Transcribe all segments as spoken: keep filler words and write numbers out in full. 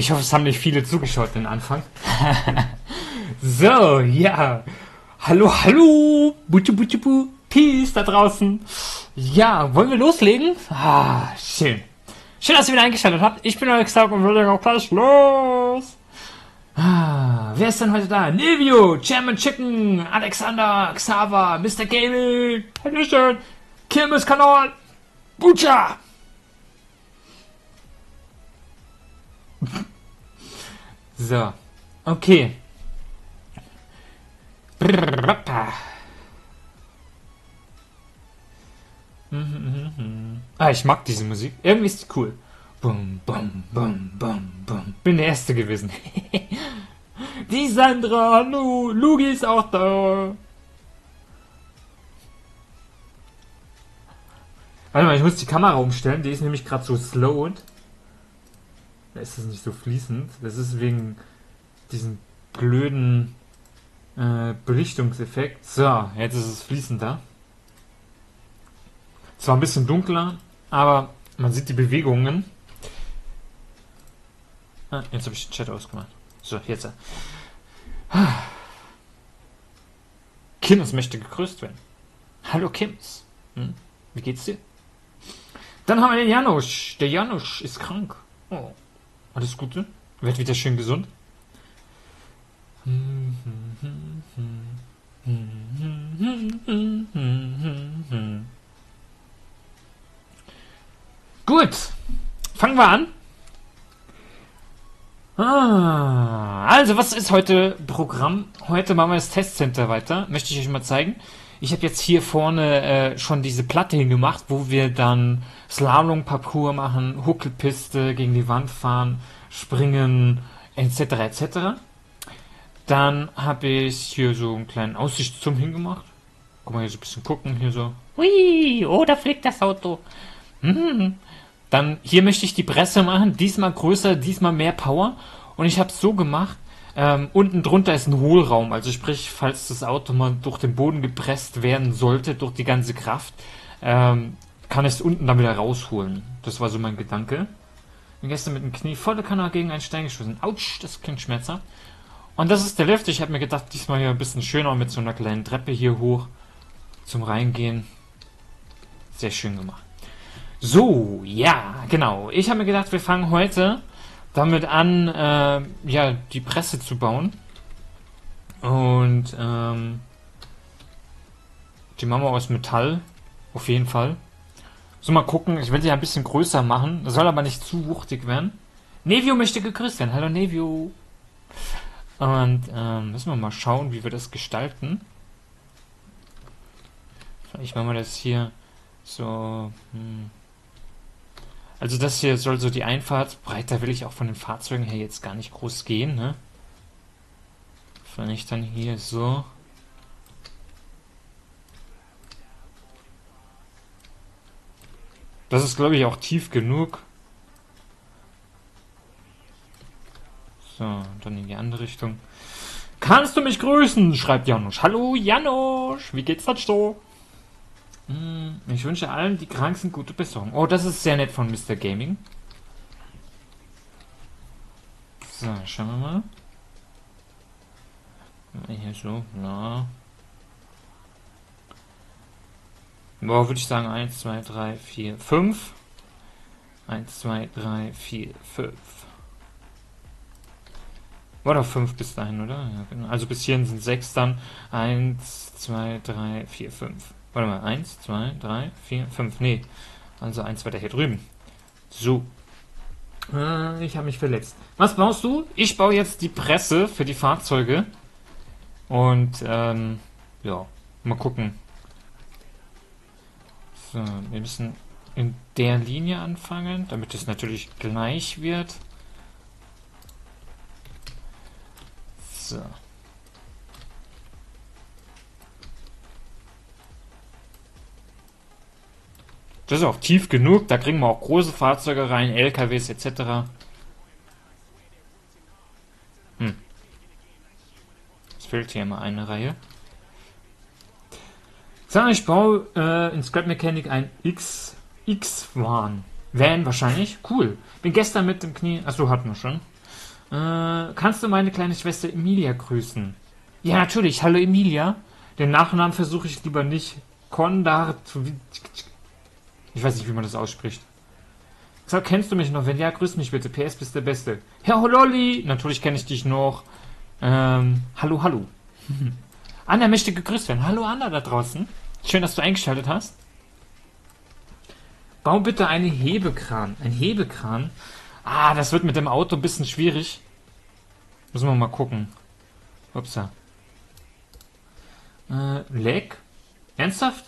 Ich hoffe, es haben nicht viele zugeschaut den Anfang. So, ja. Hallo, hallo. Butu, butu, butu. Peace da draußen. Ja, wollen wir loslegen? Ah, schön. Schön, dass ihr wieder eingeschaltet habt. Ich bin euer Xaroc und wir legen auch gleich los. Ah, wer ist denn heute da? Nevio, Chairman Chicken, Alexander, Xaver, Mister Gaming, Hallöchen, Kirmes-Kanal, Butcher. So, okay. Ah, ich mag diese Musik. Irgendwie ist die cool. Bum, bum, bum, bum, bum. Bin der Erste gewesen. Die Sandra, hallo. Lugi ist auch da. Warte mal, ich muss die Kamera umstellen. Die ist nämlich gerade so slowed. Da ist es nicht so fließend. Das ist wegen diesem blöden äh, Belichtungseffekt. So, jetzt ist es fließender. Zwar ein bisschen dunkler, aber man sieht die Bewegungen. Ah, jetzt habe ich den Chat ausgemacht. So, jetzt. Ah. Kims möchte gegrüßt werden. Hallo Kims. Hm? Wie geht's dir? Dann haben wir den Janusz. Der Janusz ist krank. Oh. Alles Gute. Werd wieder schön gesund. Gut. Fangen wir an. Ah, also, was ist heute Programm? Heute machen wir das Testcenter weiter. Möchte ich euch mal zeigen. Ich habe jetzt hier vorne äh, schon diese Platte hingemacht, wo wir dann Slalom-Parcours machen, Huckelpiste, gegen die Wand fahren, springen, et cetera et cetera. Dann habe ich hier so einen kleinen Aussichtsturm hingemacht. Guck mal, hier so ein bisschen gucken, hier so. Hui, oh, da fliegt das Auto. Hm. Dann hier möchte ich die Presse machen, diesmal größer, diesmal mehr Power. Und ich habe es so gemacht, ähm, unten drunter ist ein Hohlraum, also sprich, falls das Auto mal durch den Boden gepresst werden sollte, durch die ganze Kraft, ähm, kann ich es unten dann wieder rausholen. Das war so mein Gedanke. Ich bin gestern mit dem Knie volle Kanal gegen einen Stein geschossen. Autsch, das klingt schmerzhaft. Und das ist der Lift. Ich habe mir gedacht, diesmal hier ein bisschen schöner mit so einer kleinen Treppe hier hoch zum Reingehen. Sehr schön gemacht. So, ja, genau. Ich habe mir gedacht, wir fangen heute damit an, äh, ja, die Presse zu bauen. Und, ähm, die machen wir aus Metall, auf jeden Fall. So, mal gucken, ich will sie ein bisschen größer machen, das soll aber nicht zu wuchtig werden. Nevio möchte gegrüßt werden, hallo Nevio. Und, ähm, müssen wir mal schauen, wie wir das gestalten. Vielleicht machen wir das hier so, hm. Also das hier soll so die Einfahrt, breiter will ich auch von den Fahrzeugen her jetzt gar nicht groß gehen, ne? Vielleicht dann hier so. Das ist, glaube ich, auch tief genug. So, dann in die andere Richtung. Kannst du mich grüßen? Schreibt Janusz. Hallo Janusz, wie geht's dir so? Ich wünsche allen, die krank sind, gute Besserung. Oh, das ist sehr nett von Mister Gaming. So, schauen wir mal. Hier so, na. Boah, würde ich sagen, eins, zwei, drei, vier, fünf. eins, zwei, drei, vier, fünf. War doch fünf bis dahin, oder? Ja, genau. Also bis hierhin sind sechs dann. eins, zwei, drei, vier, fünf. Warte mal, eins, zwei, drei, vier, fünf, nee. Also eins weiter hier drüben. So. Äh, ich habe mich verletzt. Was baust du? Ich baue jetzt die Presse für die Fahrzeuge. Und, ähm, ja, mal gucken. So, wir müssen in der Linie anfangen, damit es natürlich gleich wird. So. Das ist auch tief genug, da kriegen wir auch große Fahrzeuge rein, L K Ws et cetera. Hm. Es fehlt hier immer eine Reihe. So, ich baue äh, in Scrap Mechanic ein X, X-Van. Van wahrscheinlich. Cool. Bin gestern mit dem Knie... Achso, hatten wir schon. Äh, kannst du meine kleine Schwester Emilia grüßen? Ja, natürlich. Hallo Emilia. Den Nachnamen versuche ich lieber nicht. Kondar... Ich weiß nicht, wie man das ausspricht. Sag, kennst du mich noch? Wenn ja, grüß mich bitte. P S, bist der Beste. Herr Hololli! Natürlich kenne ich dich noch. Ähm, hallo, hallo. Anna möchte gegrüßt werden. Hallo Anna da draußen. Schön, dass du eingeschaltet hast. Bau bitte einen Hebekran. Ein Hebekran? Ah, das wird mit dem Auto ein bisschen schwierig. Müssen wir mal gucken. Upsa. Äh, lag? Ernsthaft?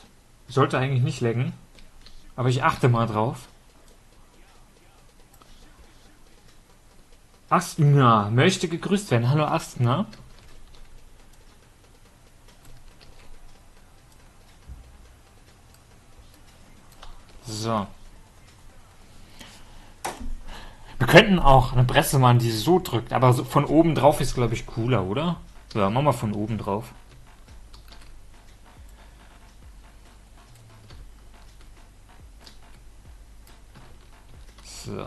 Sollte eigentlich nicht laggen. Aber ich achte mal drauf. Astna möchte gegrüßt werden. Hallo Astna. So. Wir könnten auch eine Presse machen, die so drückt. Aber so von oben drauf ist, glaube ich, cooler, oder? Ja, machen wir von oben drauf. So.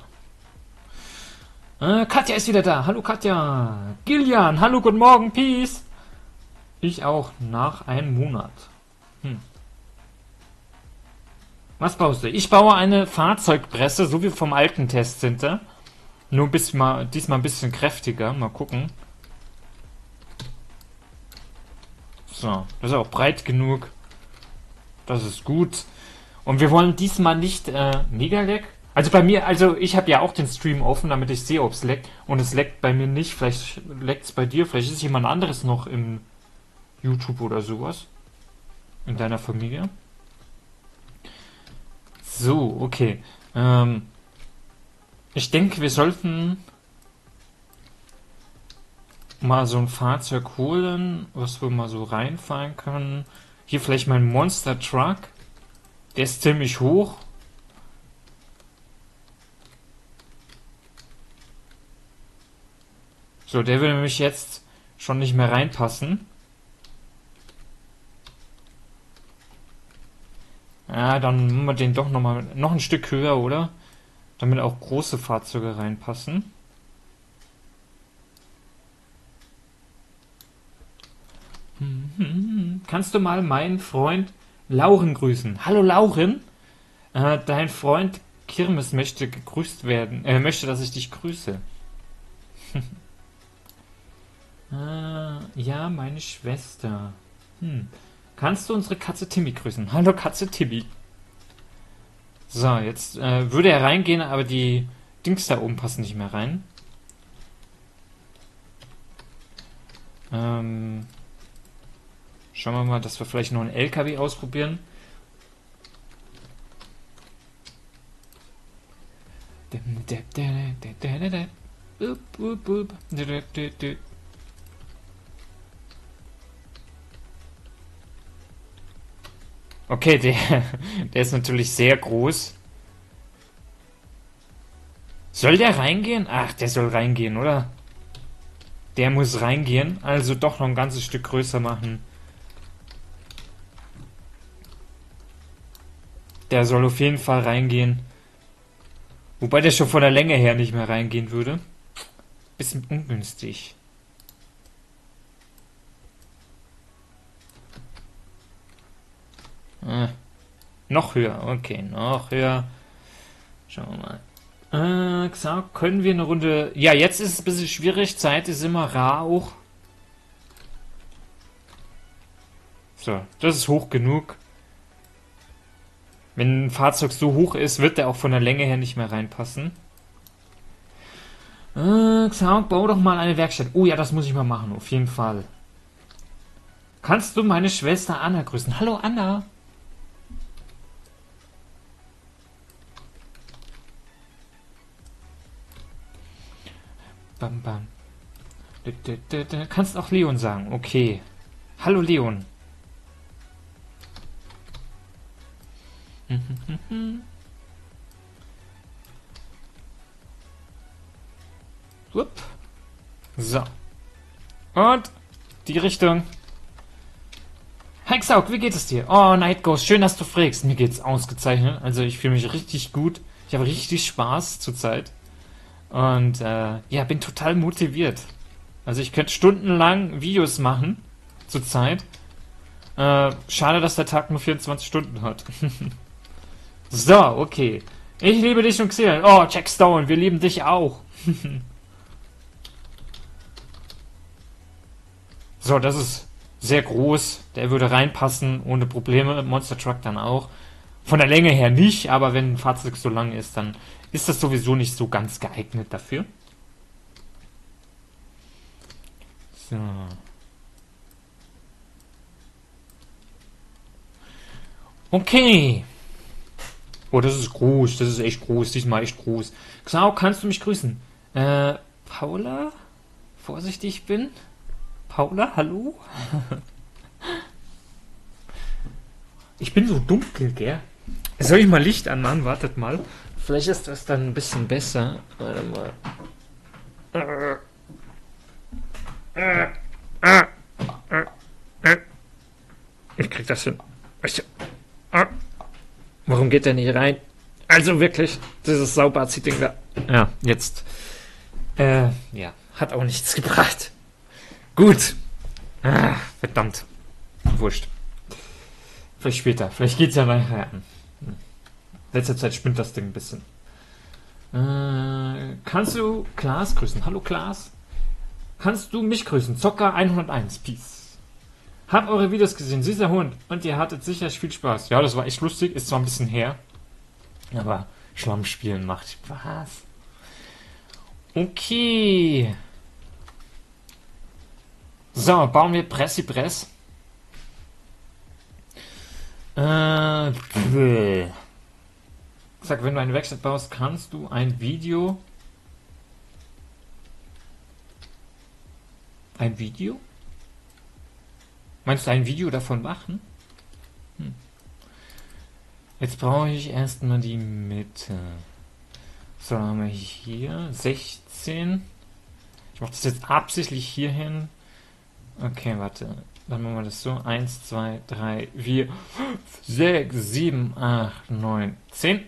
Äh, Katja ist wieder da. Hallo Katja. Gillian, hallo, guten Morgen, peace. Ich auch nach einem Monat. Hm. Was baust du? Ich baue eine Fahrzeugpresse, so wie vom alten Test sind. Nur bis mal, diesmal ein bisschen kräftiger. Mal gucken. So, das ist auch breit genug. Das ist gut. Und wir wollen diesmal nicht äh, mega lag. Also bei mir, also ich habe ja auch den Stream offen, damit ich sehe, ob es laggt. Und es laggt bei mir nicht. Vielleicht laggt es bei dir. Vielleicht ist jemand anderes noch im YouTube oder sowas. In deiner Familie. So, okay. Ähm, ich denke, wir sollten mal so ein Fahrzeug holen, was wir mal so reinfahren können. Hier vielleicht mein Monster Truck. Der ist ziemlich hoch. So, der will nämlich jetzt schon nicht mehr reinpassen. Ja, dann machen wir den doch nochmal noch ein Stück höher, oder? Damit auch große Fahrzeuge reinpassen. Hm, hm, kannst du mal meinen Freund Lauren grüßen? Hallo Lauren! Äh, dein Freund Kirmes möchte gegrüßt werden. Er äh, möchte, dass ich dich grüße. äh, ja, meine Schwester. Hm. Kannst du unsere Katze Timmy grüßen? Hallo Katze Timmy. So, jetzt äh, würde er reingehen, aber die Dings da oben passen nicht mehr rein. Ähm, schauen wir mal, dass wir vielleicht noch einen L K W ausprobieren. Okay, der, der ist natürlich sehr groß. Soll der reingehen? Ach, der soll reingehen, oder? Der muss reingehen. Also doch noch ein ganzes Stück größer machen. Der soll auf jeden Fall reingehen. Wobei der schon von der Länge her nicht mehr reingehen würde. Bisschen ungünstig. Äh, noch höher, okay, noch höher. Schauen wir mal. Äh, Xaroc, können wir eine Runde... Ja, jetzt ist es ein bisschen schwierig, Zeit ist immer rar auch. So, das ist hoch genug. Wenn ein Fahrzeug so hoch ist, wird der auch von der Länge her nicht mehr reinpassen. Äh, Xaroc, bau doch mal eine Werkstatt. Oh ja, das muss ich mal machen, auf jeden Fall. Kannst du meine Schwester Anna grüßen? Hallo Anna! Bam, bam. Kannst auch Leon sagen. Okay. Hallo Leon. Upp. So. Und die Richtung. Hi Xauk, wie geht es dir? Oh, Night Ghost, schön, dass du fragst. Mir geht's ausgezeichnet. Also ich fühle mich richtig gut. Ich habe richtig Spaß zurzeit. Und äh, ja, bin total motiviert. Also ich könnte stundenlang Videos machen zurzeit. Äh, schade, dass der Tag nur vierundzwanzig Stunden hat. So, okay. Ich liebe dich und Xilin. Oh, Checkstone, wir lieben dich auch. So, das ist sehr groß. Der würde reinpassen, ohne Probleme. Monster Truck dann auch. Von der Länge her nicht, aber wenn ein Fahrzeug so lang ist, dann ist das sowieso nicht so ganz geeignet dafür. So. Okay. Oh, das ist groß. Das ist echt groß. Diesmal echt groß. Xaroc, kannst du mich grüßen? Äh, Paula? Vorsichtig bin? Paula, hallo? Ich bin so dunkel, gell? Soll ich mal Licht anmachen? Wartet mal. Vielleicht ist das dann ein bisschen besser. Warte mal. Ich krieg das hin. Warum geht der nicht rein? Also wirklich, dieses Saubazi-Ding da. Ja, jetzt. Äh, ja, hat auch nichts gebracht. Gut. Ah, verdammt. Wurscht. Vielleicht später. Vielleicht geht's ja nachher an. Letzter Zeit spinnt das Ding ein bisschen. Äh, kannst du Klaas grüßen? Hallo Klaas. Kannst du mich grüßen? Zocker hunderteins. Peace. Hab eure Videos gesehen. Süßer Hund. Und ihr hattet sicher viel Spaß. Ja, das war echt lustig. Ist zwar ein bisschen her. Aber Schlamm spielen macht Spaß. Okay. So, bauen wir Pressi-Press. Äh, blö. Ich sag, wenn du eine Werkstatt baust, kannst du ein Video... Ein Video? Meinst du ein Video davon machen? Hm. Jetzt brauche ich erstmal die Mitte. So, haben wir hier sechzehn. Ich mache das jetzt absichtlich hier hin. Okay, warte. Dann machen wir das so. eins, zwei, drei, vier, fünf, sechs, sieben, acht, neun, zehn.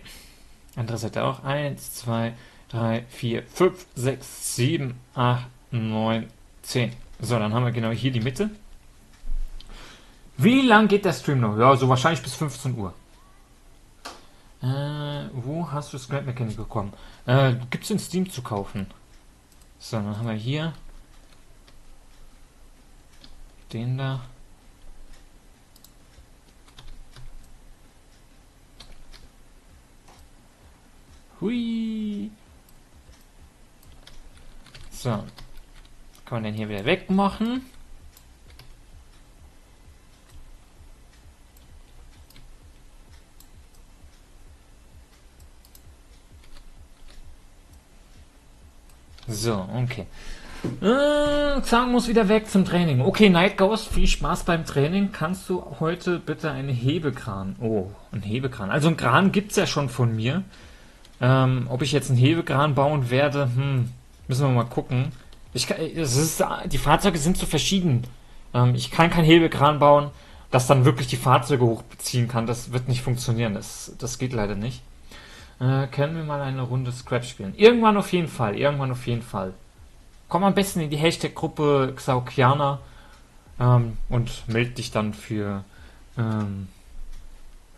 Andere Seite auch. eins, zwei, drei, vier, fünf, sechs, sieben, acht, neun, zehn. So, dann haben wir genau hier die Mitte. Wie lang geht der Stream noch? Ja, so wahrscheinlich bis fünfzehn Uhr. Äh, wo hast du Scrap Mechanic bekommen? Äh, gibt's in Steam zu kaufen. So, dann haben wir hier... Den da. Hui. So. Kann man den hier wieder wegmachen. So, okay. Äh, Xang muss wieder weg zum Training. Okay, Night Ghost, viel Spaß beim Training. Kannst du heute bitte einen Hebekran? Oh, einen Hebekran. Also einen Kran gibt es ja schon von mir. Ähm, ob ich jetzt einen Hebekran bauen werde, hm, müssen wir mal gucken. Ich kann, es ist, die Fahrzeuge sind so verschieden. Ähm, ich kann keinen Hebekran bauen, das dann wirklich die Fahrzeuge hochziehen kann. Das wird nicht funktionieren. Das, das geht leider nicht. Äh, können wir mal eine Runde Scrap spielen? Irgendwann auf jeden Fall. Irgendwann auf jeden Fall. Komm am besten in die Hashtag-Gruppe Xaukiana ähm, und melde dich dann für, ähm,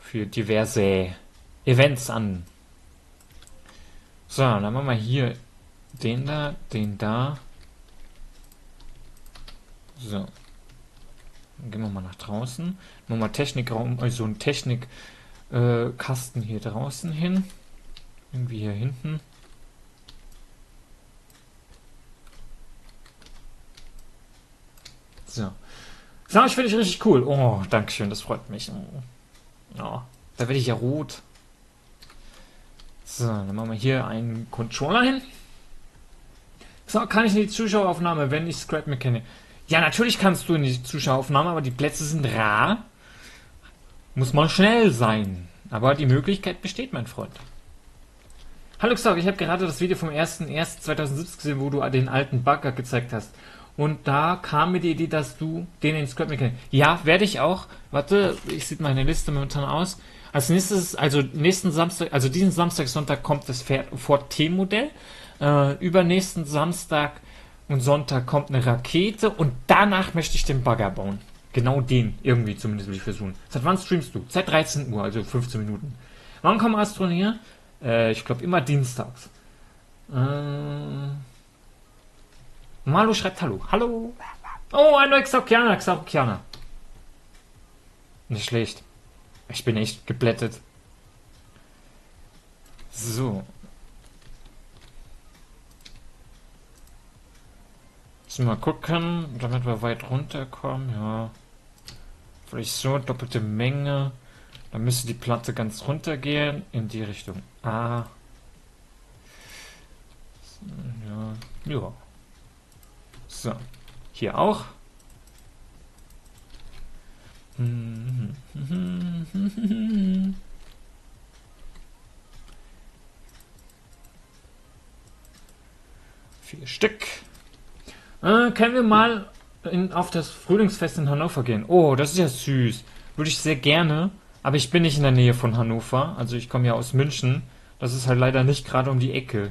für diverse Events an. So, dann machen wir hier den da, den da. So. Dann gehen wir mal nach draußen. Machen wir Technikraum, also einen Technikkasten äh, hier draußen hin. Irgendwie hier hinten. So. Sag, ich finde dich richtig cool. Oh, danke schön, das freut mich. Oh, da werde ich ja rot. So, dann machen wir hier einen Controller hin. So, kann ich in die Zuschaueraufnahme, wenn ich Scrap Mechanic... Ja, natürlich kannst du in die Zuschaueraufnahme, aber die Plätze sind rar. Muss man schnell sein. Aber die Möglichkeit besteht, mein Freund. Hallo Xaroc, ich habe gerade das Video vom ersten ersten zweitausendsiebzehn gesehen, wo du den alten Bagger gezeigt hast. Und da kam mir die Idee, dass du den in Scrap Mechanic... Ja, werde ich auch. Warte, ich sieht meine Liste momentan aus. Als nächstes, also nächsten Samstag, also diesen Samstag, Sonntag kommt das Ford T-Modell. äh, übernächsten Samstag und Sonntag kommt eine Rakete und danach möchte ich den Bagger bauen. Genau den, irgendwie zumindest will ich versuchen. Seit wann streamst du? Seit dreizehn Uhr, also fünfzehn Minuten. Wann kommen Astronier? Äh, ich glaube immer dienstags. Äh, Malo schreibt Hallo. Hallo. Oh, ein neuer Xaukiana, Xaukiana. Nicht schlecht. Ich bin echt geblättet. So. Müssen wir mal gucken, damit wir weit runterkommen. Ja. Vielleicht so, doppelte Menge. Dann müsste die Platte ganz runtergehen in die Richtung A. Ja. Ja. So. Hier auch. Vier Stück. Äh, können wir mal in, auf das Frühlingsfest in Hannover gehen? Oh, das ist ja süß. Würde ich sehr gerne. Aber ich bin nicht in der Nähe von Hannover. Also ich komme ja aus München. Das ist halt leider nicht gerade um die Ecke.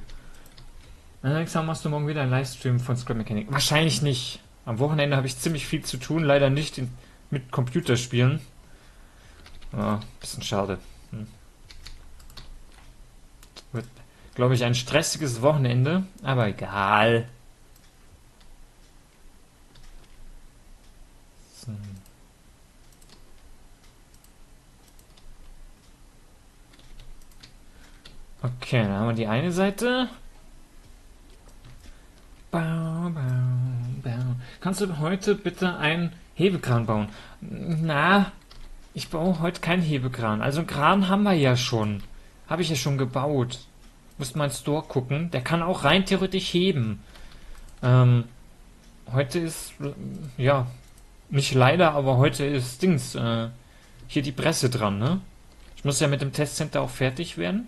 Äh, Xar, machst du morgen wieder einen Livestream von Scrap Mechanic? Wahrscheinlich nicht. Am Wochenende habe ich ziemlich viel zu tun. Leider nicht in, mit Computerspielen. Ja, bisschen schade. Hm. Wird, glaube ich, ein stressiges Wochenende. Aber egal. Okay, dann haben wir die eine Seite. Bau, bau, bau. Kannst du heute bitte einen Hebekran bauen? Na, ich baue heute keinen Hebekran. Also einen Kran haben wir ja schon. Habe ich ja schon gebaut. Muss mal ins Store gucken. Der kann auch rein theoretisch heben. Ähm, heute ist, ja, nicht leider, aber heute ist Dings, äh, hier die Presse dran, ne? Ich muss ja mit dem Testcenter auch fertig werden.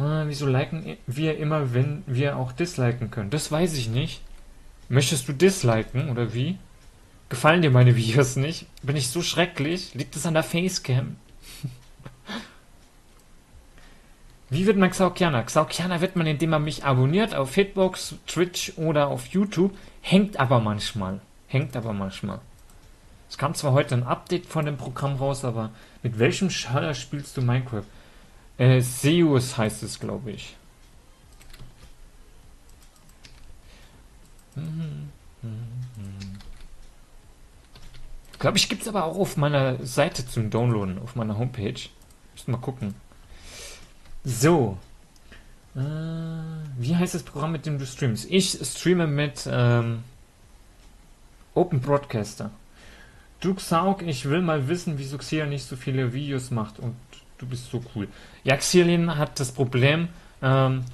Wieso liken wir immer, wenn wir auch disliken können? Das weiß ich nicht. Möchtest du disliken oder wie? Gefallen dir meine Videos nicht? Bin ich so schrecklich? Liegt es an der Facecam? Wie wird man Xaukiana? Xaukiana wird man, indem man mich abonniert auf Hitbox, Twitch oder auf YouTube. Hängt aber manchmal. Hängt aber manchmal. Es kam zwar heute ein Update von dem Programm raus, aber mit welchem Schaller spielst du Minecraft? Äh, Seus heißt es, glaube ich. Glaube ich, gibt es aber auch auf meiner Seite zum Downloaden, auf meiner Homepage. Müssen mal gucken. So. Äh, wie heißt das Programm, mit dem du streamst? Ich streame mit ähm, Open Broadcaster. Du Xaroc, ich will mal wissen, wieso Xia nicht so viele Videos macht und du bist so cool. Ja, Xilin hat das Problem, ähm,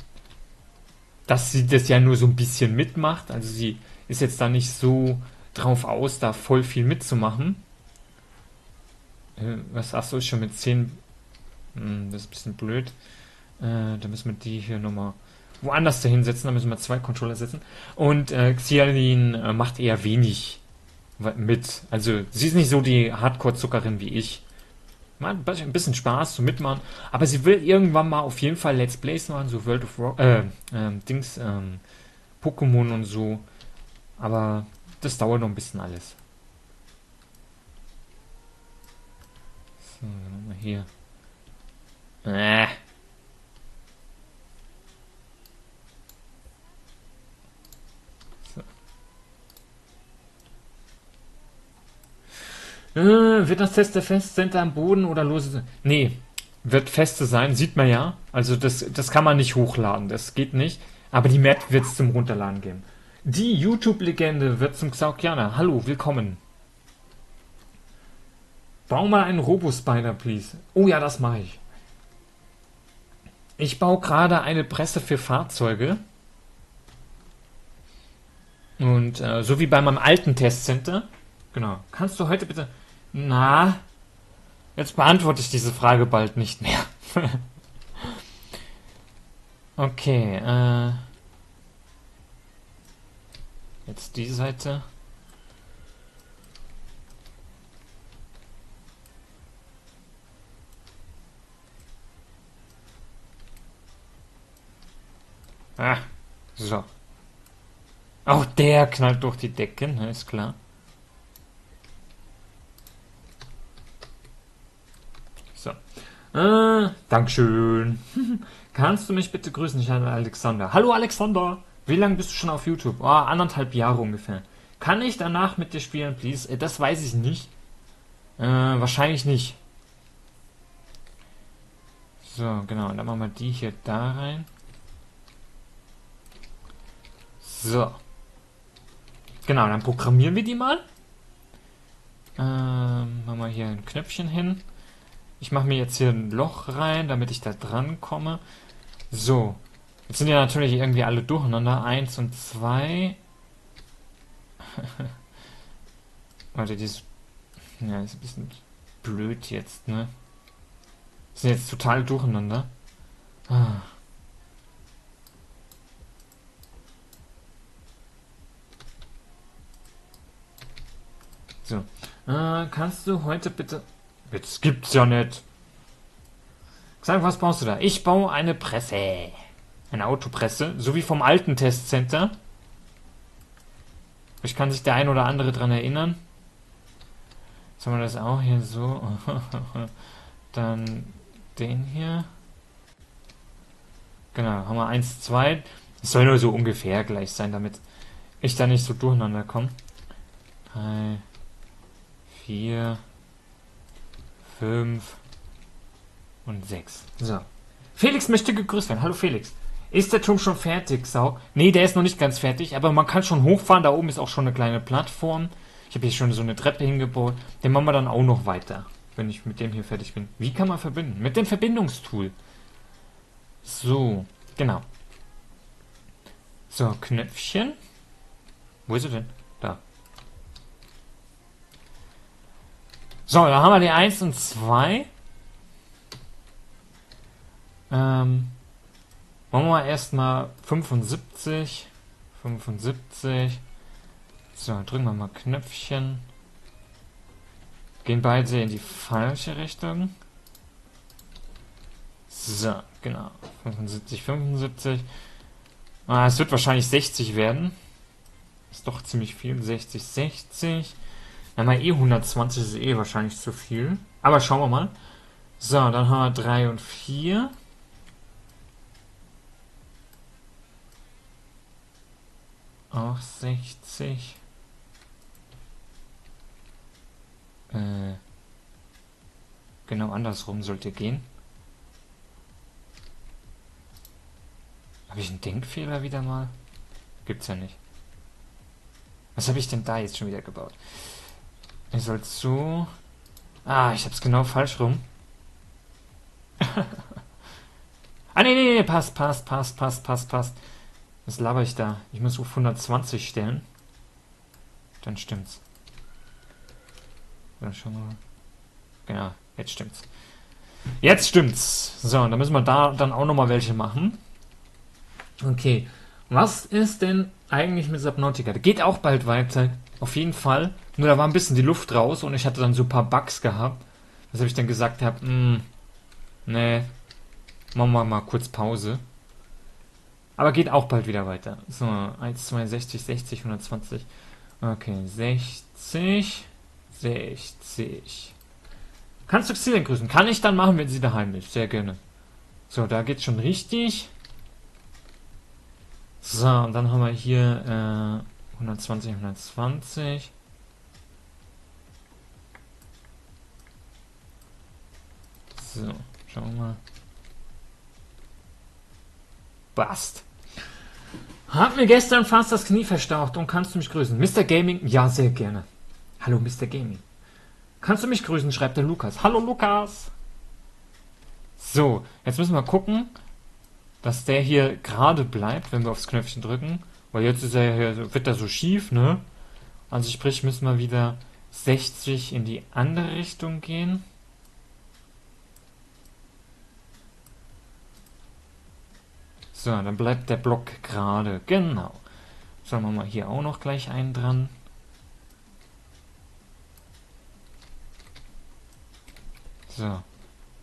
dass sie das ja nur so ein bisschen mitmacht. Also sie ist jetzt da nicht so drauf aus, da voll viel mitzumachen. Äh, was, achso, ist schon mit zehn. Hm, das ist ein bisschen blöd. Äh, da müssen wir die hier nochmal woanders dahin setzen. Da müssen wir zwei Controller setzen. Und äh, Xilin äh, macht eher wenig mit. Also sie ist nicht so die Hardcore-Zuckerin wie ich. Ein bisschen Spaß zum Mitmachen, aber sie will irgendwann mal auf jeden Fall Let's Plays machen, so World of Warcraft, äh, äh, Dings, ähm, Pokémon und so, aber das dauert noch ein bisschen alles. So, nochmal hier. Äh. Äh, wird das Tester fest? Sind da am Boden oder lose? Nee, wird feste sein, sieht man ja. Also das, das kann man nicht hochladen, das geht nicht. Aber die Map wird es zum Runterladen geben. Die YouTube-Legende wird zum Xaukiana. Hallo, willkommen. Bau mal einen Robo-Spider, please. Oh ja, das mache ich. Ich baue gerade eine Presse für Fahrzeuge. Und äh, so wie bei meinem alten Testcenter. Genau. Kannst du heute bitte... Na, jetzt beantworte ich diese Frage bald nicht mehr. Okay, äh... jetzt die Seite. Ah, so. Auch der knallt durch die Decke, ne, ist klar. So. Äh, Dankeschön. Kannst du mich bitte grüßen? Ich heiße Alexander. Hallo Alexander! Wie lange bist du schon auf YouTube? Oh, anderthalb Jahre ungefähr. Kann ich danach mit dir spielen, please? Äh, das weiß ich nicht. Äh, wahrscheinlich nicht. So, genau. Dann machen wir die hier da rein. So. Genau, dann programmieren wir die mal. Ähm, machen wir hier ein Knöpfchen hin. Ich mache mir jetzt hier ein Loch rein, damit ich da dran komme. So. Jetzt sind ja natürlich irgendwie alle durcheinander. Eins und zwei. Warte, die ist... Ja, ist ein bisschen blöd jetzt, ne? Sind jetzt total durcheinander. Ah. So, äh, kannst du heute bitte... Jetzt gibt's ja nicht. Sag, was baust du da? Ich baue eine Presse. Eine Autopresse, so wie vom alten Testcenter. Ich kann sich der ein oder andere dran erinnern. Jetzt haben wir das auch hier so. Dann den hier. Genau, haben wir eins, zwei. Es soll nur so ungefähr gleich sein, damit ich da nicht so durcheinander komme. drei, vier, fünf und sechs. So. Felix möchte gegrüßt werden. Hallo Felix. Ist der Turm schon fertig, Sau? Nee, der ist noch nicht ganz fertig, aber man kann schon hochfahren. Da oben ist auch schon eine kleine Plattform. Ich habe hier schon so eine Treppe hingebaut. Den machen wir dann auch noch weiter, wenn ich mit dem hier fertig bin. Wie kann man verbinden? Mit dem Verbindungstool. So, genau. So, Knöpfchen. Wo ist er denn? Da. So, da haben wir die eins und zwei. Ähm... Machen wir erstmal fünfundsiebzig, fünfundsiebzig. So, drücken wir mal Knöpfchen. Gehen beide in die falsche Richtung. So, genau. fünfundsiebzig, fünfundsiebzig. Ah, es wird wahrscheinlich sechzig werden. Ist doch ziemlich viel. sechzig, sechzig. Na mal eh hundertzwanzig ist eh wahrscheinlich zu viel. Aber schauen wir mal. So, dann haben wir drei und vier. Auch sechzig. Äh, genau andersrum sollte gehen. Habe ich einen Denkfehler wieder mal? Gibt's ja nicht. Was habe ich denn da jetzt schon wieder gebaut? Ich soll so... Ah, ich habe es genau falsch rum. Ah, nee, nee, nee, passt, passt, passt, passt, passt, passt. Was laber ich da? Ich muss auf hundertzwanzig stellen. Dann stimmt's. Dann schauen wir mal. Genau, jetzt stimmt's. Jetzt stimmt's! So, und dann müssen wir da dann auch nochmal welche machen. Okay. Was ist denn eigentlich mit Subnautica? Der geht auch bald weiter. Auf jeden Fall. Nur da war ein bisschen die Luft raus und ich hatte dann so ein paar Bugs gehabt. Weshalb ich dann gesagt habe, mh, nee, machen wir mal kurz Pause. Aber geht auch bald wieder weiter. So, eins, zwei, sechzig, sechzig, hundertzwanzig. Okay, sechzig, sechzig. Kannst du Xilin grüßen? Kann ich dann machen, wenn sie daheim ist. Sehr gerne. So, da geht's schon richtig. So, und dann haben wir hier äh, hundertzwanzig, hundertzwanzig. So, schauen wir mal. Bast. Hab mir gestern fast das Knie verstaucht und kannst du mich grüßen? Mister Gaming? Ja, sehr gerne. Hallo, Mister Gaming. Kannst du mich grüßen? Schreibt der Lukas. Hallo, Lukas. So, jetzt müssen wir gucken, dass der hier gerade bleibt, wenn wir aufs Knöpfchen drücken. Weil jetzt ist er hier, wird er so schief, ne? Also sprich, müssen wir wieder sechzig in die andere Richtung gehen. So, dann bleibt der Block gerade. Genau. Sollen wir mal hier auch noch gleich einen dran. So.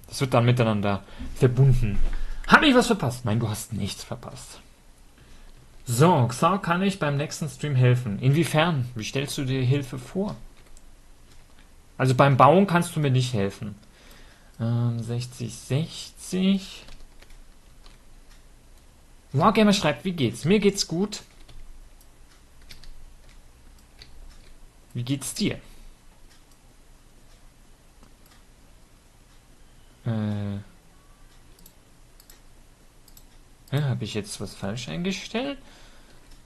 Das wird dann miteinander verbunden. Habe ich was verpasst? Nein, du hast nichts verpasst. So, Xaroc kann ich beim nächsten Stream helfen. Inwiefern? Wie stellst du dir Hilfe vor? Also beim Bauen kannst du mir nicht helfen. Ähm, sechzig, sechzig. Wargamer schreibt, wie geht's? Mir geht's gut. Wie geht's dir? Äh. Ja, habe ich jetzt was falsch eingestellt?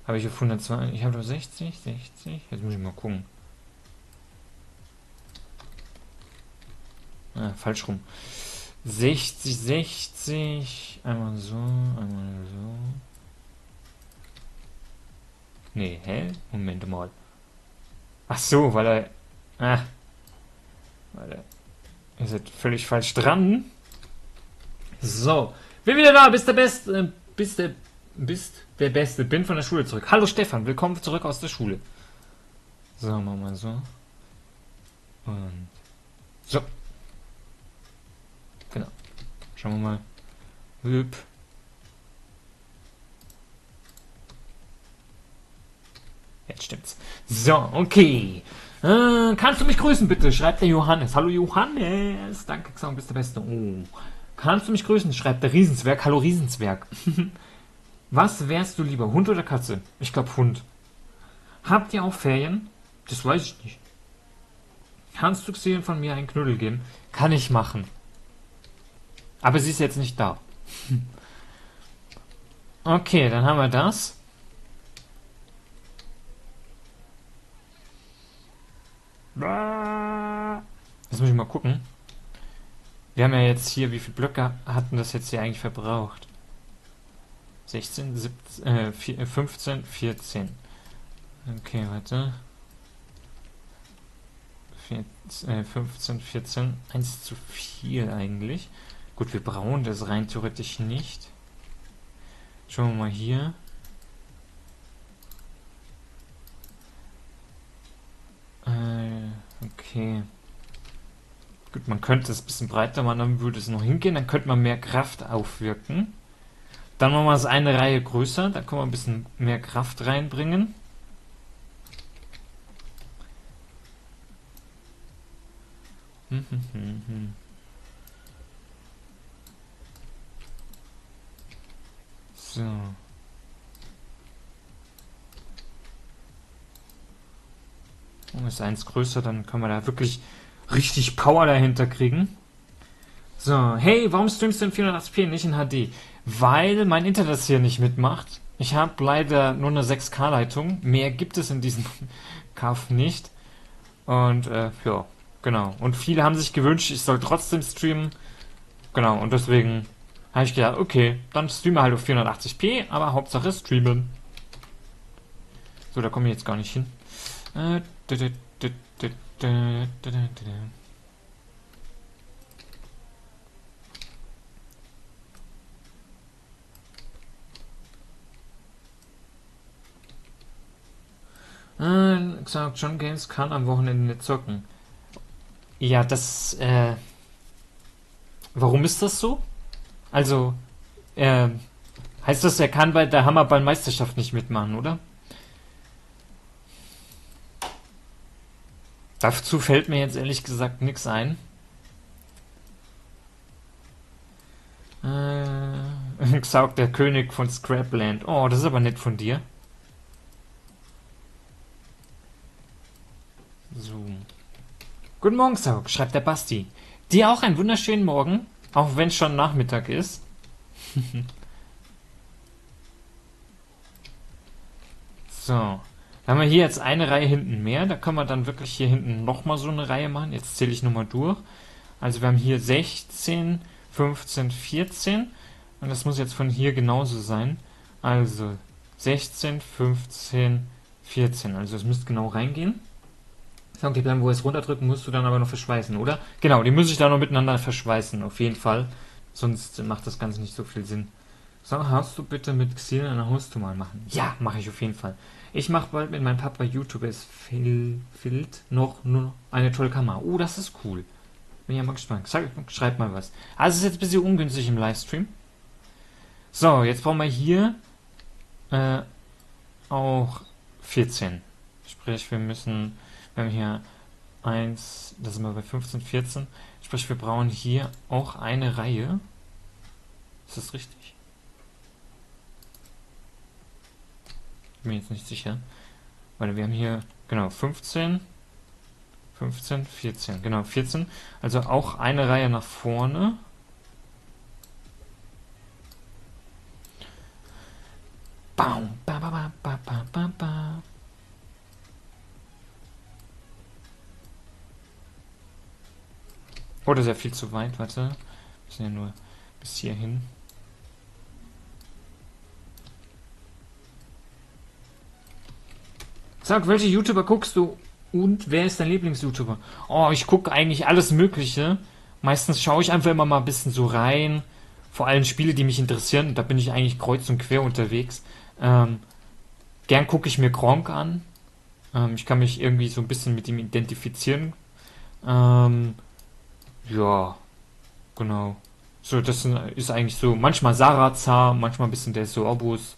Habe ich auf hundertzwanzig? Ich habe auf sechzig, sechzig. Jetzt muss ich mal gucken. Ah, falsch rum. sechzig, sechzig. Einmal so, einmal so. Nee, hä? Moment mal. Ach so, weil er... Ah. Weil er... Ist jetzt völlig falsch dran. So. Bin wieder da, bist der Beste, äh, bist der, bist der Beste, bin von der Schule zurück. Hallo Stefan, willkommen zurück aus der Schule. So, machen wir so. Und so. Genau. Schauen wir mal. Hüp. Jetzt stimmt's. So, okay. Äh, kannst du mich grüßen, bitte? Schreibt der Johannes. Hallo Johannes. Danke, Xaroc, bist der Beste. Oh. Kannst du mich grüßen? Schreibt der Riesenzwerg. Hallo Riesenzwerg. Was wärst du lieber? Hund oder Katze? Ich glaube Hund. Habt ihr auch Ferien? Das weiß ich nicht. Kannst du Xilin von mir einen Knödel geben? Kann ich machen. Aber sie ist jetzt nicht da. Okay, dann haben wir das. Jetzt muss ich mal gucken. Wir haben ja jetzt hier, wie viele Blöcke hatten das jetzt hier eigentlich verbraucht? sechzehn, siebzehn, äh, fünfzehn, vierzehn. Okay, warte. vierzehn, äh, fünfzehn, vierzehn. eins zu viel eigentlich. Gut, wir brauchen das rein theoretisch nicht. Schauen wir mal hier. Äh, okay. Gut, man könnte es ein bisschen breiter machen, dann würde es noch hingehen, dann könnte man mehr Kraft aufwirken. Dann machen wir es eine Reihe größer, da können wir ein bisschen mehr Kraft reinbringen. Hm, hm, hm, hm. So. Und ist eins größer, dann können wir da wirklich richtig Power dahinter kriegen. So, hey, warum streamst du in vierhundertachtzig p nicht in H D? Weil mein Internet das hier nicht mitmacht. Ich habe leider nur eine sechs K Leitung. Mehr gibt es in diesem Kaff nicht. Und, äh, ja, genau. Und viele haben sich gewünscht, ich soll trotzdem streamen. Genau, und deswegen habe ich gedacht, okay, dann streame halt auf vierhundertachtzig p, aber Hauptsache streamen. So, da komme ich jetzt gar nicht hin. Äh, Da, da, da, da. Äh, Xaroc, John Games kann am Wochenende nicht zocken. Ja, das, äh... Warum ist das so? Also, äh... heißt das, er kann bei der Hammerball-Meisterschaft nicht mitmachen, oder? Dazu fällt mir jetzt ehrlich gesagt nichts ein. Äh, Xaroc, der König von Scrapland. Oh, das ist aber nett von dir. So. Guten Morgen, Xaroc, schreibt der Basti. Dir auch einen wunderschönen Morgen, auch wenn es schon Nachmittag ist. So. Da haben wir hier jetzt eine Reihe hinten mehr. Da können wir dann wirklich hier hinten nochmal so eine Reihe machen. Jetzt zähle ich nochmal durch. Also wir haben hier sechzehn, fünfzehn, vierzehn. Und das muss jetzt von hier genauso sein. Also sechzehn, fünfzehn, vierzehn. Also das müsste genau reingehen. So, und die Bleiben, wo es runterdrücken, musst du dann aber noch verschweißen, oder? Genau, die muss ich dann noch miteinander verschweißen, auf jeden Fall. Sonst macht das Ganze nicht so viel Sinn. So, hast du bitte mit Xilin eine Hausnummer machen? Ja, mache ich auf jeden Fall. Ich mache bald mit meinem Papa YouTube. Es fehlt noch nur eine tolle Kamera. Oh, das ist cool. Bin ja mal gespannt. Schreibt mal was. Also, es ist jetzt ein bisschen ungünstig im Livestream. So, jetzt brauchen wir hier äh, auch vierzehn. Sprich, wir müssen, wir haben hier eins, da sind wir bei fünfzehn, vierzehn. Sprich, wir brauchen hier auch eine Reihe. Ist das richtig? Bin mir jetzt nicht sicher. Weil wir haben hier, genau, fünfzehn, fünfzehn, vierzehn. Genau, vierzehn. Also auch eine Reihe nach vorne. Bam, ba, ba, ba, ba, ba, ba, ba. Oh, das ist ja viel zu weit, warte. Wir müssen ja nur bis hier hin. Sag, welche YouTuber guckst du und wer ist dein Lieblings-YouTuber? Oh, ich gucke eigentlich alles Mögliche. Meistens schaue ich einfach immer mal ein bisschen so rein. Vor allem Spiele, die mich interessieren. Und da bin ich eigentlich kreuz und quer unterwegs. Ähm, gern gucke ich mir Gronkh an. Ähm, ich kann mich irgendwie so ein bisschen mit ihm identifizieren. Ähm... Ja, genau. So, das ist eigentlich so, manchmal Sarazar, manchmal ein bisschen der Soobus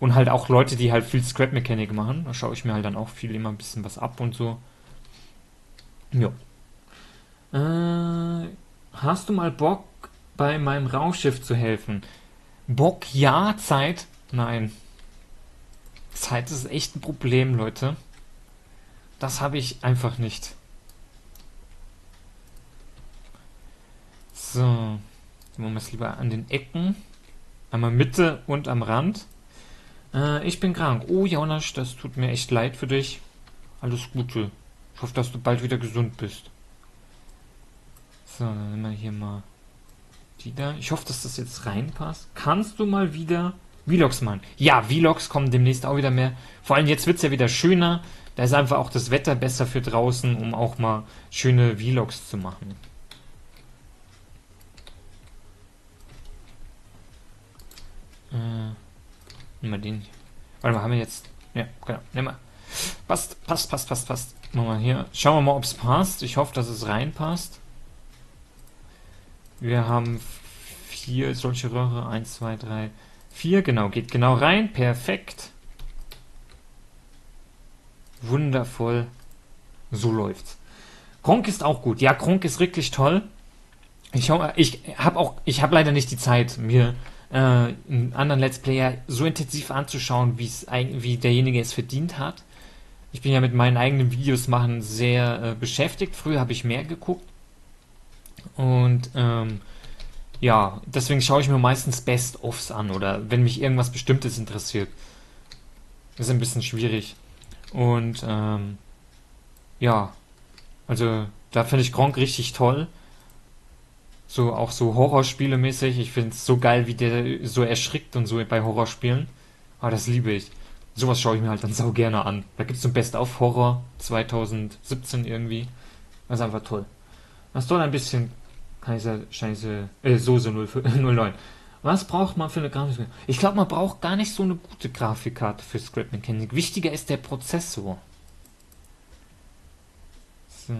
und halt auch Leute, die halt viel Scrap Mechanic machen. Da schaue ich mir halt dann auch viel immer ein bisschen was ab und so. Ja. Äh, hast du mal Bock, bei meinem Raumschiff zu helfen? Bock, ja, Zeit? Nein. Zeit ist echt ein Problem, Leute. Das habe ich einfach nicht. So, dann machen wir es lieber an den Ecken. Einmal Mitte und am Rand. Äh, ich bin krank. Oh, Jonas, das tut mir echt leid für dich. Alles Gute. Ich hoffe, dass du bald wieder gesund bist. So, dann nehmen wir hier mal die da. Ich hoffe, dass das jetzt reinpasst. Kannst du mal wieder Vlogs machen? Ja, Vlogs kommen demnächst auch wieder mehr. Vor allem jetzt wird es ja wieder schöner. Da ist einfach auch das Wetter besser für draußen, um auch mal schöne Vlogs zu machen. Nehmen wir den hier. Warte mal, haben wir jetzt... Ja, genau. Nehmen wir. Passt, passt, passt, passt, passt. Machen wir hier. Schauen wir mal, ob es passt. Ich hoffe, dass es reinpasst. Wir haben vier solche Röhre. Eins, zwei, drei, vier. Genau, geht genau rein. Perfekt. Wundervoll. So läuft's. Gronkh ist auch gut. Ja, Gronkh ist wirklich toll. Ich, ich habe auch... Ich habe leider nicht die Zeit, mir... einen anderen Let's Player so intensiv anzuschauen, wie derjenige es verdient hat. Ich bin ja mit meinen eigenen Videos machen sehr äh, beschäftigt. Früher habe ich mehr geguckt. Und ähm, ja, deswegen schaue ich mir meistens Best-Offs an oder wenn mich irgendwas Bestimmtes interessiert. Das ist ein bisschen schwierig. Und ähm, ja, also da finde ich Gronkh richtig toll. So, auch so Horrorspiele mäßig. Ich finde es so geil, wie der so erschrickt und so bei Horrorspielen. Ah, das liebe ich. Sowas schaue ich mir halt dann sau gerne an. Da gibt es so ein Best-of-Horror zwanzig siebzehn irgendwie. Das ist einfach toll. Was soll ein bisschen Kaiser, Scheiße, äh, Soße null neun. Was braucht man für eine Grafikkarte? Ich glaube, man braucht gar nicht so eine gute Grafikkarte für Scrap Mechanic. Wichtiger ist der Prozessor. So.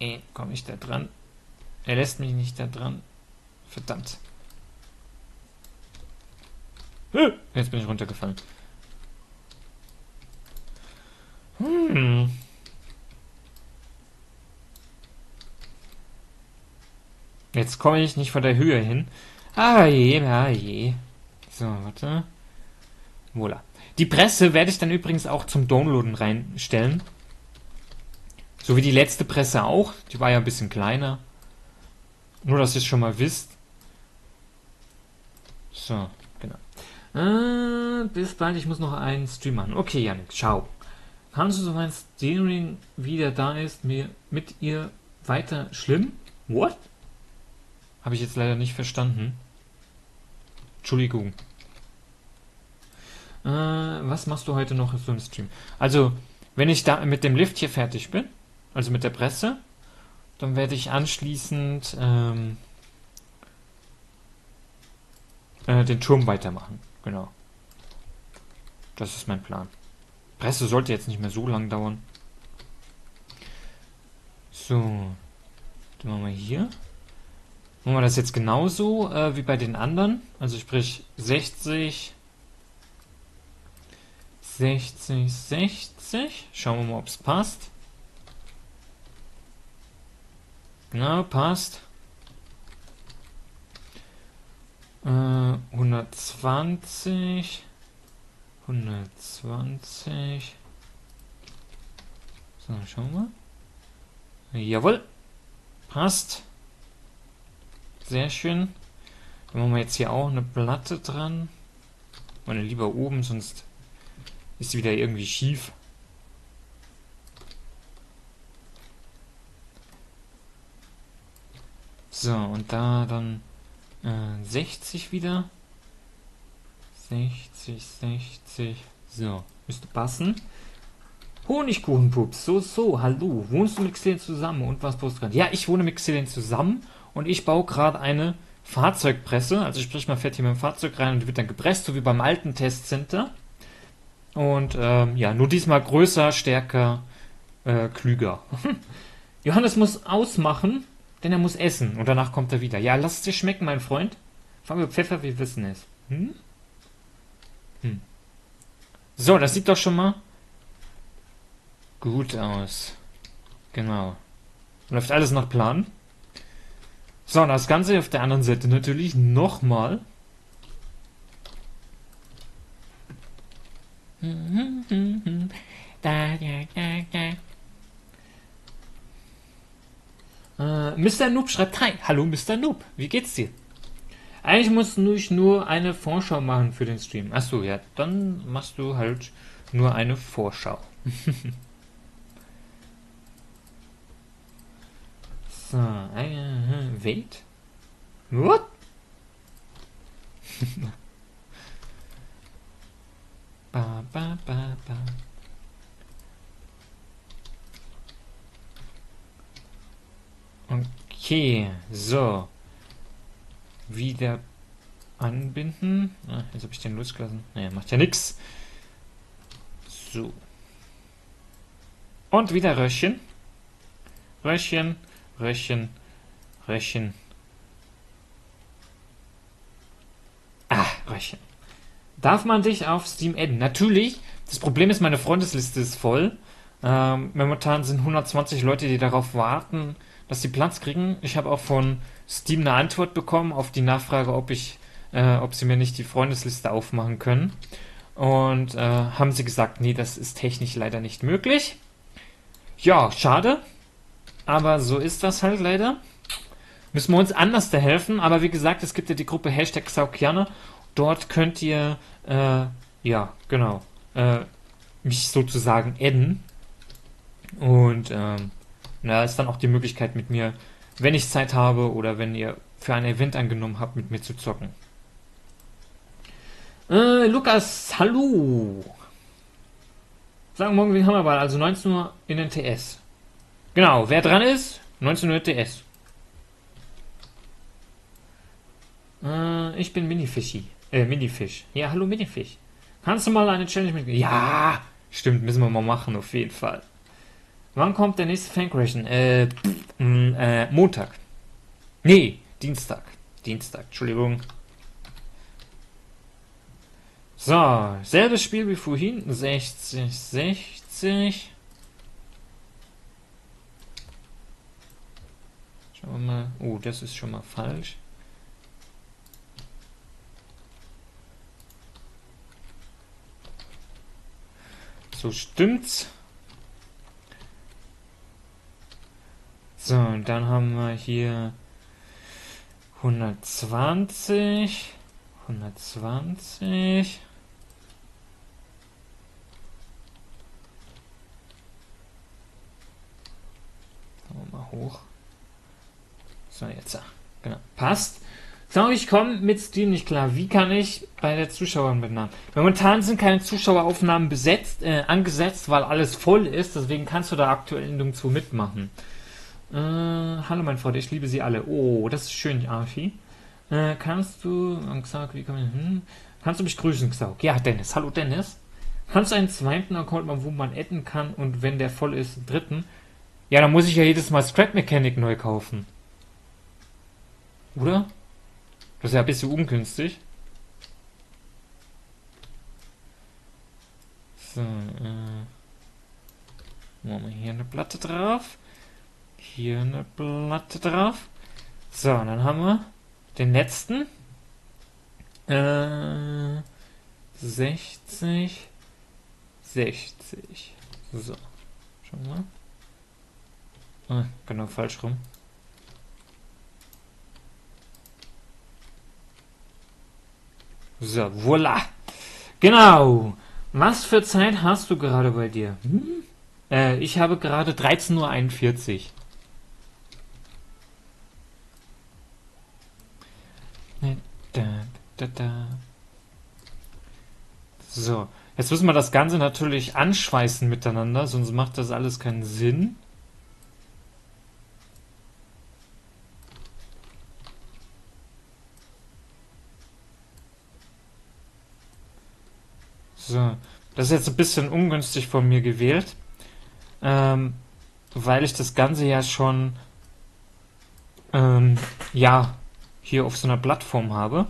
Ey, komm ich da dran? Er lässt mich nicht da dran. Verdammt. Jetzt bin ich runtergefallen. Hm. Jetzt komme ich nicht von der Höhe hin. Ah je, ah je. So, warte. Voila. Die Presse werde ich dann übrigens auch zum Downloaden reinstellen. So wie die letzte Presse auch. Die war ja ein bisschen kleiner. Nur, dass ihr es schon mal wisst. So, genau. Äh, bis bald, ich muss noch einen Stream machen. Okay, Yannick, ciao. Kannst du, so mein Steering wieder da ist, mir mit ihr weiter schlimm? What? Habe ich jetzt leider nicht verstanden. Entschuldigung. Äh, was machst du heute noch so im Stream? Also, wenn ich da mit dem Lift hier fertig bin, also mit der Presse, dann werde ich anschließend ähm, äh, den Turm weitermachen. Genau. Das ist mein Plan. Presse sollte jetzt nicht mehr so lang dauern. So. Dann machen wir hier. Machen wir das jetzt genauso äh, wie bei den anderen. Also sprich sechzig, sechzig, sechzig. Schauen wir mal, ob es passt. Genau, passt. Äh, hundertzwanzig. hundertzwanzig. So, schauen wir. Jawohl. Passt. Sehr schön. Dann machen wir jetzt hier auch eine Platte dran. Meine lieber oben, sonst ist sie wieder irgendwie schief. So, und da dann äh, sechzig wieder. sechzig, sechzig. So, müsste passen. Honigkuchenpups, so, so, hallo. Wohnst du mit Xilin zusammen und was brauchst du gerade? Ja, ich wohne mit Xilin zusammen und ich baue gerade eine Fahrzeugpresse. Also sprich, man fährt hier mit dem Fahrzeug rein und wird dann gepresst, so wie beim alten Testcenter. Und ähm, ja, nur diesmal größer, stärker, äh, klüger. Johannes muss ausmachen, denn er muss essen und danach kommt er wieder. Ja, lass es dir schmecken, mein Freund. Fangen wir Pfeffer, wir wissen es. Hm? Hm. So, das sieht doch schon mal gut aus. Genau. Läuft alles nach Plan. So, und das Ganze auf der anderen Seite natürlich nochmal. Äh, Mister Noob schreibt, hi, hallo Mister Noob, wie geht's dir? Eigentlich muss ich nur eine Vorschau machen für den Stream. Achso, ja, dann machst du halt nur eine Vorschau. So, eine Welt? What? Ba, ba, ba, ba. Okay, so. Wieder anbinden. Ah, jetzt habe ich den losgelassen. Naja, macht ja nichts. So. Und wieder Röhrchen. Röhrchen, Röhrchen, Röhrchen. Ah, Röhrchen. Darf man dich auf Steam adden? Natürlich. Das Problem ist, meine Freundesliste ist voll. Ähm, momentan sind hundertzwanzig Leute, die darauf warten, dass sie Platz kriegen. Ich habe auch von Steam eine Antwort bekommen auf die Nachfrage, ob ich, äh, ob sie mir nicht die Freundesliste aufmachen können. Und äh, haben sie gesagt, nee, das ist technisch leider nicht möglich. Ja, schade. Aber so ist das halt leider. Müssen wir uns anders da helfen. Aber wie gesagt, es gibt ja die Gruppe Hashtag Xaukiana. Dort könnt ihr, äh, ja, genau, äh, mich sozusagen adden. Und, ähm, na, ist dann auch die Möglichkeit mit mir, wenn ich Zeit habe oder wenn ihr für ein Event angenommen habt, mit mir zu zocken. Äh, Lukas, hallo! Sagen morgen wegen Hammerball, also neunzehn Uhr in den T S. Genau, wer dran ist, neunzehn Uhr T S. Äh, ich bin Minifischi. Äh, Minifisch. Ja, hallo Minifisch. Kannst du mal eine Challenge mitgeben? Ja, stimmt, müssen wir mal machen, auf jeden Fall. Wann kommt der nächste Fan-Creation? Äh, äh, Montag. Nee, Dienstag. Dienstag, Entschuldigung. So, selbes Spiel wie vorhin. sechzig, sechzig. Schauen wir mal. Oh, das ist schon mal falsch. So stimmt's. So, und dann haben wir hier hundertzwanzig, hundertzwanzig. Schauen wir mal hoch. So, jetzt, genau, passt. So, ich komme mit Steam nicht klar. Wie kann ich bei der Zuschauerbenahmen? Momentan sind keine Zuschaueraufnahmen besetzt, äh, angesetzt, weil alles voll ist. Deswegen kannst du da aktuell nirgendwo mitmachen. Äh, hallo, mein Freund, ich liebe sie alle. Oh, das ist schön, Arfi. Äh, kannst du, Xaroc, wie kann man, hm? Kannst du mich grüßen, Xaroc? Ja, Dennis. Hallo, Dennis. Kannst du einen zweiten Account machen, wo man adden kann und wenn der voll ist, einen dritten? Ja, dann muss ich ja jedes Mal Scrap Mechanic neu kaufen. Oder? Das ist ja ein bisschen ungünstig. So, äh, machen wir hier eine Platte drauf. Hier eine Platte drauf. So, und dann haben wir den letzten. Äh, sechzig, sechzig. So, schauen wir mal. Ah, genau, falsch rum. So, voilà. Genau. Was für Zeit hast du gerade bei dir? Hm? Äh, ich habe gerade dreizehn Uhr einundvierzig. So, jetzt müssen wir das Ganze natürlich anschweißen miteinander, sonst macht das alles keinen Sinn. So, das ist jetzt ein bisschen ungünstig von mir gewählt, ähm, weil ich das Ganze ja schon, ähm, ja, hier auf so einer Plattform habe.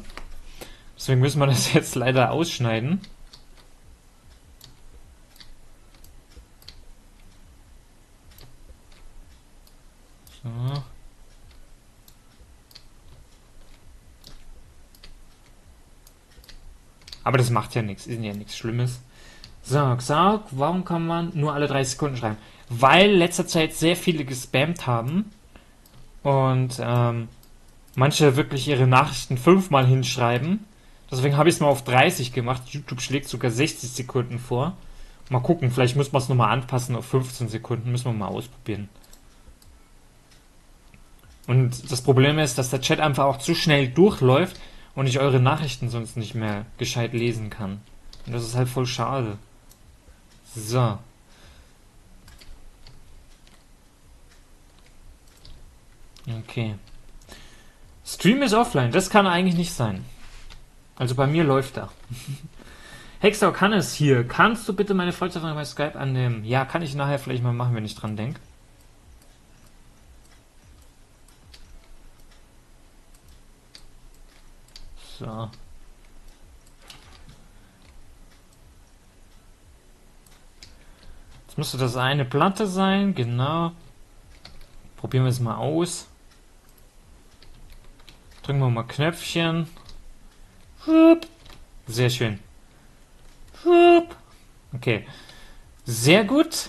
Deswegen müssen wir das jetzt leider ausschneiden. So. Aber das macht ja nichts, ist ja nichts Schlimmes. So, Xaroc, warum kann man nur alle drei Sekunden schreiben? Weil in letzter Zeit sehr viele gespammt haben und ähm, manche wirklich ihre Nachrichten fünfmal hinschreiben. Deswegen habe ich es mal auf dreißig gemacht. YouTube schlägt sogar sechzig Sekunden vor. Mal gucken, vielleicht müssen wir es nochmal anpassen auf fünfzehn Sekunden. Müssen wir mal ausprobieren. Und das Problem ist, dass der Chat einfach auch zu schnell durchläuft und ich eure Nachrichten sonst nicht mehr gescheit lesen kann. Und das ist halt voll schade. So. Okay. Stream ist offline, das kann eigentlich nicht sein. Also bei mir läuft da. Hexau, kann es hier? Kannst du bitte meine Freundschaft bei Skype annehmen? Ja, kann ich nachher vielleicht mal machen, wenn ich dran denke. So. Jetzt müsste das eine Platte sein, genau. Probieren wir es mal aus. Drücken wir mal Knöpfchen. Sehr schön. Okay. Sehr gut.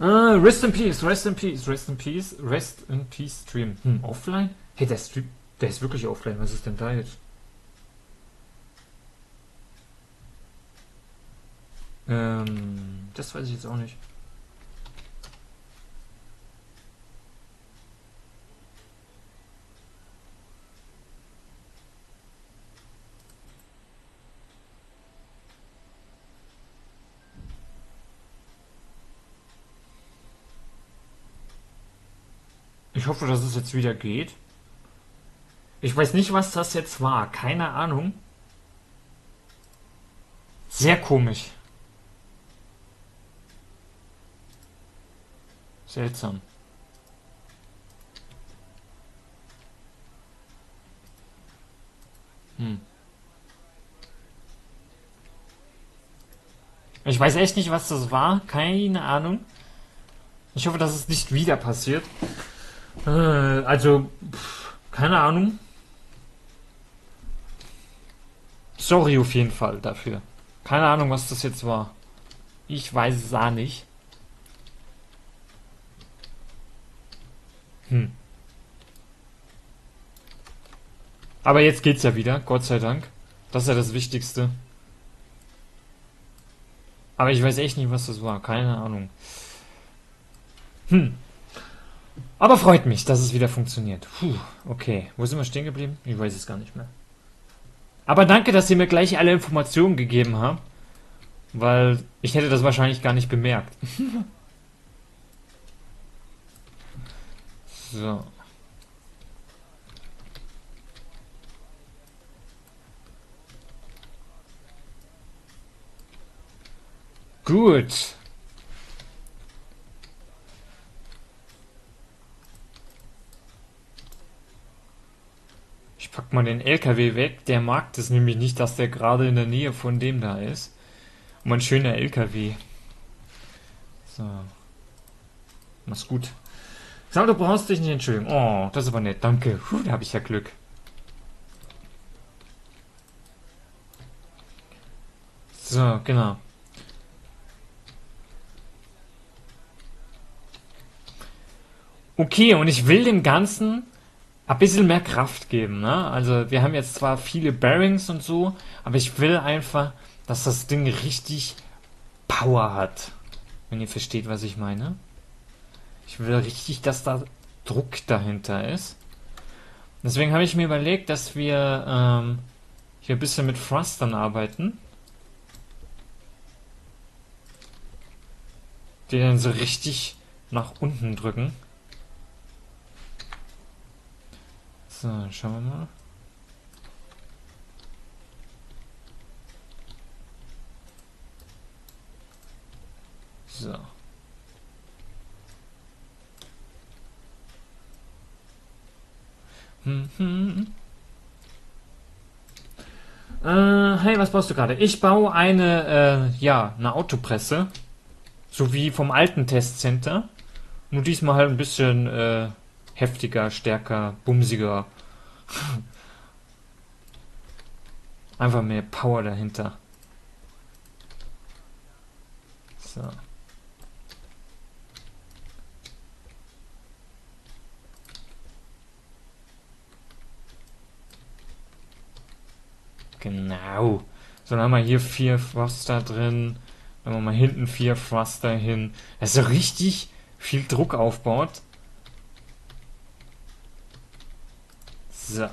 Uh, rest in peace, rest in peace, rest in peace, rest in peace stream. Hm, offline? Hey, der Stream, der ist wirklich offline. Was ist denn da jetzt? Ähm, das weiß ich jetzt auch nicht. Ich hoffe, dass es jetzt wieder geht. Ich weiß nicht, was das jetzt war. Keine Ahnung. Sehr komisch. Seltsam. Hm. Ich weiß echt nicht, was das war. Keine Ahnung. Ich hoffe, dass es nicht wieder passiert. Also, pff, keine Ahnung. Sorry auf jeden Fall dafür. Keine Ahnung, was das jetzt war. Ich weiß es auch nicht. Hm. Aber jetzt geht's ja wieder, Gott sei Dank. Das ist ja das Wichtigste. Aber ich weiß echt nicht, was das war. Keine Ahnung. Hm. Aber freut mich, dass es wieder funktioniert. Puh, okay. Wo sind wir stehen geblieben? Ich weiß es gar nicht mehr. Aber danke, dass ihr mir gleich alle Informationen gegeben habt. Weil ich hätte das wahrscheinlich gar nicht bemerkt. So. Gut. Ich Ich pack mal den L K W weg, der mag das nämlich nicht, dass der gerade in der Nähe von dem da ist. Und mein schöner L K W. So. Mach's gut. Xaroc, du brauchst dich nicht, Entschuldigung. Oh, das ist aber nett, danke. Puh, da habe ich ja Glück. So, genau. Okay, und ich will dem Ganzen ein bisschen mehr Kraft geben, ne? Also wir haben jetzt zwar viele Bearings und so, aber ich will einfach, dass das Ding richtig Power hat. Wenn ihr versteht, was ich meine. Ich will richtig, dass da Druck dahinter ist. Deswegen habe ich mir überlegt, dass wir ähm, hier ein bisschen mit Thrustern arbeiten. Die dann so richtig nach unten drücken. So, schauen wir mal. So. Hm, hm. Äh, hey, was brauchst du gerade? Ich baue eine, äh, ja, eine Autopresse. So wie vom alten Testcenter. Nur diesmal halt ein bisschen, äh, heftiger, stärker, bumsiger. Einfach mehr Power dahinter. So. Genau. So, dann haben wir hier vier Thruster drin. Dann haben wir mal hinten vier Thruster hin. Also richtig viel Druck aufbaut. So.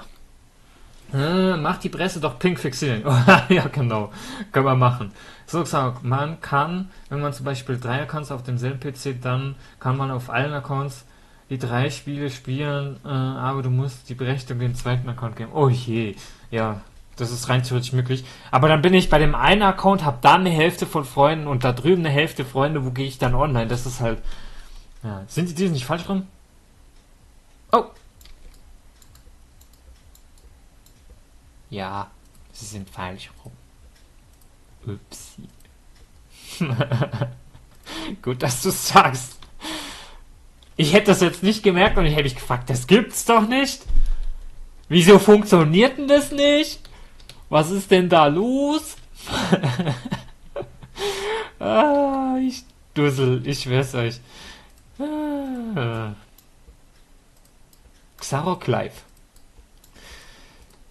Äh, mach die Presse doch pink fixieren. Ja, genau. Können wir machen. So gesagt, man kann, wenn man zum Beispiel drei Accounts auf demselben P C, dann kann man auf allen Accounts die drei Spiele spielen, äh, aber du musst die Berechtigung den zweiten Account geben. Oh je. Ja, das ist rein theoretisch möglich. Aber dann bin ich bei dem einen Account, hab dann eine Hälfte von Freunden und da drüben eine Hälfte Freunde, wo gehe ich dann online? Das ist halt... Ja. Sind die Deals nicht falsch rum? Oh! Ja, sie sind falsch rum. Upsi. Gut, dass du es sagst. Ich hätte das jetzt nicht gemerkt und ich hätte mich gefragt, das gibt's doch nicht. Wieso funktioniert denn das nicht? Was ist denn da los? Ah, ich dussel, ich schwör's euch. Ah. Xaroc live.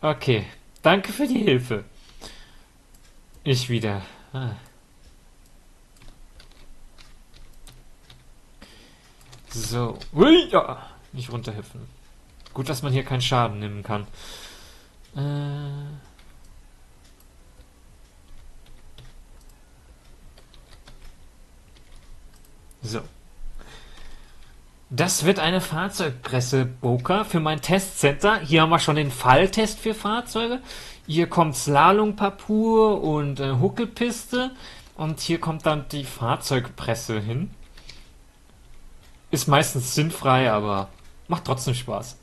Okay. Danke für die Hilfe. Ich wieder. Ah. So. Ui, ja. Nicht runterhüpfen. Gut, dass man hier keinen Schaden nehmen kann. Äh. So. Das wird eine Fahrzeugpresse, Boker, für mein Testcenter. Hier haben wir schon den Falltest für Fahrzeuge. Hier kommt Slalom-Parcours und äh, Huckelpiste. Und hier kommt dann die Fahrzeugpresse hin. Ist meistens sinnfrei, aber macht trotzdem Spaß.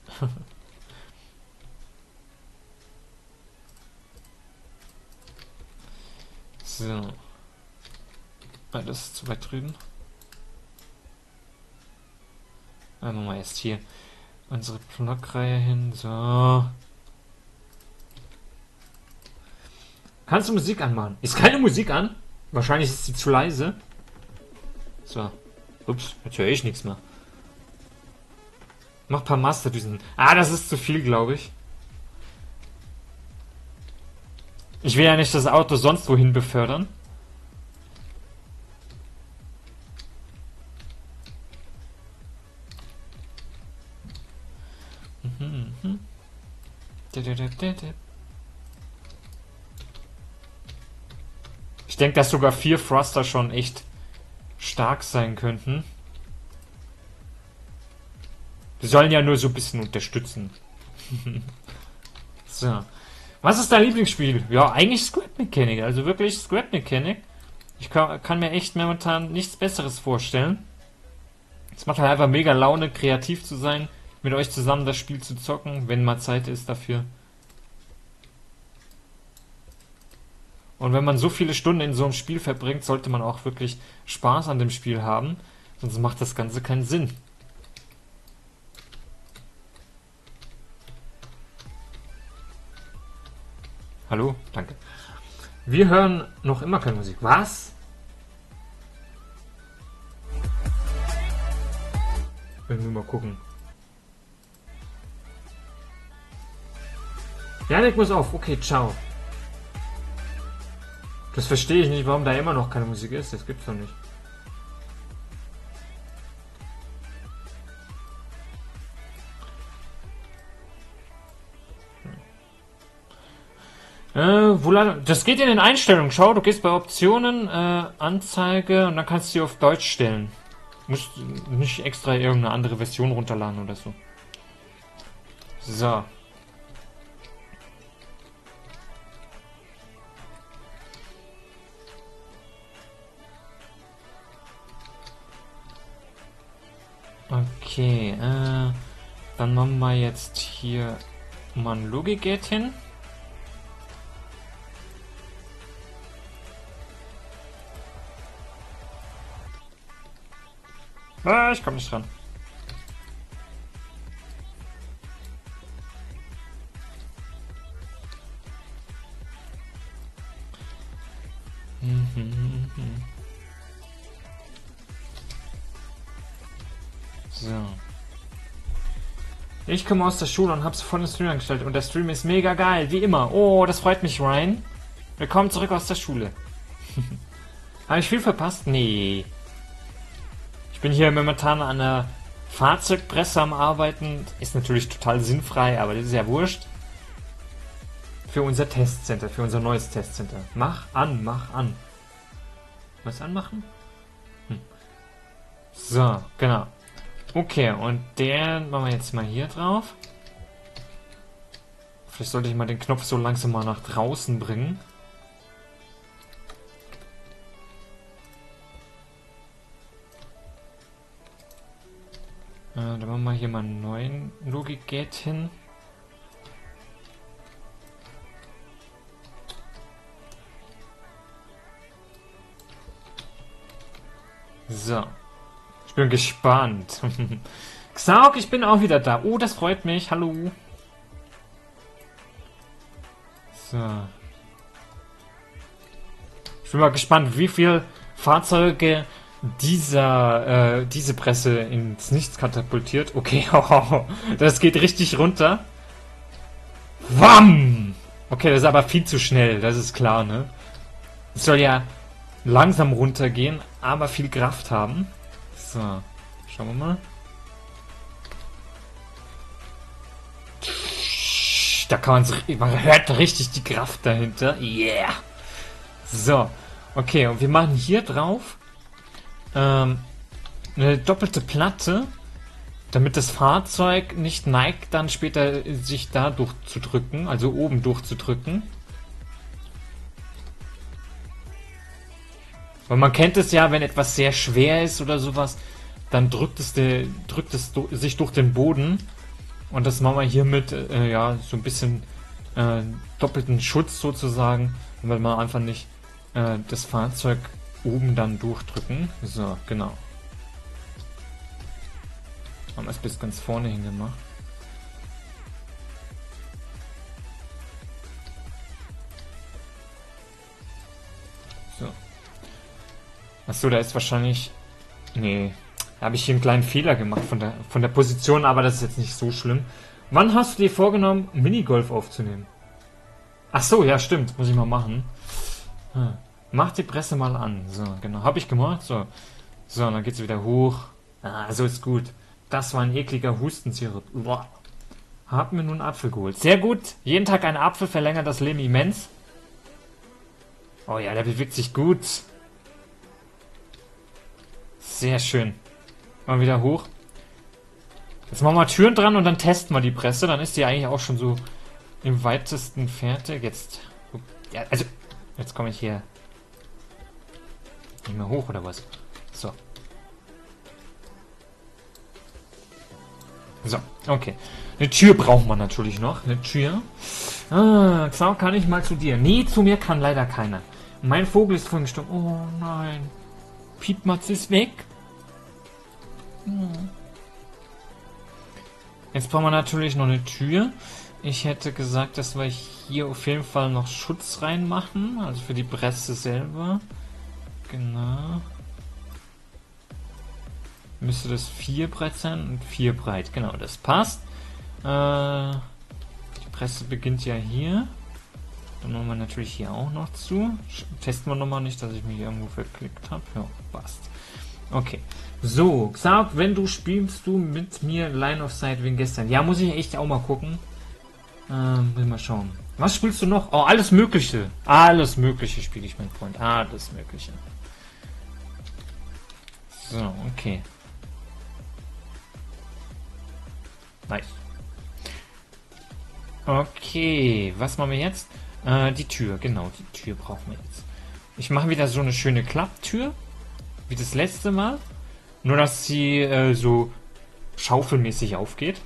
So. Ah, das ist zu weit drüben. Machen wir mal erst hier unsere Blockreihe hin. So. Kannst du Musik anmachen? Ist keine Musik an? Wahrscheinlich ist sie zu leise. So. Ups, jetzt höre ich nichts mehr. Mach ein paar Masterdüsen. Ah, das ist zu viel, glaube ich. Ich will ja nicht das Auto sonst wohin befördern. Ich denke, dass sogar vier Thruster schon echt stark sein könnten. Wir sollen ja nur so ein bisschen unterstützen. So. Was ist dein Lieblingsspiel? Ja, eigentlich Scrap Mechanic. Also wirklich Scrap Mechanic. Ich kann, kann mir echt momentan nichts Besseres vorstellen. Es macht halt einfach mega Laune, kreativ zu sein. Mit euch zusammen das Spiel zu zocken, wenn mal Zeit ist dafür. Und wenn man so viele Stunden in so einem Spiel verbringt, sollte man auch wirklich Spaß an dem Spiel haben. Sonst macht das Ganze keinen Sinn. Hallo, danke. Wir hören noch immer keine Musik. Was? Wenn wir mal gucken. Janik muss auf. Okay, ciao. Das verstehe ich nicht, warum da immer noch keine Musik ist. Das gibt's doch nicht. Äh, wo das geht in den Einstellungen. Schau, du gehst bei Optionen, äh, Anzeige und dann kannst du die auf Deutsch stellen. Musst nicht extra irgendeine andere Version runterladen oder so. So. Okay, äh, dann machen wir jetzt hier mal ein Logik-Gate hin. Ah, ich komme nicht dran. So. Ich komme aus der Schule und hab's voll in den Stream angestellt und der Stream ist mega geil, wie immer. Oh, das freut mich, Ryan. Willkommen zurück aus der Schule. Habe ich viel verpasst? Nee. Ich bin hier momentan an der Fahrzeugpresse am Arbeiten. Ist natürlich total sinnfrei, aber das ist ja wurscht. Für unser Testcenter, für unser neues Testcenter. Mach an, mach an. Was anmachen? Hm. So, genau. Okay, und den machen wir jetzt mal hier drauf. Vielleicht sollte ich mal den Knopf so langsam mal nach draußen bringen. Dann machen wir hier mal einen neuen Logik-Gate hin. So. Ich bin gespannt. Xaroc, ich bin auch wieder da. Oh, das freut mich. Hallo. So. Ich bin mal gespannt, wie viele Fahrzeuge dieser, äh, diese Presse ins Nichts katapultiert. Okay, oh, das geht richtig runter. Wam! Okay, das ist aber viel zu schnell, das ist klar, ne? Es soll ja langsam runtergehen, aber viel Kraft haben. So, schauen wir mal. Da kann man, man hört richtig die Kraft dahinter. Yeah! So, okay, und wir machen hier drauf eine doppelte Platte, damit das Fahrzeug nicht neigt, dann später sich da durchzudrücken, also oben durchzudrücken. Weil man kennt es ja, wenn etwas sehr schwer ist oder sowas, dann drückt es, de, drückt es do, sich durch den Boden. Und das machen wir hier mit äh, ja, so ein bisschen äh, doppelten Schutz sozusagen, damit man einfach nicht äh, das Fahrzeug oben dann durchdrücken. So, genau. Haben wir es bis ganz vorne hingemacht. So. Achso, da ist wahrscheinlich... Nee. Da habe ich hier einen kleinen Fehler gemacht von der, von der Position, aber das ist jetzt nicht so schlimm. Wann hast du dir vorgenommen, Minigolf aufzunehmen? Achso, ja stimmt. Muss ich mal machen. Hm. Mach die Presse mal an. So, genau. Habe ich gemacht. So, so, dann geht's wieder hoch. Ah, so ist gut. Das war ein ekliger Hustensirup. Boah. Hab mir nun einen Apfel geholt. Sehr gut. Jeden Tag ein Apfel verlängert das Leben immens. Oh ja, der bewegt sich gut. Sehr schön. Mal wieder hoch. Jetzt machen wir Türen dran und dann testen wir die Presse. Dann ist die eigentlich auch schon so im weitesten fertig. Jetzt. Ja, also, jetzt komme ich hier nicht mehr hoch oder was? So. So, okay. Eine Tür braucht man natürlich noch. Eine Tür. Ah, Xau, kann ich mal zu dir? Nee, zu mir kann leider keiner. Mein Vogel ist vorhin gestorben. Oh nein. Piepmatz ist weg. Jetzt brauchen wir natürlich noch eine Tür. Ich hätte gesagt, dass wir hier auf jeden Fall noch Schutz reinmachen. Also für die Presse selber. Genau. Müsste das vier breit sein und vier breit. Genau, das passt. Äh, die Presse beginnt ja hier. Dann machen wir natürlich hier auch noch zu. Testen wir nochmal, nicht, dass ich mich irgendwo verklickt habe. Ja, passt. Okay. So, Xaroc, wenn du spielst du mit mir Line of Sight wie gestern. Ja, muss ich echt auch mal gucken. Ähm, will mal schauen. Was spielst du noch? Oh, alles Mögliche. Alles Mögliche spiele ich, mein Freund. Alles Mögliche. So, okay. Nice. Okay, was machen wir jetzt? Äh, die Tür, genau, die Tür brauchen wir jetzt. Ich mache wieder so eine schöne Klapptür, wie das letzte Mal. Nur, dass sie äh, so schaufelmäßig aufgeht.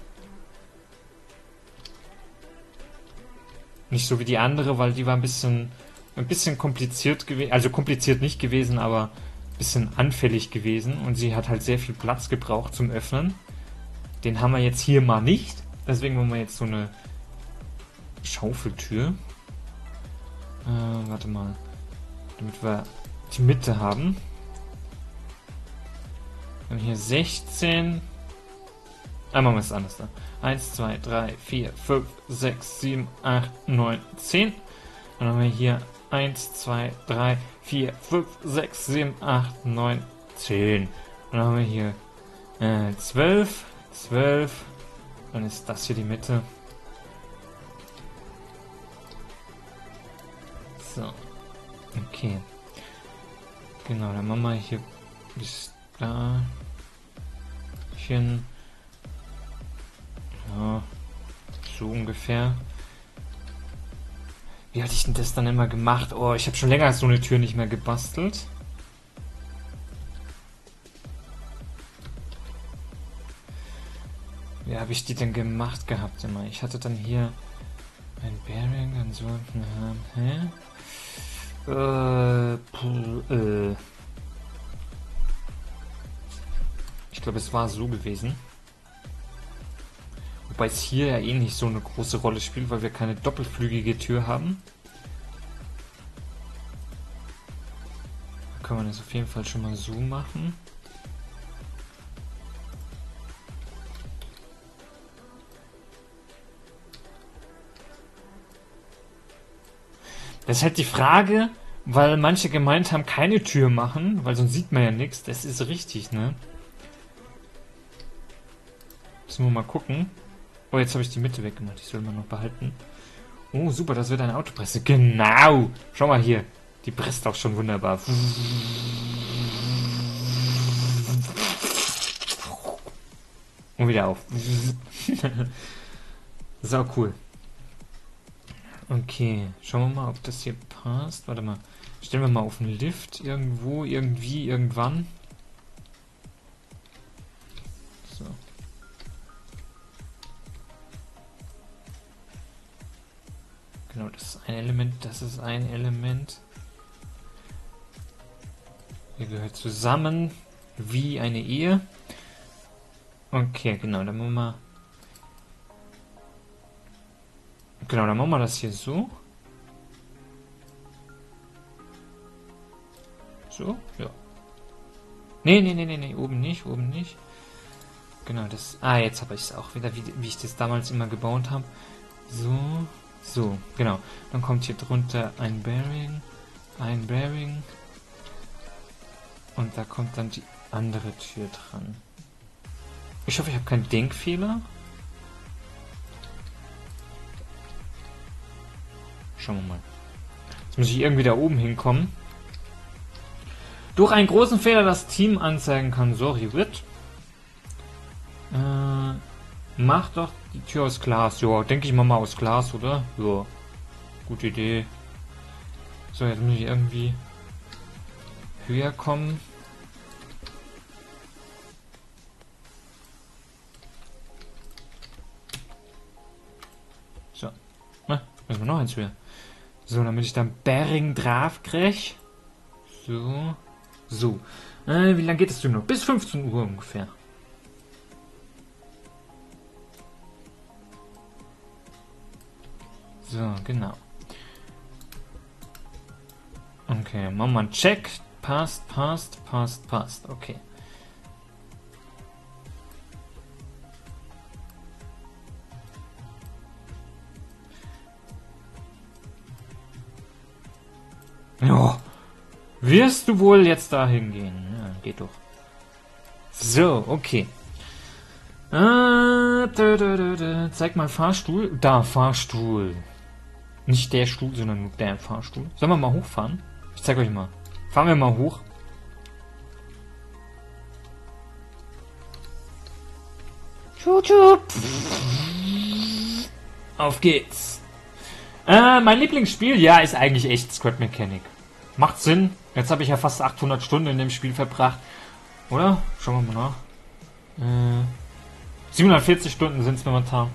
Nicht so wie die andere, weil die war ein bisschen, ein bisschen kompliziert gewesen. Also kompliziert nicht gewesen, aber ein bisschen anfällig gewesen. Und sie hat halt sehr viel Platz gebraucht zum Öffnen. Den haben wir jetzt hier mal nicht. Deswegen wollen wir jetzt so eine Schaufeltür. Äh, warte mal. Damit wir die Mitte haben. Dann hier sechzehn. Ah, machen wir es anders da. eins, zwei, drei, vier, fünf, sechs, sieben, acht, neun, zehn. Dann haben wir hier eins, zwei, drei, vier, fünf, sechs, sieben, acht, neun, zehn. Dann haben wir hier äh, zwölf, zwölf. Dann ist das hier die Mitte. So. Okay. Genau, dann machen wir hier bis da. Hin. Ja, so ungefähr. Wie hatte ich denn das dann immer gemacht? Oh, ich habe schon länger so eine Tür nicht mehr gebastelt. Wie habe ich die denn gemacht gehabt immer? Ich hatte dann hier ein Bearing, dann so unten haben. Hä? Äh, puh, äh. Ich glaube, es war so gewesen. Wobei es hier ja eh nicht so eine große Rolle spielt, weil wir keine doppelflügige Tür haben. Da können wir das auf jeden Fall schon mal so machen. Das ist halt die Frage, weil manche gemeint haben, keine Tür machen, weil sonst sieht man ja nichts. Das ist richtig, ne? Müssen wir mal gucken. Oh, jetzt habe ich die Mitte weggemacht. Die soll man noch behalten. Oh, super, das wird eine Autopresse. Genau! Schau mal hier. Die presst auch schon wunderbar. Und wieder auf. Sau cool. Okay, schauen wir mal, ob das hier passt. Warte mal, stellen wir mal auf den Lift. Irgendwo, irgendwie, irgendwann. So. Genau, das ist ein Element, das ist ein Element. Ihr gehört zusammen wie eine Ehe. Okay, genau, dann machen wir... Genau, dann machen wir das hier so. So, ja. Nee, nee, nee, nee, nee, oben nicht, oben nicht. Genau, das... Ah, jetzt habe ich es auch wieder, wie, wie ich das damals immer gebaut habe. So, so, genau. Dann kommt hier drunter ein Bearing, ein Bearing. Und da kommt dann die andere Tür dran. Ich hoffe, ich habe keinen Denkfehler. Schauen wir mal. Jetzt muss ich irgendwie da oben hinkommen. Durch einen großen Fehler das Team anzeigen kann. Sorry, Ritt. Äh, mach doch die Tür aus Glas. Ja, denke ich mal mal aus Glas, oder? Ja. Gute Idee. So, jetzt muss ich irgendwie höher kommen. So. Na, müssen wir noch eins höher. So, damit ich dann Bering drauf kriege. So. So. Äh, wie lange geht das denn noch? Bis fünfzehn Uhr ungefähr. So, genau. Okay, machen wir einen Check. Passt, passt, passt, passt. Okay. Ja. Wirst du wohl jetzt dahin gehen? Ja, geht doch. So, okay. Ah, dö, dö, dö, dö. Zeig mal Fahrstuhl. Da, Fahrstuhl. Nicht der Stuhl, sondern der Fahrstuhl. Sollen wir mal hochfahren? Ich zeig euch mal. Fahren wir mal hoch. Auf geht's. Äh, mein Lieblingsspiel, ja, ist eigentlich echt Scrap Mechanic. Macht Sinn. Jetzt habe ich ja fast achthundert Stunden in dem Spiel verbracht. Oder? Schauen wir mal nach. Äh, siebenhundertvierzig Stunden sind es momentan.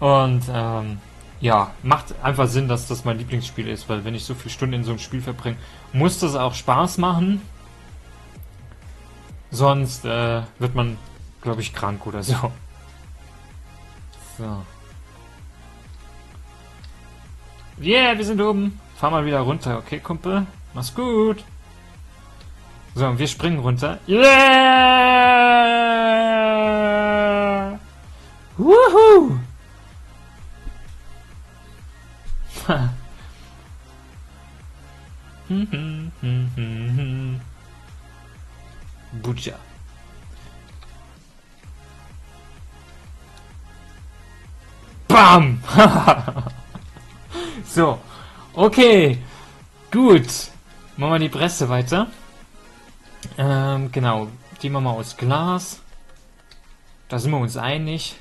Und, ähm... ja, macht einfach Sinn, dass das mein Lieblingsspiel ist, weil wenn ich so viele Stunden in so einem Spiel verbringe, muss das auch Spaß machen. Sonst äh, wird man, glaube ich, krank oder so. So. Yeah, wir sind oben. Fahr mal wieder runter, okay, Kumpel? Mach's gut. So, und wir springen runter. Yeah! Wuhu! Butja. Bam! So. Okay. Gut. Machen wir die Presse weiter. Ähm, genau. Die machen wir aus Glas. Da sind wir uns einig.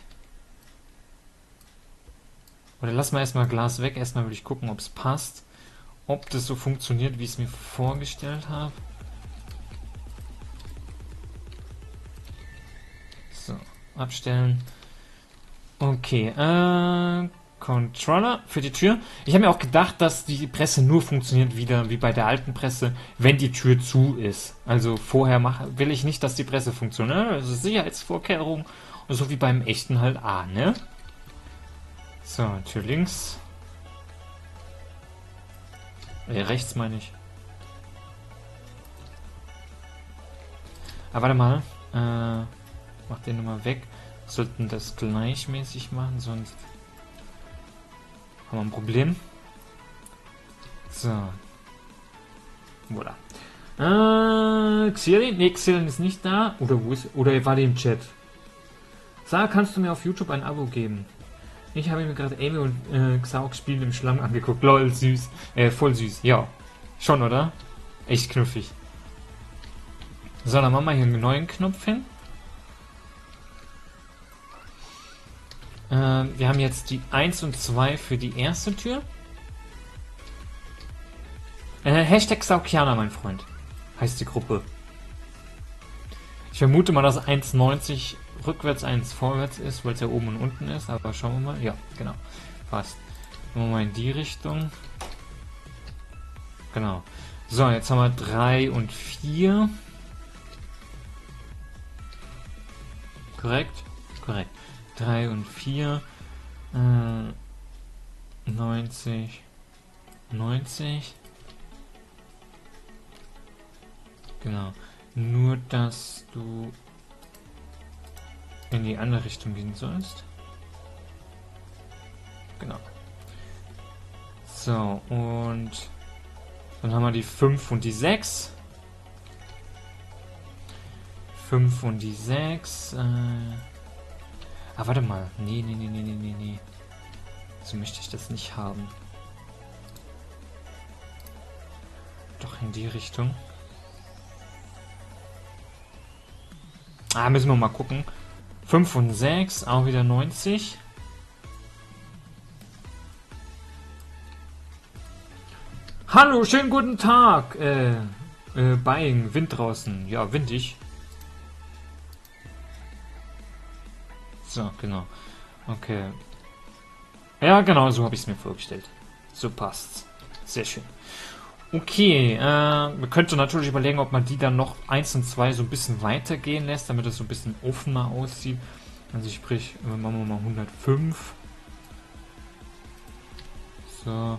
Oder lass mal erstmal Glas weg. Erstmal will ich gucken, ob es passt. Ob das so funktioniert, wie ich es mir vorgestellt habe. So, abstellen. Okay, äh, Controller für die Tür. Ich habe mir auch gedacht, dass die Presse nur funktioniert wieder wie bei der alten Presse, wenn die Tür zu ist. Also vorher mach, will ich nicht, dass die Presse funktioniert. Also Sicherheitsvorkehrung. Und so wie beim echten halt A, ne? So, Tür links. Äh, rechts meine ich. Aber warte mal. Äh, mach den nochmal weg. Sollten das gleichmäßig machen, sonst haben wir ein Problem. So. Voilà. Äh, Xilin? Ne, Xilin ist nicht da. Oder wo ist. Oder war die im Chat? Sarah, kannst du mir auf YouTube ein Abo geben? Ich habe mir gerade Amy und äh, Xaroc spielen im Schlamm angeguckt. Lol, süß. Äh, voll süß. Ja. Schon, oder? Echt knuffig. So, dann machen wir hier einen neuen Knopf hin. Äh, wir haben jetzt die eins und zwei für die erste Tür. Äh, Hashtag Xaukiana, mein Freund. Heißt die Gruppe. Ich vermute mal, dass eins neunzig... rückwärts eins vorwärts ist, weil es ja oben und unten ist, aber schauen wir mal. Ja, genau. Passt. Gehen wir mal in die Richtung. Genau. So, jetzt haben wir drei und vier. Korrekt? Korrekt. drei und vier. Äh, neunzig. neunzig. Genau. Nur, dass du in die andere Richtung gehen sollst. Genau. So, und dann haben wir die fünf und die sechs. fünf und die sechs. Äh ah, warte mal. Nee, nee, nee, nee, nee, nee. So möchte ich das nicht haben. Doch in die Richtung. Ah, müssen wir mal gucken. fünf und sechs, auch wieder neunzig. Hallo, schönen guten Tag. Äh, äh, Buying, Wind draußen. Ja, windig. So, genau. Okay. Ja, genau, so habe ich es mir vorgestellt. So passt's. Sehr schön. Okay, äh, man könnte natürlich überlegen, ob man die dann noch eins und zwei so ein bisschen weitergehen lässt, damit es so ein bisschen offener aussieht. Also sprich, machen wir mal hundertfünf. So,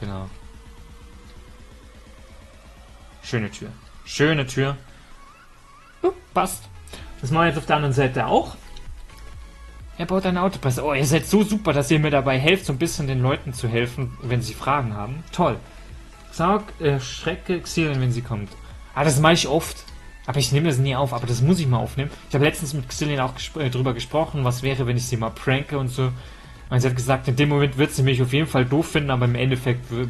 genau. Schöne Tür. Schöne Tür. Uh, passt. Das machen wir jetzt auf der anderen Seite auch. Er baut eine Autopass. Oh, ihr seid so super, dass ihr mir dabei helft, so ein bisschen den Leuten zu helfen, wenn sie Fragen haben. Toll. Xaroc, äh, schrecke Xilin, wenn sie kommt. Ah, das mache ich oft. Aber ich nehme das nie auf, aber das muss ich mal aufnehmen. Ich habe letztens mit Xilin auch gespr äh, drüber gesprochen, was wäre, wenn ich sie mal pranke und so. Und sie hat gesagt, in dem Moment wird sie mich auf jeden Fall doof finden, aber im Endeffekt äh,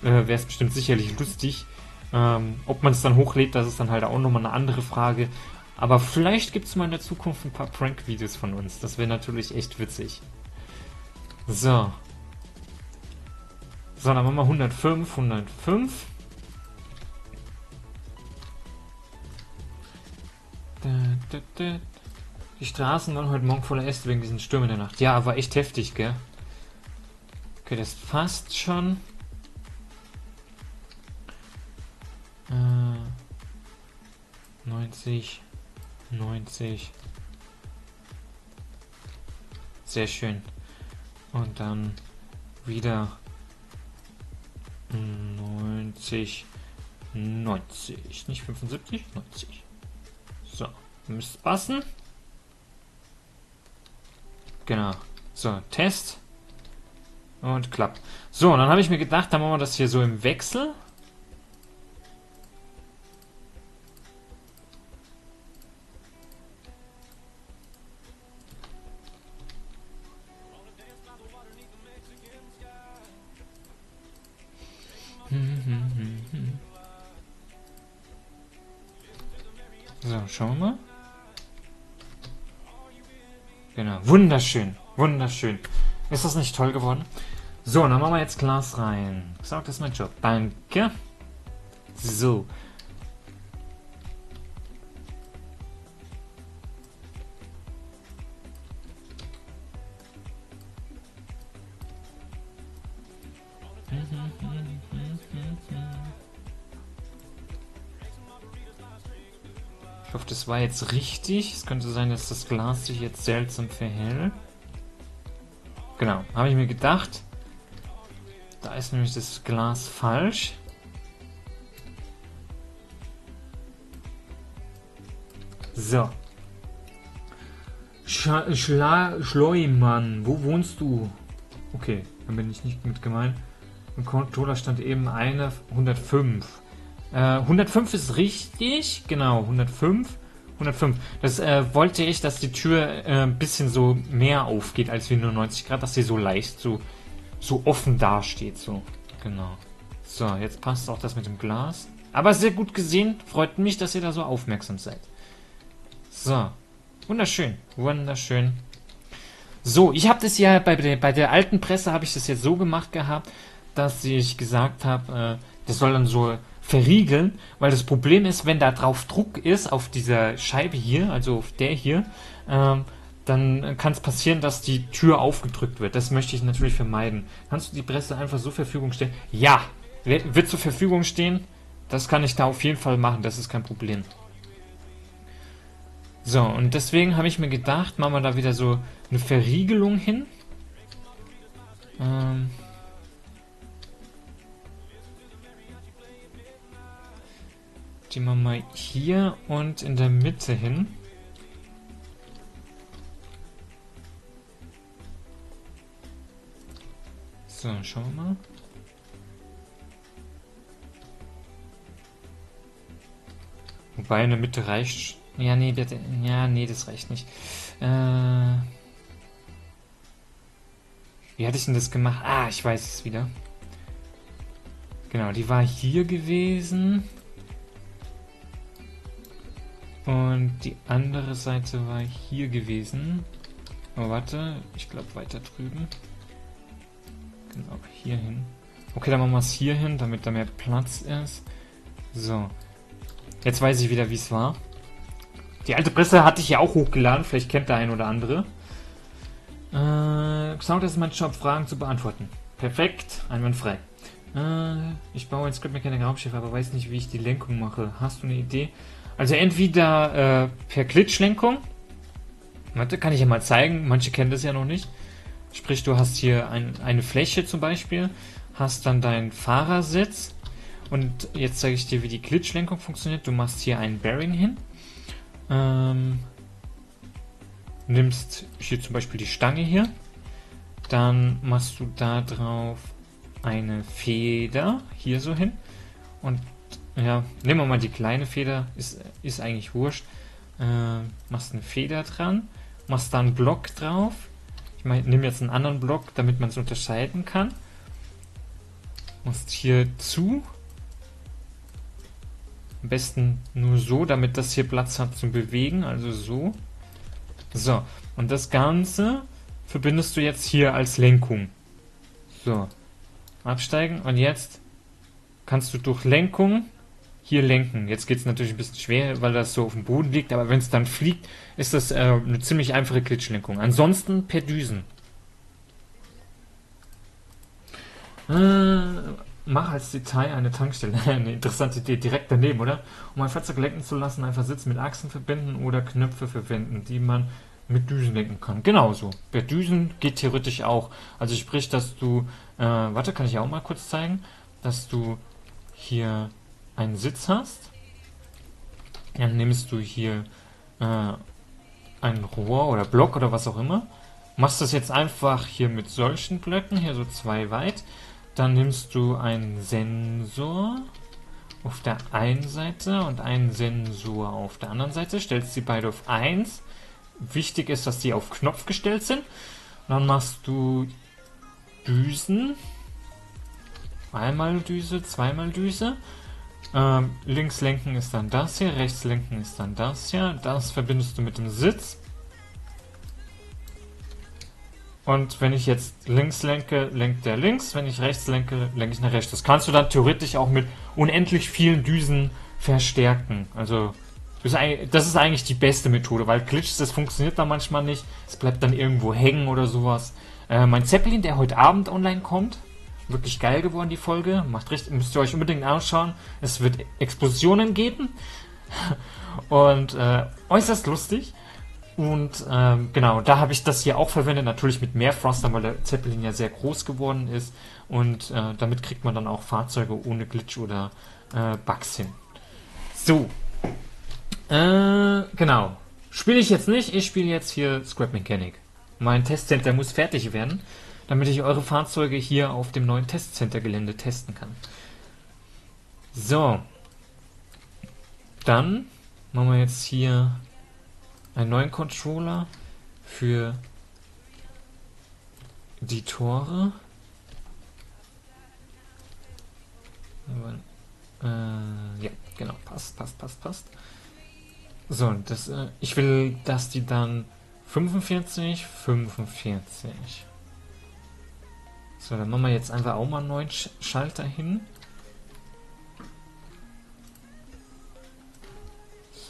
wäre es bestimmt sicherlich lustig. Ähm, ob man es dann hochlädt, das ist dann halt auch nochmal eine andere Frage. Aber vielleicht gibt es mal in der Zukunft ein paar Prank-Videos von uns. Das wäre natürlich echt witzig. So. So, dann machen wir hundertfünf, hundertfünf. Die Straßen waren heute Morgen voller Äste wegen diesen Stürmen in der Nacht. Ja, war echt heftig, gell? Okay, das passt schon. Äh, neunzig, neunzig. Sehr schön. Und dann wieder neunzig, neunzig. Nicht fünfundsiebzig, neunzig. So, müsste passen. Genau. So, Test. Und klappt. So, und dann habe ich mir gedacht, dann machen wir das hier so im Wechsel. So, schauen wir mal. Genau, wunderschön, wunderschön. Ist das nicht toll geworden? So, dann machen wir jetzt Glas rein. Gesagt, das ist mein Job. Danke. So. Ich hoffe, das war jetzt richtig. Es könnte sein, dass das Glas sich jetzt seltsam verhält. Genau, habe ich mir gedacht. Da ist nämlich das Glas falsch. So. Schla Schla Schleumann, wo wohnst du? Okay, da bin ich nicht mit gemeint. Im Controller stand eben eine hundertfünf. hundertfünf ist richtig, genau, hundertfünf, hundertfünf. Das äh, wollte ich, dass die Tür äh, ein bisschen so mehr aufgeht, als wie nur neunzig Grad, dass sie so leicht, so, so offen dasteht, so, genau. So, jetzt passt auch das mit dem Glas. Aber sehr gut gesehen, freut mich, dass ihr da so aufmerksam seid. So, wunderschön, wunderschön. So, ich habe das ja, bei der, bei der alten Presse habe ich das jetzt so gemacht gehabt, dass ich gesagt habe, äh, das soll dann so verriegeln, weil das Problem ist, wenn da drauf Druck ist, auf dieser Scheibe hier, also auf der hier, ähm, dann kann es passieren, dass die Tür aufgedrückt wird. Das möchte ich natürlich vermeiden. Kannst du die Presse einfach so zur Verfügung stellen? Ja, wird zur Verfügung stehen. Das kann ich da auf jeden Fall machen, das ist kein Problem. So, und deswegen habe ich mir gedacht, machen wir da wieder so eine Verriegelung hin. Ähm... Die machen wir mal hier und in der Mitte hin. So, schauen wir mal. Wobei in der Mitte reicht. Ja, nee, das, ja, nee, das reicht nicht. Äh, wie hatte ich denn das gemacht? Ah, ich weiß es wieder. Genau, die war hier gewesen. Und die andere Seite war hier gewesen. Oh, warte, ich glaube weiter drüben. Genau, hier hin. Okay, dann machen wir es hier hin, damit da mehr Platz ist. So. Jetzt weiß ich wieder, wie es war. Die alte Presse hatte ich ja auch hochgeladen, vielleicht kennt der ein oder andere. Äh, Xaroc, das ist mein Job, Fragen zu beantworten. Perfekt, einwandfrei. Äh, ich baue ein Scrap Mechanic Raumschiff, aber weiß nicht, wie ich die Lenkung mache. Hast du eine Idee? Also entweder äh, per Klitschlenkung. Warte, kann ich ja mal zeigen. Manche kennen das ja noch nicht. Sprich, du hast hier ein, eine Fläche zum Beispiel, hast dann deinen Fahrersitz und jetzt zeige ich dir, wie die Klitschlenkung funktioniert. Du machst hier einen Bearing hin, ähm, nimmst hier zum Beispiel die Stange hier, dann machst du da drauf eine Feder hier so hin und ja, nehmen wir mal die kleine Feder, ist, ist eigentlich wurscht. Äh, machst eine Feder dran, machst da einen Block drauf. Ich nehme jetzt einen anderen Block, damit man es unterscheiden kann. Machst hier zu. Am besten nur so, damit das hier Platz hat zum Bewegen. Also so. So. Und das Ganze verbindest du jetzt hier als Lenkung. So. Absteigen. Und jetzt kannst du durch Lenkung hier lenken. Jetzt geht es natürlich ein bisschen schwer, weil das so auf dem Boden liegt, aber wenn es dann fliegt, ist das äh, eine ziemlich einfache Klitschlenkung. Ansonsten per Düsen. Äh, mach als Detail eine Tankstelle. Eine interessante Idee, direkt daneben, oder? Um ein Fahrzeug lenken zu lassen, einfach Sitz mit Achsen verbinden oder Knöpfe verwenden, die man mit Düsen lenken kann. Genauso. Per Düsen geht theoretisch auch. Also sprich, dass du, äh, warte, kann ich auch mal kurz zeigen, dass du hier einen Sitz hast, dann nimmst du hier äh, ein Rohr oder Block oder was auch immer, machst das jetzt einfach hier mit solchen Blöcken, hier so zwei weit, dann nimmst du einen Sensor auf der einen Seite und einen Sensor auf der anderen Seite, stellst die beide auf eins, wichtig ist, dass die auf Knopf gestellt sind, dann machst du Düsen, einmal Düse, zweimal Düse. Ähm, links lenken ist dann das hier, rechts lenken ist dann das hier, das verbindest du mit dem Sitz. Und wenn ich jetzt links lenke, lenkt der links, wenn ich rechts lenke, lenke ich nach rechts. Das kannst du dann theoretisch auch mit unendlich vielen Düsen verstärken. Also das ist eigentlich die beste Methode, weil Glitches, das funktioniert dann manchmal nicht, es bleibt dann irgendwo hängen oder sowas. Äh, mein Zeppelin, der heute Abend online kommt, wirklich geil geworden, die Folge. Macht richtig, müsst ihr euch unbedingt anschauen. Es wird Explosionen geben und äh, äußerst lustig. Und ähm, genau, da habe ich das hier auch verwendet. Natürlich mit mehr Frostern, weil der Zeppelin ja sehr groß geworden ist. Und äh, damit kriegt man dann auch Fahrzeuge ohne Glitch oder äh, Bugs hin. So. Äh, genau. Spiele ich jetzt nicht. Ich spiele jetzt hier Scrap Mechanic. Mein Testcenter muss fertig werden, damit ich eure Fahrzeuge hier auf dem neuen Testcenter-Gelände testen kann. So. Dann machen wir jetzt hier einen neuen Controller für die Tore. Äh, ja, genau. Passt, passt, passt, passt. So, das, äh, ich will, dass die dann fünfundvierzig, fünfundvierzig... So, dann machen wir jetzt einfach auch mal einen neuen Sch Schalter hin.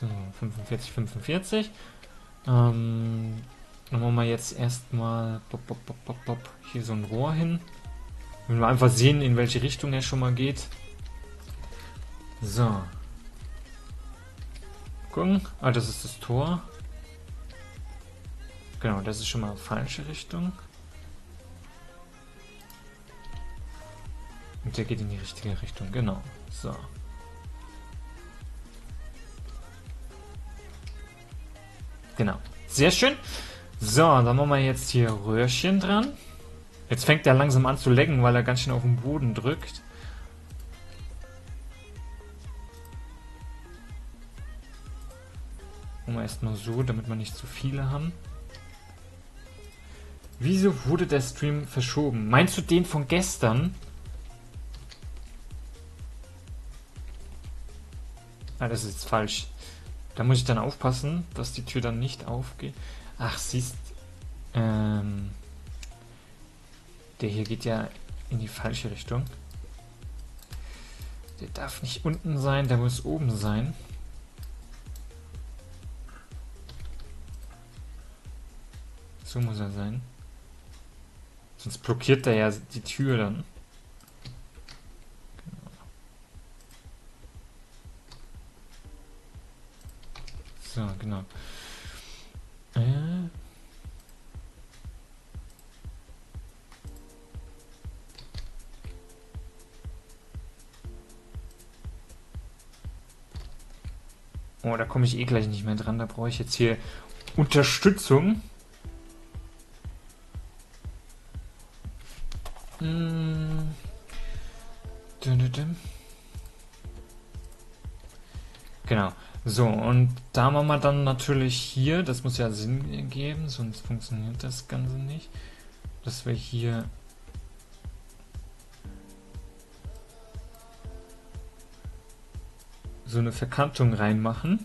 So, fünfundvierzig, fünfundvierzig. Ähm, dann machen wir jetzt erstmal hier so ein Rohr hin. Wenn wir einfach sehen, in welche Richtung er schon mal geht. So. Gucken. Ah, das ist das Tor. Genau, das ist schon mal falsche Richtung. Und der geht in die richtige Richtung, genau. So. Genau. Sehr schön. So, dann machen wir jetzt hier Röhrchen dran. Jetzt fängt er langsam an zu lecken, weil er ganz schön auf den Boden drückt. Machen wir erstmal so, damit wir nicht zu viele haben. Wieso wurde der Stream verschoben? Meinst du den von gestern? Ah, das ist jetzt falsch. Da muss ich dann aufpassen, dass die Tür dann nicht aufgeht. Ach, siehst ähm, der hier geht ja in die falsche Richtung. Der darf nicht unten sein, der muss oben sein. So muss er sein. Sonst blockiert der ja die Tür dann. Genau. So, genau. Äh. Oh, da komme ich eh gleich nicht mehr dran. Da brauche ich jetzt hier Unterstützung. Hm. Genau. So, und da machen wir dann natürlich hier, das muss ja Sinn ergeben, sonst funktioniert das Ganze nicht, dass wir hier so eine Verkantung reinmachen,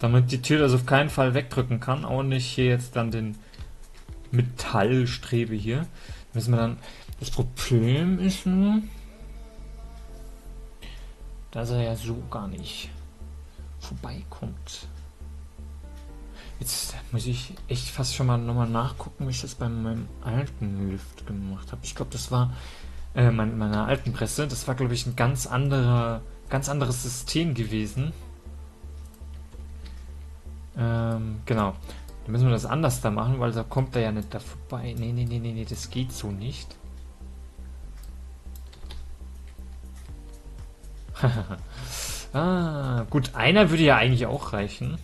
damit die Tür das auf keinen Fall wegdrücken kann, auch nicht hier jetzt dann den Metallstrebe hier. Müssen wir dann, das Problem ist nur, dass er ja so gar nicht vorbeikommt. Jetzt muss ich echt fast schon mal nochmal nachgucken, wie ich das bei meinem alten Lift gemacht habe. Ich glaube, das war Äh, meiner alten Presse, das war glaube ich ein ganz anderer, ganz anderes System gewesen. Ähm, genau. Da müssen wir das anders da machen, weil da kommt er ja nicht da vorbei. Nee, nee, nee, nee, nee, das geht so nicht. Ah, gut, einer würde ja eigentlich auch reichen.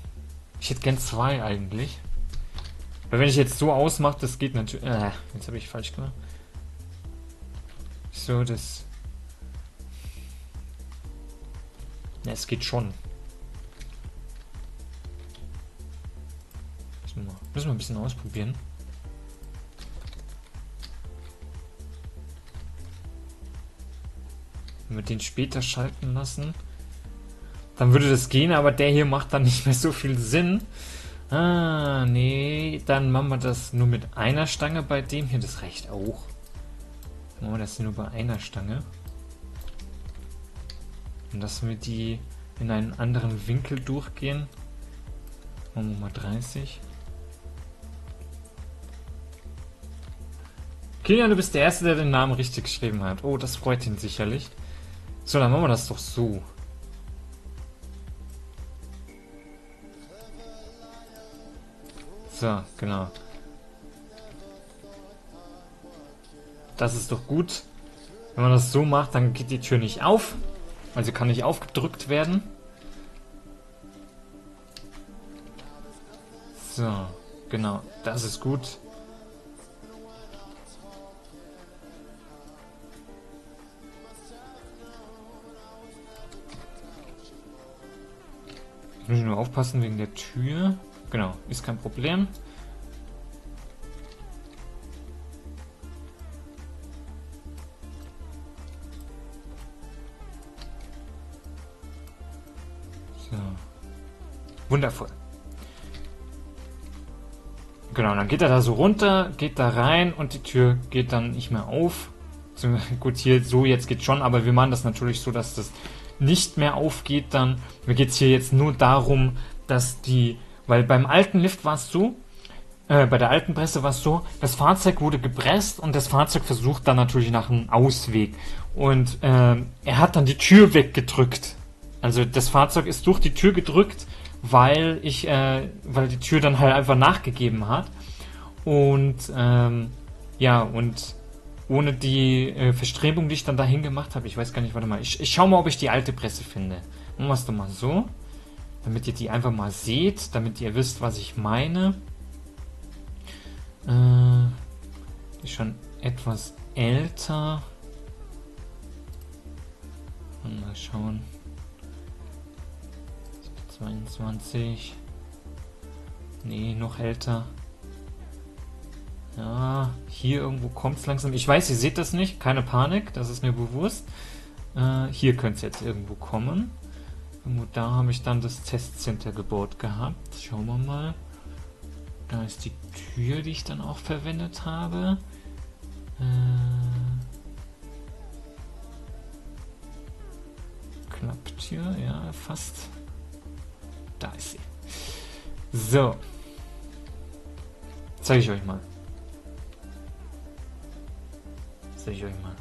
Ich hätte gern zwei eigentlich. Weil wenn ich jetzt so ausmache, das geht natürlich. Äh, jetzt habe ich falsch gemacht. So, das... Ja, es geht schon. Müssen wir, müssen wir ein bisschen ausprobieren. Wenn wir den später schalten lassen, dann würde das gehen, aber der hier macht dann nicht mehr so viel Sinn. Ah, nee, dann machen wir das nur mit einer Stange bei dem hier. Das reicht auch. Oh, das sind nur bei einer Stange. Und dass wir die in einen anderen Winkel durchgehen. Machen wir mal dreißig. Kilian, du bist der Erste, der den Namen richtig geschrieben hat. Oh, das freut ihn sicherlich. So, dann machen wir das doch so. So, genau. Das ist doch gut. Wenn man das so macht, dann geht die Tür nicht auf. Also kann nicht aufgedrückt werden. So, genau. Das ist gut. Jetzt muss ich nur aufpassen wegen der Tür. Genau, ist kein Problem. Wundervoll. Genau, dann geht er da so runter, geht da rein und die Tür geht dann nicht mehr auf. So, gut, hier so jetzt geht schon, aber wir machen das natürlich so, dass das nicht mehr aufgeht dann. Mir geht es hier jetzt nur darum, dass die, weil beim alten Lift war es so, äh, bei der alten Presse war es so, das Fahrzeug wurde gepresst und das Fahrzeug versucht dann natürlich nach einem Ausweg. Und äh, er hat dann die Tür weggedrückt. Also das Fahrzeug ist durch die Tür gedrückt, weil ich, äh, weil die Tür dann halt einfach nachgegeben hat und ähm, ja, und ohne die äh, Verstrebung, die ich dann dahin gemacht habe, ich weiß gar nicht, warte mal, ich, ich schau mal, ob ich die alte Presse finde. Machen wir es doch mal so, damit ihr die einfach mal seht, damit ihr wisst, was ich meine. Äh, die ist schon etwas älter. Mal schauen. zweiundzwanzig. Nee, noch älter. Ja, hier irgendwo kommt es langsam. Ich weiß, ihr seht das nicht. Keine Panik, das ist mir bewusst. Äh, hier könnte es jetzt irgendwo kommen. Irgendwo da habe ich dann das Testcenter gebaut gehabt. Schauen wir mal. Da ist die Tür, die ich dann auch verwendet habe. Äh, Klapptür, ja, fast. Da ist sie. So. Zeige ich euch mal. Soll ich euch mal.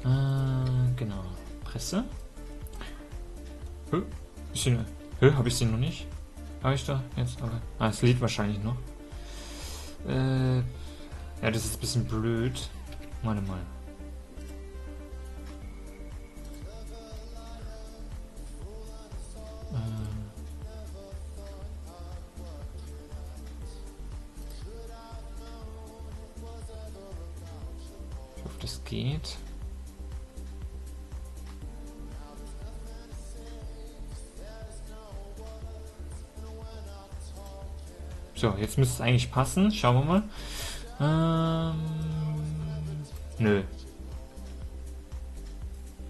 Äh, genau. Presse. Hä? Ist die, hä? Hab ich sie noch nicht? Habe ich da? Jetzt? Okay. Ah, es lädt wahrscheinlich noch. Äh, ja, das ist ein bisschen blöd. Warte mal. Geht. So, jetzt müsste es eigentlich passen. Schauen wir mal. Ähm, nö.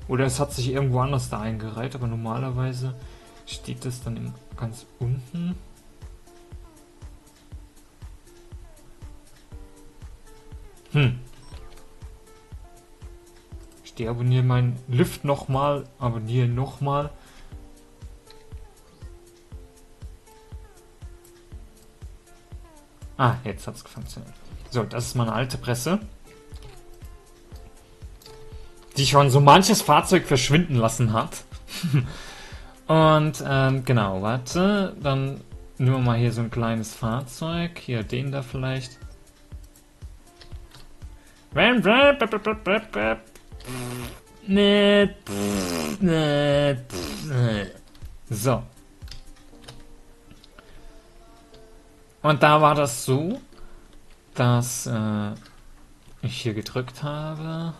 Oder es hat sich irgendwo anders da eingereiht, aber normalerweise steht das dann im, ganz unten. Hm. Deabonniere meinen Lift nochmal, abonniere nochmal. Ah, jetzt hat es funktioniert. So, das ist meine alte Presse, die schon so manches Fahrzeug verschwinden lassen hat. Und ähm, genau, warte, dann nehmen wir mal hier so ein kleines Fahrzeug. Hier, den da vielleicht. So. Und da war das so, dass äh, ich hier gedrückt habe.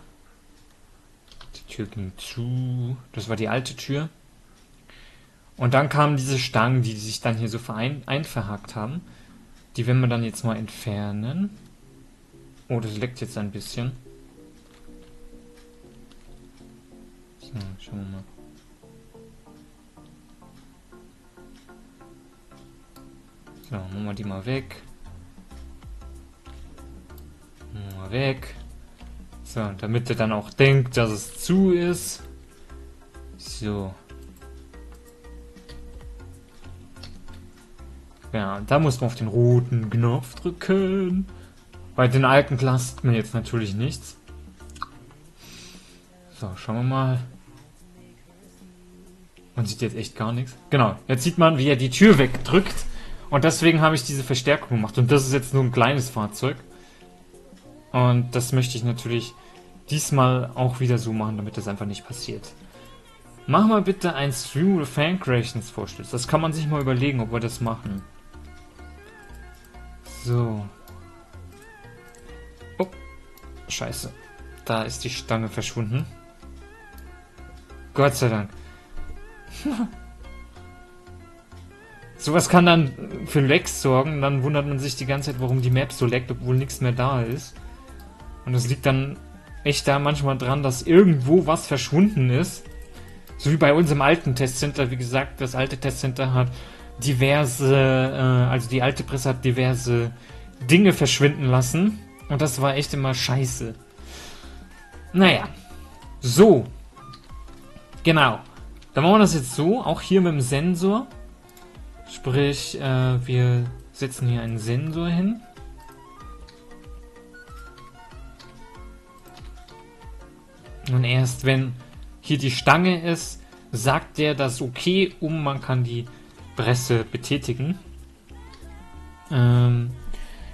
Die Tür ging zu. Das war die alte Tür. Und dann kamen diese Stangen, die sich dann hier so verein einverhakt haben. Die werden wir dann jetzt mal entfernen. Oh, das leckt jetzt ein bisschen. So, schauen wir mal. So, machen wir die mal weg. Mal weg. So, damit ihr dann auch denkt, dass es zu ist. So. Ja, da muss man auf den roten Knopf drücken. Bei den alten lasst man jetzt natürlich nichts. So, schauen wir mal. Man sieht jetzt echt gar nichts. Genau, jetzt sieht man, wie er die Tür wegdrückt. Und deswegen habe ich diese Verstärkung gemacht. Und das ist jetzt nur ein kleines Fahrzeug. Und das möchte ich natürlich diesmal auch wieder so machen, damit das einfach nicht passiert. Mach mal bitte ein Stream oder Fan Creations Vorstöß. Das kann man sich mal überlegen, ob wir das machen. So. Oh, scheiße. Da ist die Stange verschwunden. Gott sei Dank. Sowas kann dann für Lags sorgen. Dann wundert man sich die ganze Zeit, warum die Map so laggt, obwohl nichts mehr da ist. Und das liegt dann echt da manchmal dran, dass irgendwo was verschwunden ist. So wie bei unserem alten Testcenter. Wie gesagt, das alte Testcenter hat diverse, äh, also die alte Presse hat diverse Dinge verschwinden lassen. Und das war echt immer scheiße. Naja. So. Genau. Dann machen wir das jetzt so, auch hier mit dem Sensor. Sprich, äh, wir setzen hier einen Sensor hin. Und erst wenn hier die Stange ist, sagt der das okay, um man kann die Presse betätigen. Ähm,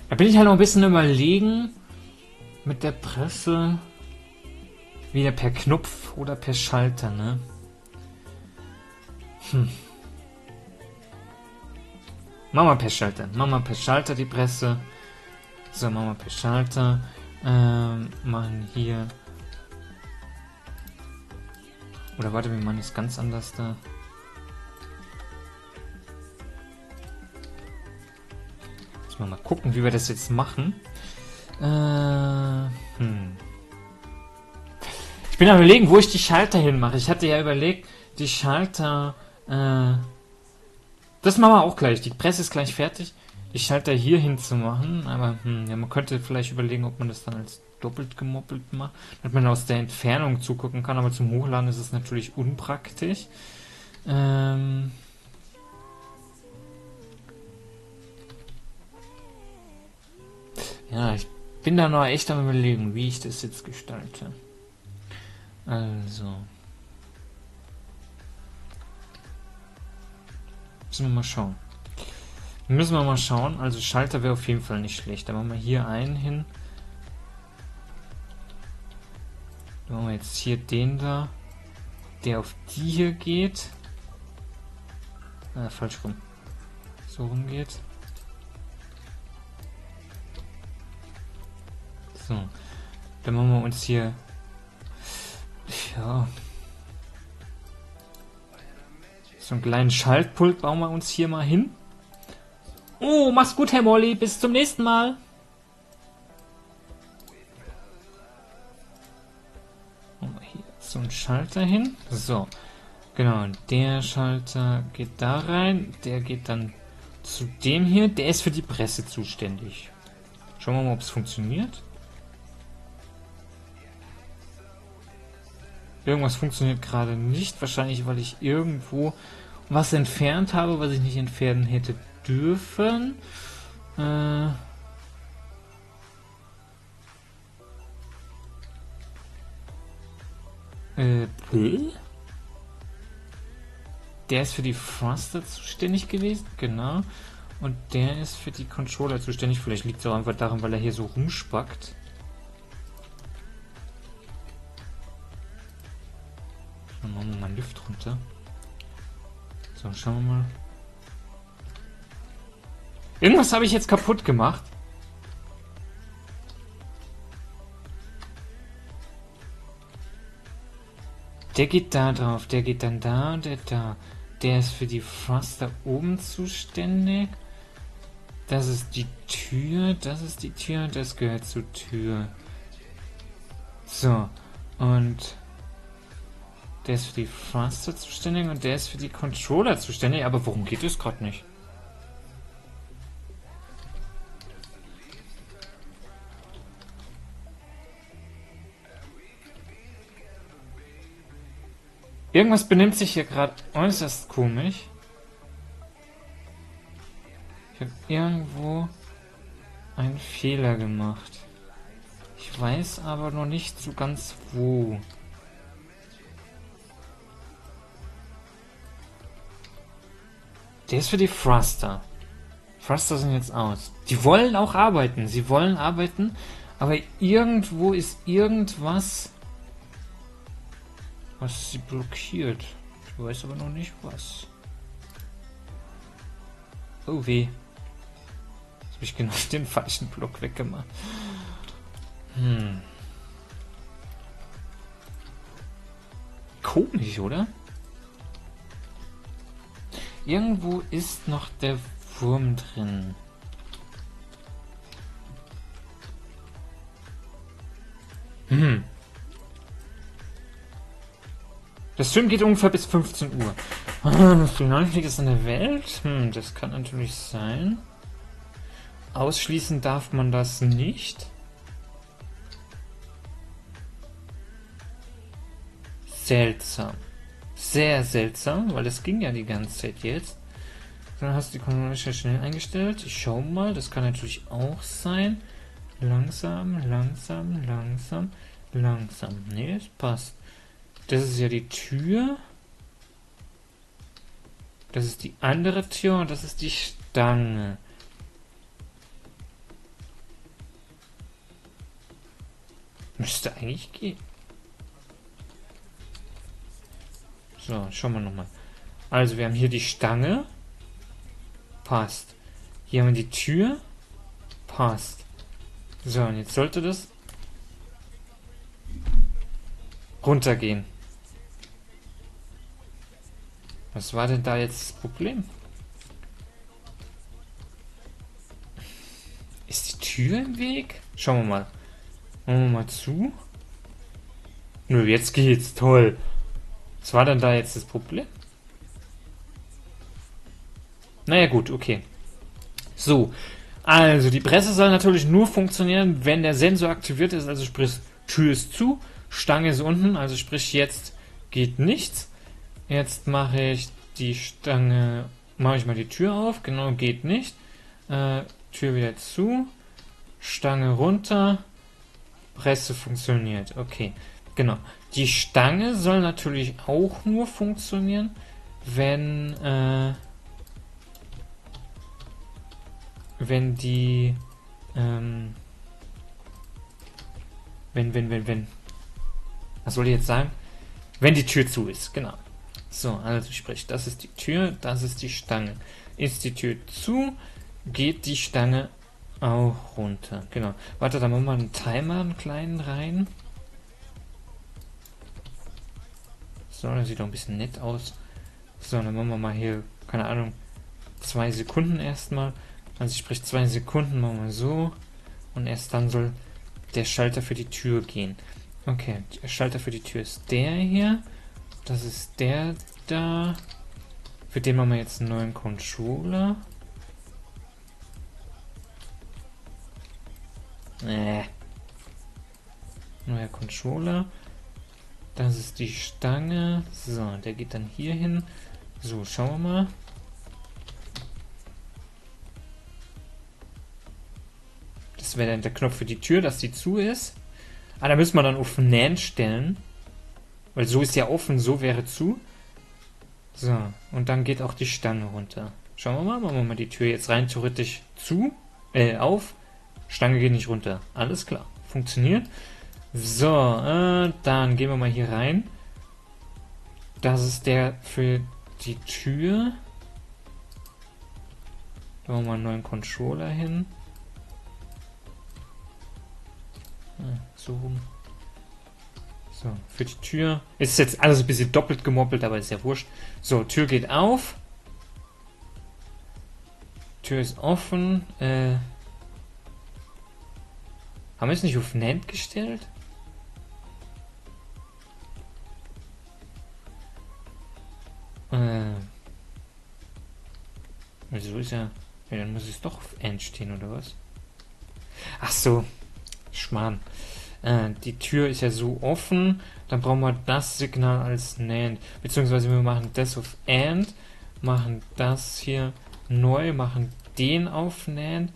da bin ich halt noch ein bisschen überlegen mit der Presse. Wieder per Knopf oder per Schalter, ne? Hm. Machen wir per Schalter. Machen wir per Schalter die Presse. So, machen wir per Schalter. Ähm, machen hier. Oder warte, wir machen es ganz anders da. Jetzt mal gucken, wie wir das jetzt machen. Äh, hm. Ich bin am überlegen, wo ich die Schalter hinmache. Ich hatte ja überlegt, die Schalter, äh, das machen wir auch gleich. Die Presse ist gleich fertig. Die Schalter hier hinzumachen. Aber hm, ja, man könnte vielleicht überlegen, ob man das dann als doppelt gemoppelt macht. Damit man aus der Entfernung zugucken kann. Aber zum Hochladen ist es natürlich unpraktisch. Ähm ja, ich bin da noch echt am Überlegen, wie ich das jetzt gestalte. Also. Müssen wir mal schauen. Müssen wir mal schauen. Also Schalter wäre auf jeden Fall nicht schlecht. Da machen wir hier einen hin. Da machen wir jetzt hier den da, der auf die hier geht. Ah, falsch rum. So rum geht. So. Dann machen wir uns hier... Ja... So einen kleinen Schaltpult bauen wir uns hier mal hin. Oh, mach's gut, Herr Molly. Bis zum nächsten Mal. Machen wir hier so einen Schalter hin. So. Genau, der Schalter geht da rein. Der geht dann zu dem hier. Der ist für die Presse zuständig. Schauen wir mal, ob es funktioniert. Irgendwas funktioniert gerade nicht. Wahrscheinlich, weil ich irgendwo was entfernt habe, was ich nicht entfernen hätte dürfen. Äh äh, P? Der ist für die Thruster zuständig gewesen, genau. Und der ist für die Controller zuständig. Vielleicht liegt es auch einfach daran, weil er hier so rumspackt. Dann machen wir mal Luft runter. So, schauen wir mal. Irgendwas habe ich jetzt kaputt gemacht. Der geht da drauf, der geht dann da, der da. Der ist für die Thruster oben zuständig. Das ist die Tür, das ist die Tür, das gehört zur Tür. So, und... Der ist für die Thruster zuständig und der ist für die Controller zuständig. Aber worum geht es gerade nicht? Irgendwas benimmt sich hier gerade äußerst komisch. Ich habe irgendwo einen Fehler gemacht. Ich weiß aber noch nicht so ganz wo. Der ist für die Thruster. Thruster sind jetzt aus. Die wollen auch arbeiten. Sie wollen arbeiten, aber irgendwo ist irgendwas, was sie blockiert. Ich weiß aber noch nicht was. Oh weh. Jetzt habe ich genau den falschen Block weggemacht. Hm. Komisch, oder? Irgendwo ist noch der Wurm drin. Hm. Das Stream geht ungefähr bis fünfzehn Uhr. Das Finalflieg ist in der Welt? Hm, das kann natürlich sein. Ausschließen darf man das nicht. Seltsam. Sehr seltsam, weil das ging ja die ganze Zeit jetzt. Dann hast du die Kommunikation schnell eingestellt. Ich schau mal, das kann natürlich auch sein. Langsam, langsam, langsam, langsam. Ne, es passt. Das ist ja die Tür. Das ist die andere Tür und das ist die Stange. Müsste eigentlich gehen. So, schauen wir nochmal. Also, wir haben hier die Stange. Passt. Hier haben wir die Tür. Passt. So, und jetzt sollte das runtergehen. Was war denn da jetzt das Problem? Ist die Tür im Weg? Schauen wir mal. Machen wir mal zu. Nö, jetzt geht's. Toll. Was war denn da jetzt das Problem? Naja gut, okay. So. Also, die Presse soll natürlich nur funktionieren, wenn der Sensor aktiviert ist. Also sprich, Tür ist zu, Stange ist unten. Also sprich, jetzt geht nichts. Jetzt mache ich die Stange, mache ich mal die Tür auf, genau, geht nicht. Äh, Tür wieder zu, Stange runter, Presse funktioniert, okay, genau. Die Stange soll natürlich auch nur funktionieren, wenn, äh, wenn die, ähm, wenn, wenn, wenn, wenn, was soll ich jetzt sagen? Wenn die Tür zu ist, genau. So, also sprich, das ist die Tür, das ist die Stange. Ist die Tür zu, geht die Stange auch runter. Genau. Warte, da machen wir einen Timer, einen kleinen rein. So, das sieht doch ein bisschen nett aus. So, dann machen wir mal hier, keine Ahnung, zwei Sekunden erstmal. Also sprich, zwei Sekunden machen wir so. Und erst dann soll der Schalter für die Tür gehen. Okay, der Schalter für die Tür ist der hier. Das ist der da. Für den machen wir jetzt einen neuen Controller. Äh. Neuer Controller. Das ist die Stange. So, der geht dann hier hin. So, schauen wir mal. Das wäre dann der Knopf für die Tür, dass die zu ist. Ah, da müssen wir dann auf Nan stellen. Weil so ist ja offen, so wäre zu. So, und dann geht auch die Stange runter. Schauen wir mal, machen wir mal die Tür jetzt rein theoretisch zu, äh, auf. Stange geht nicht runter. Alles klar, funktioniert. So, äh, dann gehen wir mal hier rein. Das ist der für die Tür. Da machen wir einen neuen Controller hin. So rum. So, für die Tür. Ist jetzt alles ein bisschen doppelt gemoppelt, aber ist ja wurscht. So, Tür geht auf. Tür ist offen. Äh, haben wir es nicht auf Nand gestellt? Äh, wieso ist ja... Ja, dann muss es doch auf End stehen, oder was? Ach so. Schmarrn. Äh, die Tür ist ja so offen, dann brauchen wir das Signal als N A N D. Beziehungsweise wir machen das auf A N D, machen das hier neu, machen den auf N A N D.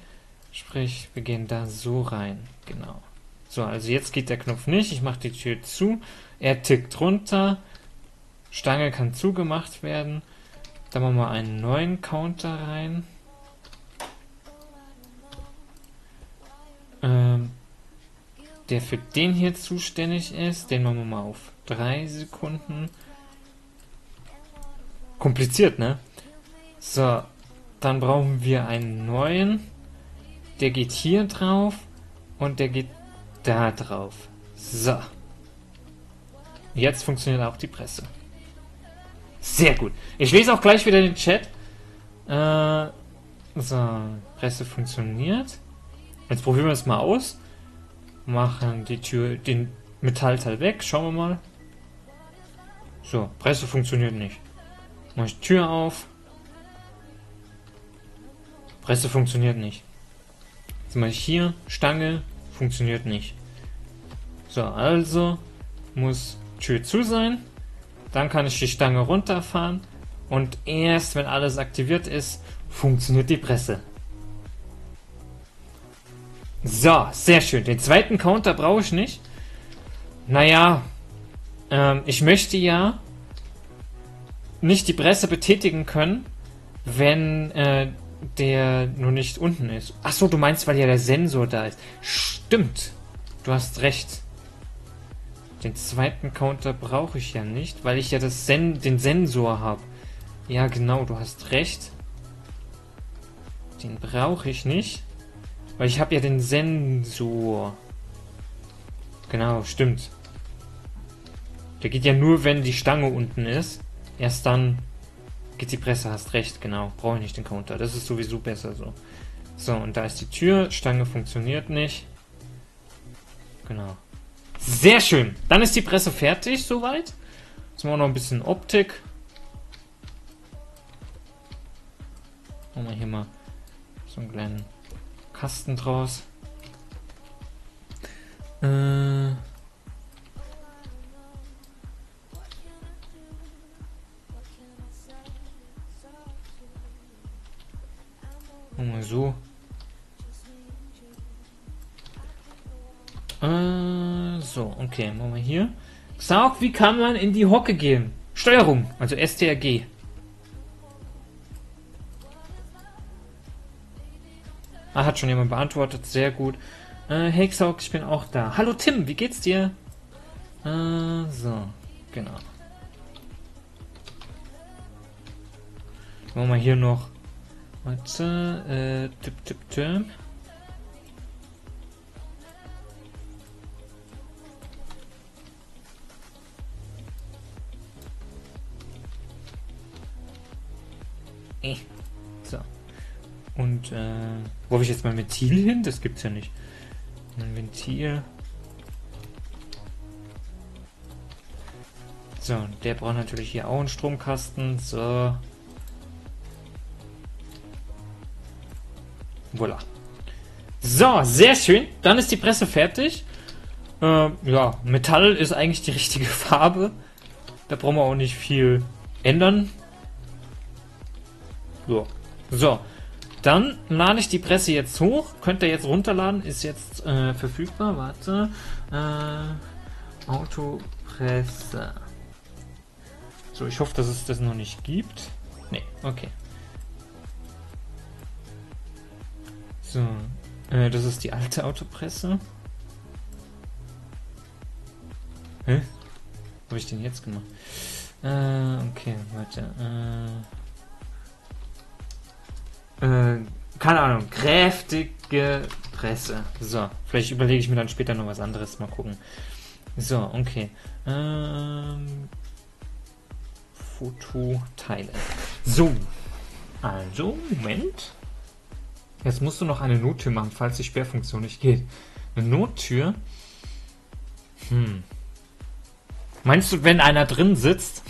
Sprich, wir gehen da so rein. Genau. So, also jetzt geht der Knopf nicht. Ich mache die Tür zu. Er tickt runter. Stange kann zugemacht werden. Dann machen wir einen neuen Counter rein. Ähm... der für den hier zuständig ist. Den machen wir mal auf drei Sekunden. Kompliziert, ne? So, dann brauchen wir einen neuen. Der geht hier drauf und der geht da drauf. So. Jetzt funktioniert auch die Presse. Sehr gut. Ich lese auch gleich wieder den Chat. Äh, so, Presse funktioniert. Jetzt probieren wir es mal aus. Machen die Tür, den Metallteil weg. Schauen wir mal. So, Presse funktioniert nicht. Mache ich Tür auf. Presse funktioniert nicht. Jetzt mache ich hier. Stange funktioniert nicht. So, also muss Tür zu sein. Dann kann ich die Stange runterfahren. Und erst wenn alles aktiviert ist, funktioniert die Presse. So, sehr schön. Den zweiten Counter brauche ich nicht. Naja, ähm, ich möchte ja nicht die Presse betätigen können, wenn äh, der nur nicht unten ist. Achso, du meinst, weil ja der Sensor da ist. Stimmt, du hast recht. Den zweiten Counter brauche ich ja nicht, weil ich ja das Sen- den Sensor habe. Ja genau, du hast recht. Den brauche ich nicht. Weil ich habe ja den Sensor. Genau, stimmt. Der geht ja nur, wenn die Stange unten ist. Erst dann geht die Presse, hast recht, genau. Brauche ich nicht den Counter. Das ist sowieso besser so. So, und da ist die Tür. Stange funktioniert nicht. Genau. Sehr schön. Dann ist die Presse fertig, soweit. Jetzt machen wir noch ein bisschen Optik. Machen wir hier mal so einen kleinen Kasten draus. Äh. Mal so. Äh, so, okay, machen wir hier. Xaroc, wie kann man in die Hocke gehen? Steuerung, also S T R G. Ah, hat schon jemand beantwortet, sehr gut. Äh, hey Xaroc, ich bin auch da. Hallo Tim, wie geht's dir? Äh, so, genau. Machen wir hier noch. Warte, äh, tipp, tipp, tipp. So. Und, äh, wo habe ich jetzt mein Ventil hin? Das gibt's ja nicht. Ein Ventil. So, der braucht natürlich hier auch einen Stromkasten. So. Voilà. So, sehr schön. Dann ist die Presse fertig. Äh, ja, Metall ist eigentlich die richtige Farbe. Da brauchen wir auch nicht viel ändern. So. So, dann lade ich die Presse jetzt hoch. Könnt ihr jetzt runterladen, ist jetzt äh, verfügbar. Warte. Äh, Autopresse. So, ich hoffe, dass es das noch nicht gibt. Ne, okay. So, äh, das ist die alte Autopresse. Hä? Was habe ich denn jetzt gemacht? Äh, okay, warte. Äh... Äh, keine Ahnung, kräftige Presse. So, vielleicht überlege ich mir dann später noch was anderes. Mal gucken. So, okay. Ähm, Fototeile. So. Also, Moment. Jetzt musst du noch eine Nottür machen, falls die Sperrfunktion nicht geht. Eine Nottür? Hm. Meinst du, wenn einer drin sitzt?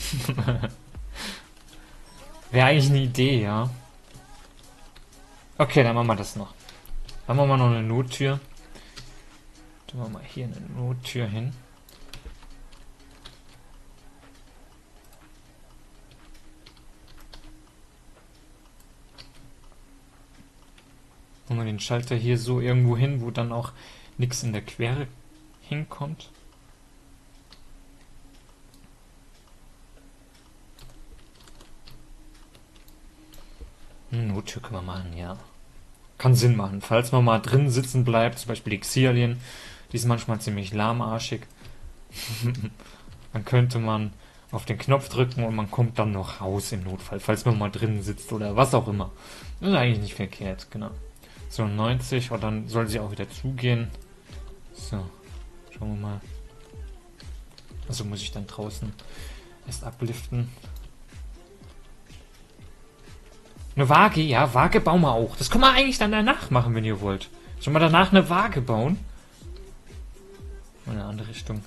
Wäre eigentlich eine Idee, ja. Okay, dann machen wir das noch. Dann machen wir noch eine Nottür. Dann machen wir hier eine Nottür hin. Machen wir den Schalter hier so irgendwo hin, wo dann auch nichts in der Quere hinkommt. Nottür können wir machen, ja. Kann Sinn machen. Falls man mal drin sitzen bleibt, zum Beispiel die Xilin, die ist manchmal ziemlich lahmarschig. Dann könnte man auf den Knopf drücken und man kommt dann noch raus im Notfall, falls man mal drin sitzt oder was auch immer. Das ist eigentlich nicht verkehrt, genau. So, neunzig, und dann soll sie auch wieder zugehen. So, schauen wir mal. Also muss ich dann draußen erst abliften. Eine Waage, ja, Waage bauen wir auch. Das können wir eigentlich dann danach machen, wenn ihr wollt. Sollen wir danach eine Waage bauen? In eine andere Richtung.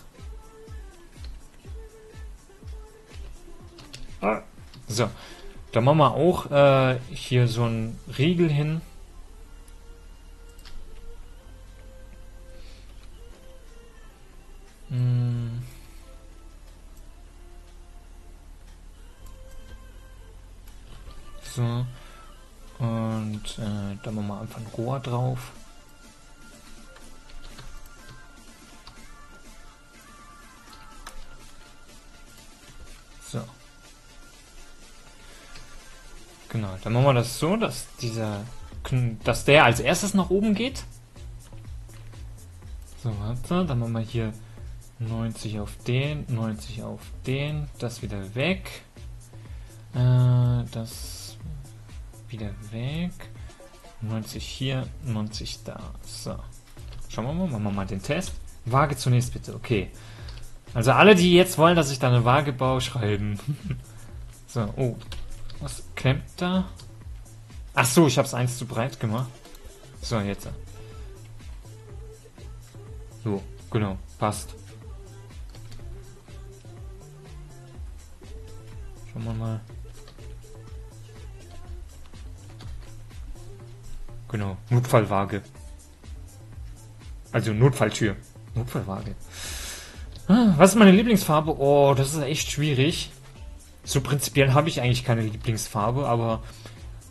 So, dann machen wir auch äh, hier so einen Riegel hin. Hm. So. Und äh, da machen wir einfach ein Rohr drauf. So. Genau, dann machen wir das so, dass dieser, dass der als erstes nach oben geht. So, warte, dann machen wir hier neunzig auf den, neunzig auf den, das wieder weg. Äh, das wieder weg. neunzig hier, neunzig da. So. Schauen wir mal, machen wir mal den Test. Waage zunächst bitte, okay. Also alle, die jetzt wollen, dass ich da eine Waage baue, schreiben. So, oh. Was klemmt da? Ach so, ich habe es eins zu breit gemacht. So, jetzt. So, genau. Passt. Schauen wir mal. Genau, Notfallwaage. Also Notfalltür. Notfallwaage. Ah, was ist meine Lieblingsfarbe? Oh, das ist echt schwierig. So prinzipiell habe ich eigentlich keine Lieblingsfarbe, aber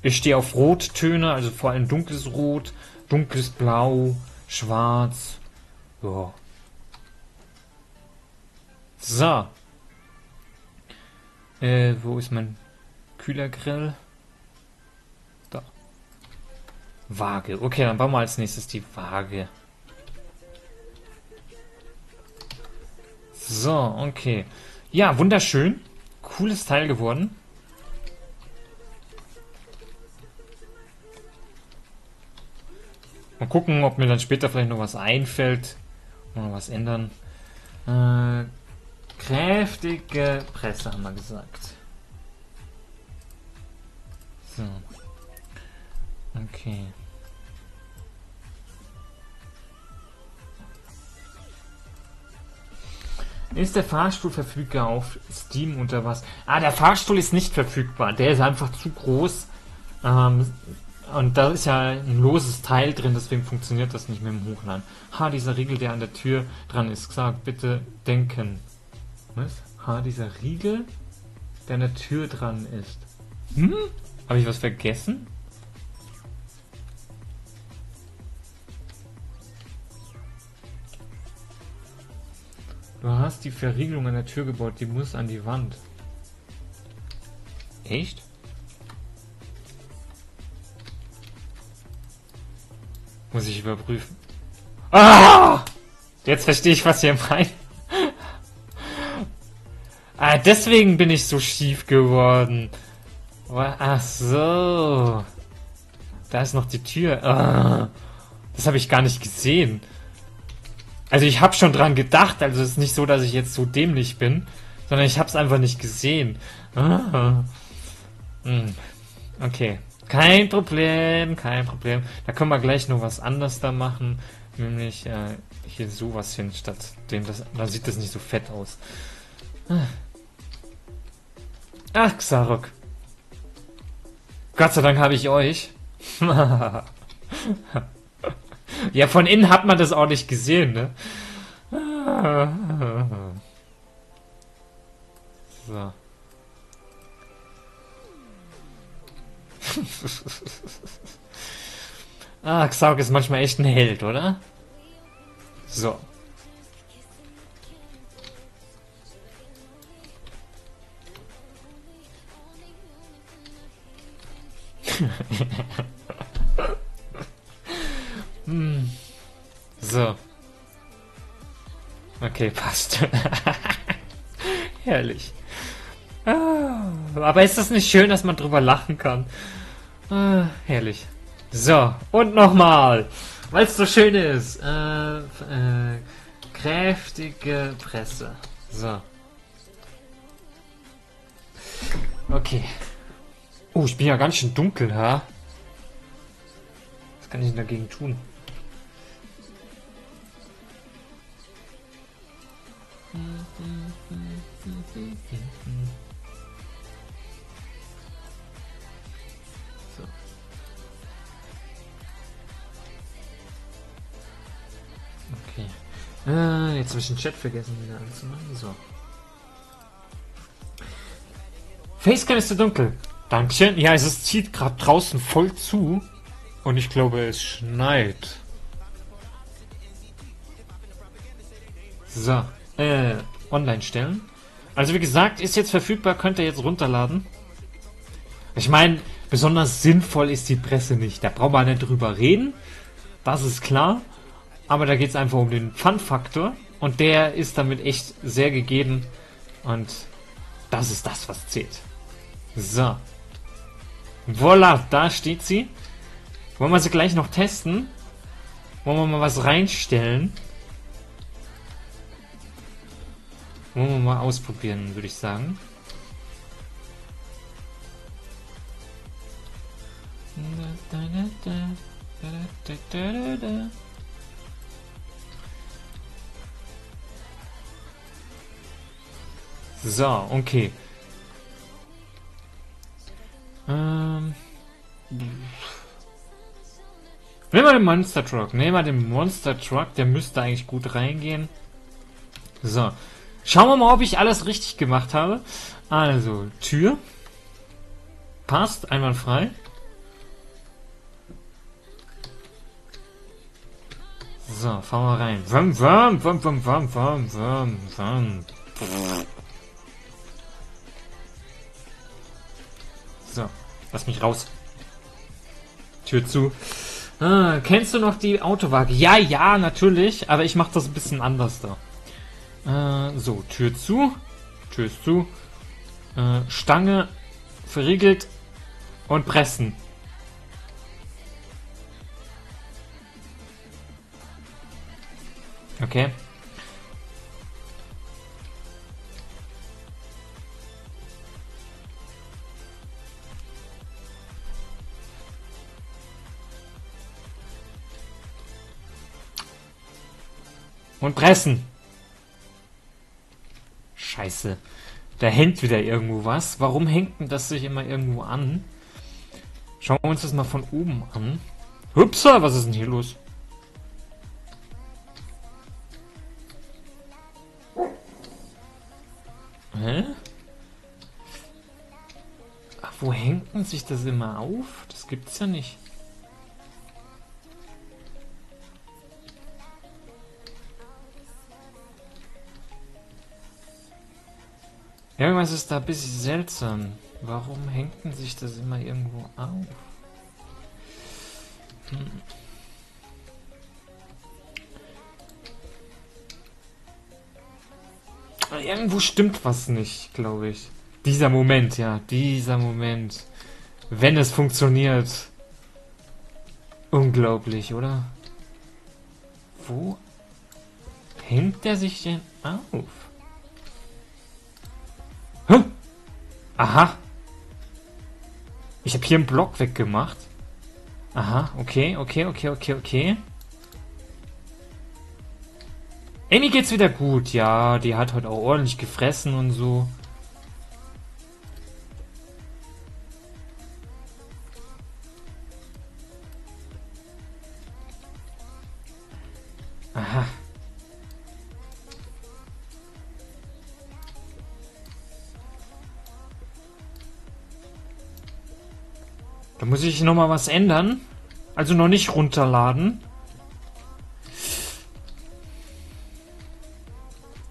ich stehe auf Rottöne, also vor allem dunkles Rot, dunkles Blau, Schwarz. Ja, So. Äh, wo ist mein Kühlergrill? Da. Waage. Okay, dann bauen wir als nächstes die Waage. So, okay. Ja, wunderschön. Cooles Teil geworden. Mal gucken, ob mir dann später vielleicht noch was einfällt. Mal was ändern. Äh, kräftige Presse haben wir gesagt. So. Okay. Ist der Fahrstuhl verfügbar auf Steam oder was? Ah, der Fahrstuhl ist nicht verfügbar. Der ist einfach zu groß. Ähm, Und da ist ja ein loses Teil drin, deswegen funktioniert das nicht mit dem Hochladen. Ha, dieser Riegel, der an der Tür dran ist. Gesagt, bitte denken. Was? Ha, dieser Riegel, der an der Tür dran ist. Hm? Habe ich was vergessen? Du hast die Verriegelung an der Tür gebaut, die muss an die Wand. Echt? Muss ich überprüfen. Ah! Jetzt verstehe ich, was ihr meint. Ah, deswegen bin ich so schief geworden. Ach so. Da ist noch die Tür. Ah, das habe ich gar nicht gesehen. Also ich habe schon dran gedacht. Also es ist nicht so, dass ich jetzt so dämlich bin. Sondern ich habe es einfach nicht gesehen. Ah. Hm. Okay. Kein Problem, kein Problem. Da können wir gleich noch was anderes da machen. Nämlich äh, hier sowas hin, statt dem das. Da sieht das nicht so fett aus. Ach, Xaroc. Gott sei Dank habe ich euch. Ja, von innen hat man das auch nicht gesehen, ne? So. Ah, Xaroc ist manchmal echt ein Held, oder? So. Hm. So. Okay, passt. Herrlich. Ah, aber ist das nicht schön, dass man drüber lachen kann? Ah, herrlich. So, und nochmal, weil es so schön ist. Äh, äh, kräftige Presse. So. Okay. Oh, ich bin ja ganz schön dunkel, ha? Was kann ich denn dagegen tun? Ah, jetzt habe ich den Chat vergessen wieder anzumachen. So. Facecam ist zu dunkel. Dankeschön. Ja, es ist, zieht gerade draußen voll zu. Und ich glaube, es schneit. So. Äh, online stellen. Also wie gesagt, ist jetzt verfügbar. Könnt ihr jetzt runterladen. Ich meine, besonders sinnvoll ist die Presse nicht. Da braucht man nicht drüber reden. Das ist klar. Aber da geht es einfach um den Fun-Faktor und der ist damit echt sehr gegeben und das ist das, was zählt. So. Voila, da steht sie. Wollen wir sie gleich noch testen? Wollen wir mal was reinstellen? Wollen wir mal ausprobieren, würde ich sagen. So, okay. Ähm. Nehmen wir den Monster Truck. Nehmen wir den Monster Truck. Der müsste eigentlich gut reingehen. So. Schauen wir mal, ob ich alles richtig gemacht habe. Also, Tür. Passt, einwandfrei. So, fahren wir rein. Wum, wum, wum, wum, wum, wum, wum, wum. So, lass mich raus. Tür zu. Ah, kennst du noch die Autowaage? Ja, ja, natürlich, aber ich mache das ein bisschen anders da. Äh, so, Tür zu. Tür ist zu. Äh, Stange verriegelt und pressen. Okay. Und pressen. Scheiße. Da hängt wieder irgendwo was. Warum hängt denn das sich immer irgendwo an? Schauen wir uns das mal von oben an. Hupsa, was ist denn hier los? Hä? Ach, wo hängt denn sich das immer auf? Das gibt's ja nicht. Irgendwas ist da ein bisschen seltsam. Warum hängt denn sich das immer irgendwo auf? Hm. Irgendwo stimmt was nicht, glaube ich. Dieser Moment, ja. Dieser Moment. Wenn es funktioniert. Unglaublich, oder? Wo hängt der sich denn auf? Aha. Ich habe hier einen Block weggemacht. Aha, okay, okay, okay, okay, okay. Amy geht's wieder gut. Ja, die hat heute auch ordentlich gefressen und so. Aha. Da muss ich noch mal was ändern. Also noch nicht runterladen.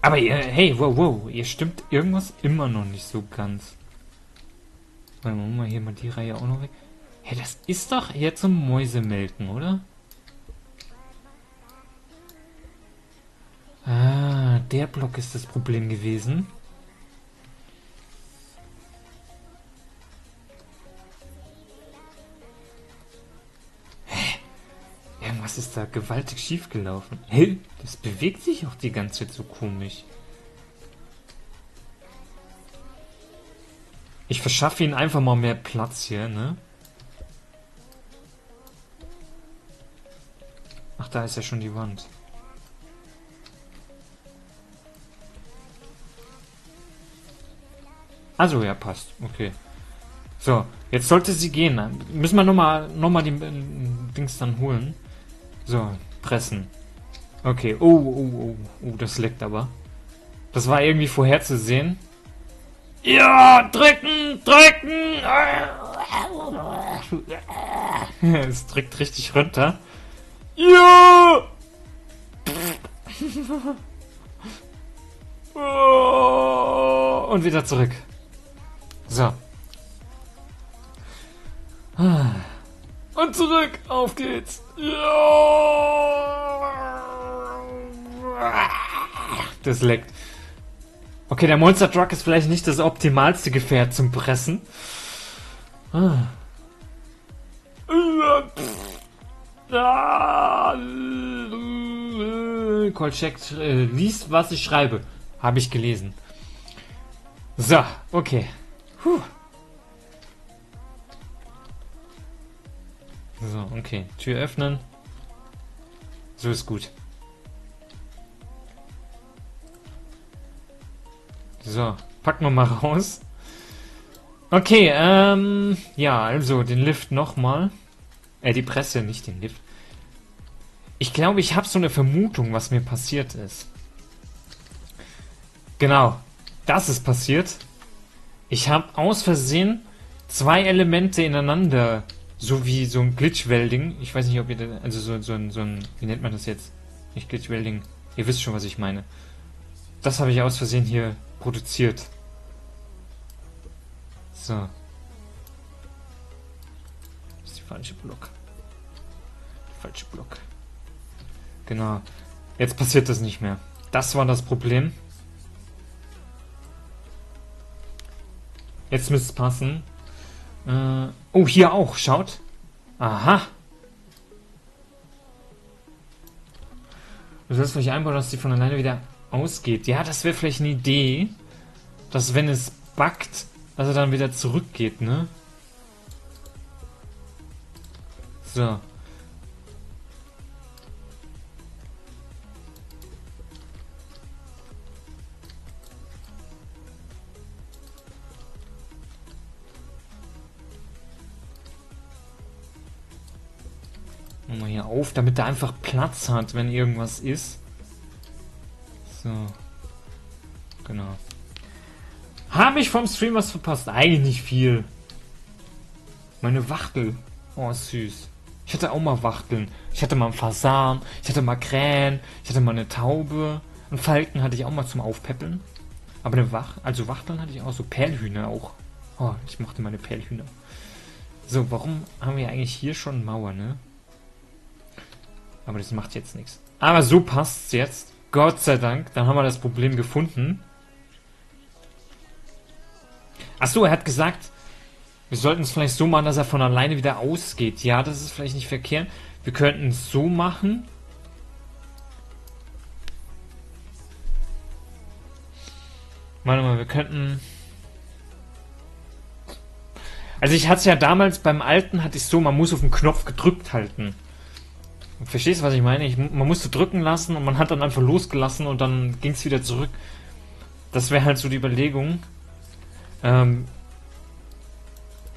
Aber ihr, hey, wow, wow, ihr stimmt irgendwas immer noch nicht so ganz. Warte mal, machen wir hier mal die Reihe auch noch weg. Hey, das ist doch hier zum Mäusemelken, oder? Ah, der Block ist das Problem gewesen. Was ist da gewaltig schief gelaufen? Hey, das bewegt sich auch die ganze Zeit so komisch. Ich verschaffe ihnen einfach mal mehr Platz hier, ne? Ach, da ist ja schon die Wand. Also, ja, passt. Okay. So, jetzt sollte sie gehen. Müssen wir nochmal noch mal die äh, Dings dann holen. So, pressen. Okay, oh, oh, oh, oh, das leckt aber. Das war irgendwie vorherzusehen. Ja, drücken, drücken! Es drückt richtig runter. Ja! Und wieder zurück. So. Und zurück, auf geht's. Das leckt. Okay, der Monster Truck ist vielleicht nicht das optimalste Gefährt zum Pressen. Kolchek äh, liest, was ich schreibe. Habe ich gelesen. So, okay. Puh. So, okay. Tür öffnen. So ist gut. So, packen wir mal raus. Okay, ähm, ja, also den Lift nochmal. Äh, die Presse, nicht den Lift. Ich glaube, ich habe so eine Vermutung, was mir passiert ist. Genau, das ist passiert. Ich habe aus Versehen zwei Elemente ineinander... So wie so ein Glitch-Welding. Ich weiß nicht, ob ihr das... Also so, so, so ein... Wie nennt man das jetzt? Nicht Glitch-Welding. Ihr wisst schon, was ich meine. Das habe ich aus Versehen hier produziert. So. Das ist der falsche Block. Der falsche Block. Genau. Jetzt passiert das nicht mehr. Das war das Problem. Jetzt müsste es passen. Äh, oh, hier auch. Schaut. Aha. Du sollst vielleicht einbauen, dass die von alleine wieder ausgeht. Ja, das wäre vielleicht eine Idee, dass wenn es buggt, dass er dann wieder zurückgeht, ne? So. Machen wir hier auf, damit er einfach Platz hat, wenn irgendwas ist. So. Genau. Habe ich vom Stream was verpasst? Eigentlich nicht viel. Meine Wachtel. Oh, süß. Ich hatte auch mal Wachteln. Ich hatte mal einen Fasan. Ich hatte mal Krähen. Ich hatte mal eine Taube. Einen Falken hatte ich auch mal zum Aufpäppeln. Aber eine Wach... Also Wachteln hatte ich auch. So Perlhühner auch. Oh, ich mochte meine Perlhühner. So, warum haben wir eigentlich hier schon Mauer, ne? Aber das macht jetzt nichts. Aber so passt's jetzt. Gott sei Dank. Dann haben wir das Problem gefunden. Achso, er hat gesagt, wir sollten es vielleicht so machen, dass er von alleine wieder ausgeht. Ja, das ist vielleicht nicht verkehrt. Wir könnten es so machen. Warte mal, wir könnten... Also ich hatte es ja damals beim alten, hatte ich so, man muss auf den Knopf gedrückt halten. Verstehst du, was ich meine? Ich, man musste drücken lassen und man hat dann einfach losgelassen und dann ging es wieder zurück. Das wäre halt so die Überlegung. Ähm,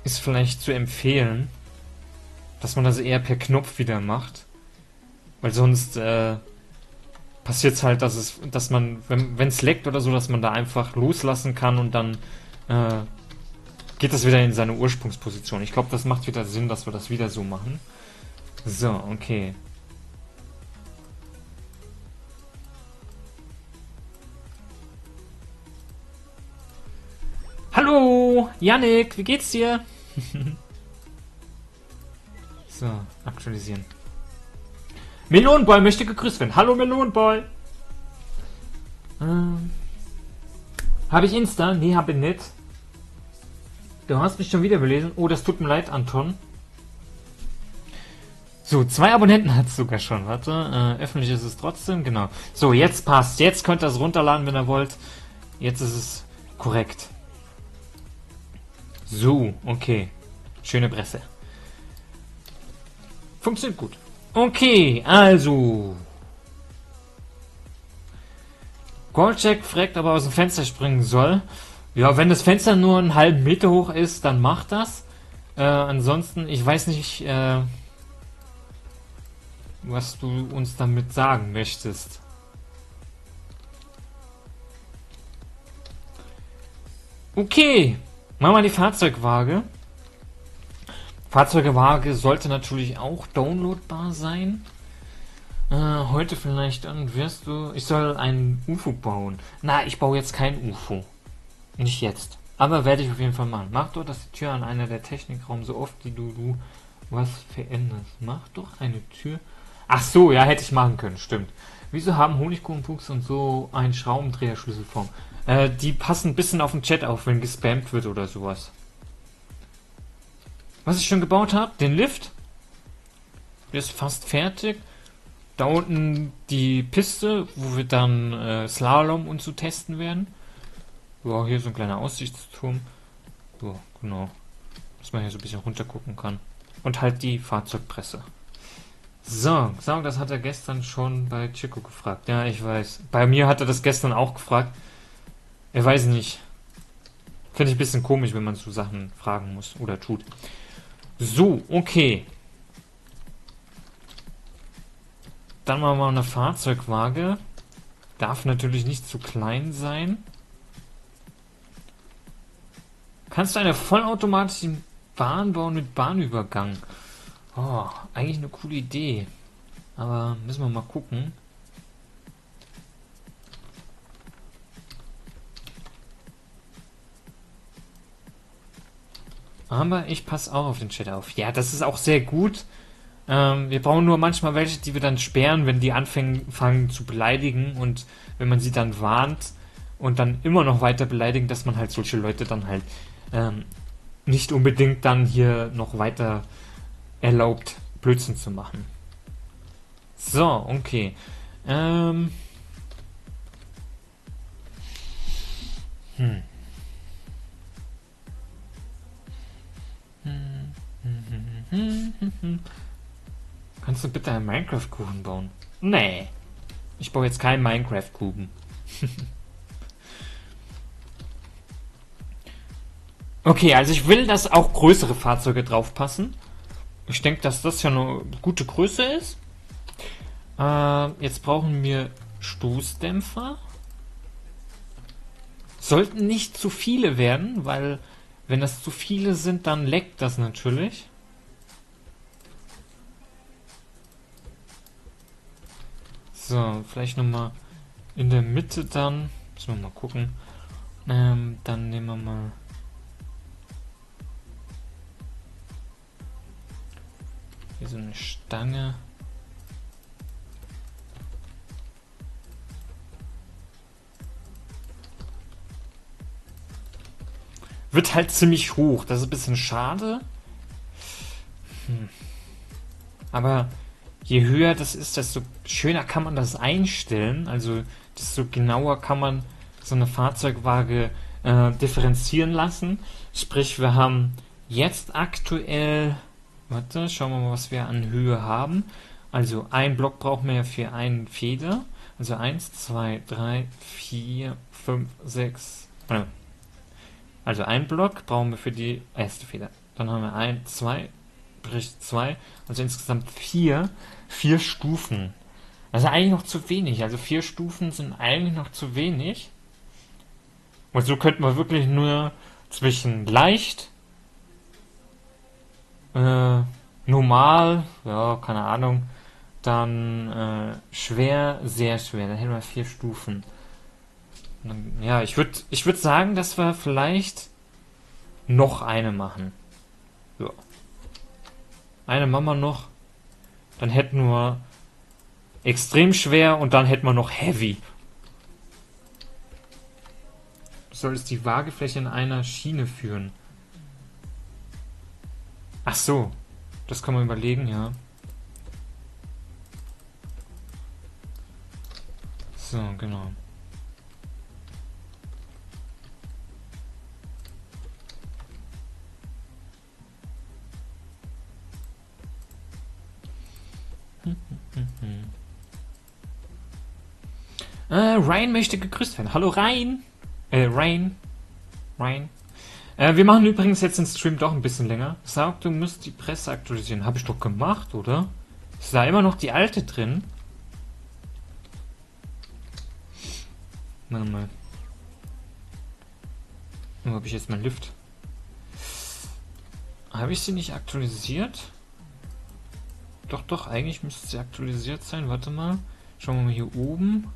ist vielleicht zu empfehlen, dass man das eher per Knopf wieder macht. Weil sonst äh, passiert es halt, dass es, dass man, wenn es leckt oder so, dass man da einfach loslassen kann und dann äh, geht das wieder in seine Ursprungsposition. Ich glaube, das macht wieder Sinn, dass wir das wieder so machen. So, okay. Hallo, Yannick, wie geht's dir? So, aktualisieren. Melonenboy möchte gegrüßt werden. Hallo, Melonenboy. Ähm, habe ich Insta? Nee, habe ich nicht. Du hast mich schon wieder belesen. Oh, das tut mir leid, Anton. So, zwei Abonnenten hat es sogar schon. Warte, äh, öffentlich ist es trotzdem. Genau. So, jetzt passt. Jetzt könnt ihr es runterladen, wenn ihr wollt. Jetzt ist es korrekt. So, okay. Schöne Presse. Funktioniert gut. Okay, also. Goldcheck fragt, ob er aus dem Fenster springen soll. Ja, wenn das Fenster nur einen halben Meter hoch ist, dann macht das. Äh, ansonsten, ich weiß nicht, äh, was du uns damit sagen möchtest. Okay. Machen wir die Fahrzeugwaage. Fahrzeugwaage sollte natürlich auch downloadbar sein. Äh, heute vielleicht dann wirst du... Ich soll ein U F O bauen. Na, ich baue jetzt kein U F O. Nicht jetzt. Aber werde ich auf jeden Fall machen. Mach doch, dass die Tür an einer der Technikraum so oft, die du, du was veränderst. Mach doch eine Tür... Ach so, ja, hätte ich machen können. Stimmt. Wieso haben Honigkuchenfuchs und so einen Schraubendreher-Schlüsselform? Äh, die passen ein bisschen auf den Chat auf, wenn gespammt wird oder sowas. Was ich schon gebaut habe, den Lift. Der ist fast fertig. Da unten die Piste, wo wir dann äh, Slalom und so testen werden. Ja, hier so ein kleiner Aussichtsturm. So, genau. Dass man hier so ein bisschen runter gucken kann. Und halt die Fahrzeugpresse. So, Xaroc, das hat er gestern schon bei Chico gefragt. Ja, ich weiß. Bei mir hat er das gestern auch gefragt. Ich weiß nicht. Finde ich ein bisschen komisch, wenn man so Sachen fragen muss oder tut. So, okay. Dann machen wir mal eine Fahrzeugwaage. Darf natürlich nicht zu klein sein. Kannst du eine vollautomatische Bahn bauen mit Bahnübergang? Oh, eigentlich eine coole Idee. Aber müssen wir mal gucken. Aber ich passe auch auf den Chat auf. Ja, das ist auch sehr gut. Ähm, wir brauchen nur manchmal welche, die wir dann sperren, wenn die anfangen fangen zu beleidigen und wenn man sie dann warnt und dann immer noch weiter beleidigen, dass man halt solche Leute dann halt ähm, nicht unbedingt dann hier noch weiter erlaubt, Blödsinn zu machen. So, okay. Ähm... Hm. Hm, hm, hm, hm, hm, hm. Kannst du bitte einen Minecraft-Kuchen bauen? Nee. Ich baue jetzt keinen Minecraft-Kuchen. Okay, also ich will, dass auch größere Fahrzeuge draufpassen. Ich denke, dass das ja eine gute Größe ist. Äh, jetzt brauchen wir Stoßdämpfer. Sollten nicht zu viele werden, weil wenn das zu viele sind, dann leckt das natürlich. So, vielleicht nochmal in der Mitte dann. Müssen wir mal gucken. Ähm, dann nehmen wir mal... Hier so eine Stange. Wird halt ziemlich hoch. Das ist ein bisschen schade. Hm. Aber je höher das ist, desto schöner kann man das einstellen. Also desto genauer kann man so eine Fahrzeugwaage äh, differenzieren lassen. Sprich, wir haben jetzt aktuell... Warte, schauen wir mal, was wir an Höhe haben. Also ein Block brauchen wir ja für einen Feder. Also eins, zwei, drei, vier, fünf, sechs... Also ein Block brauchen wir für die erste Feder. Dann haben wir eins, zwei, zwei, also insgesamt vier, vier Stufen. Das ist eigentlich noch zu wenig. Also vier Stufen sind eigentlich noch zu wenig. Und so könnten wir wirklich nur zwischen leicht, äh, normal, ja, keine Ahnung, dann äh, schwer, sehr schwer. Dann hätten wir vier Stufen. Ja, ich würde ich würd sagen, dass wir vielleicht noch eine machen. So. Eine machen wir noch. Dann hätten wir extrem schwer und dann hätten wir noch heavy. Soll es die Waagefläche in einer Schiene führen? Ach so. Das kann man überlegen, ja. So, genau. Äh, Ryan möchte gegrüßt werden. Hallo Ryan. Äh, Ryan. Ryan. Äh, wir machen übrigens jetzt den Stream doch ein bisschen länger. Sag, du musst die Presse aktualisieren. Habe ich doch gemacht, oder? Ist da immer noch die alte drin? Warte mal. Wo habe ich jetzt meinen Lift? Habe ich sie nicht aktualisiert? Doch, doch, eigentlich müsste sie aktualisiert sein. Warte mal. Schauen wir mal hier oben.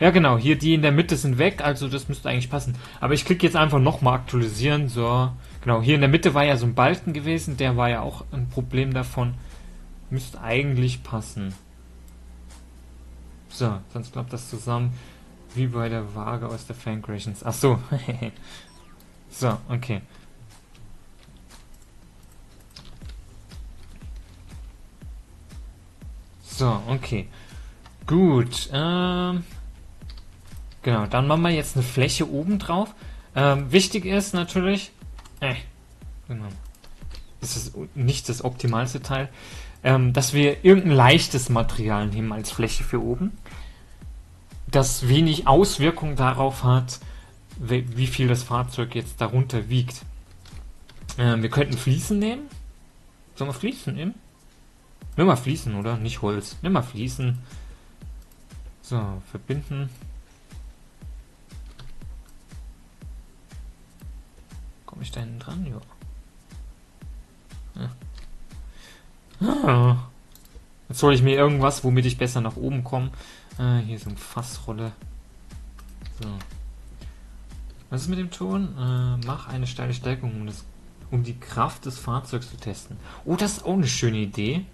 Ja, genau. Hier die in der Mitte sind weg. Also das müsste eigentlich passen. Aber ich klicke jetzt einfach nochmal aktualisieren. So, genau. Hier in der Mitte war ja so ein Balken gewesen. Der war ja auch ein Problem davon. Müsste eigentlich passen. So, sonst klappt das zusammen. Wie bei der Waage aus der Fan-Creations. Ach so. So, okay. So, okay. Gut. Ähm, genau, dann machen wir jetzt eine Fläche oben drauf. Ähm, wichtig ist natürlich, äh, genau, das ist nicht das optimalste Teil, ähm, dass wir irgendein leichtes Material nehmen als Fläche für oben, das wenig Auswirkung darauf hat, wie viel das Fahrzeug jetzt darunter wiegt. Ähm, wir könnten Fliesen nehmen. Sollen wir Fliesen nehmen? Nimm mal Fliesen, oder? Nicht Holz. Nimm mal Fliesen. So, verbinden. Komme ich da hinten dran? Jo. Ja. Ah. Jetzt hole ich mir irgendwas, womit ich besser nach oben komme. Äh, hier so ein Fassrolle. So. Was ist mit dem Ton? Äh, mach eine steile Steigung, um, das, um die Kraft des Fahrzeugs zu testen. Oh, das ist auch eine schöne Idee.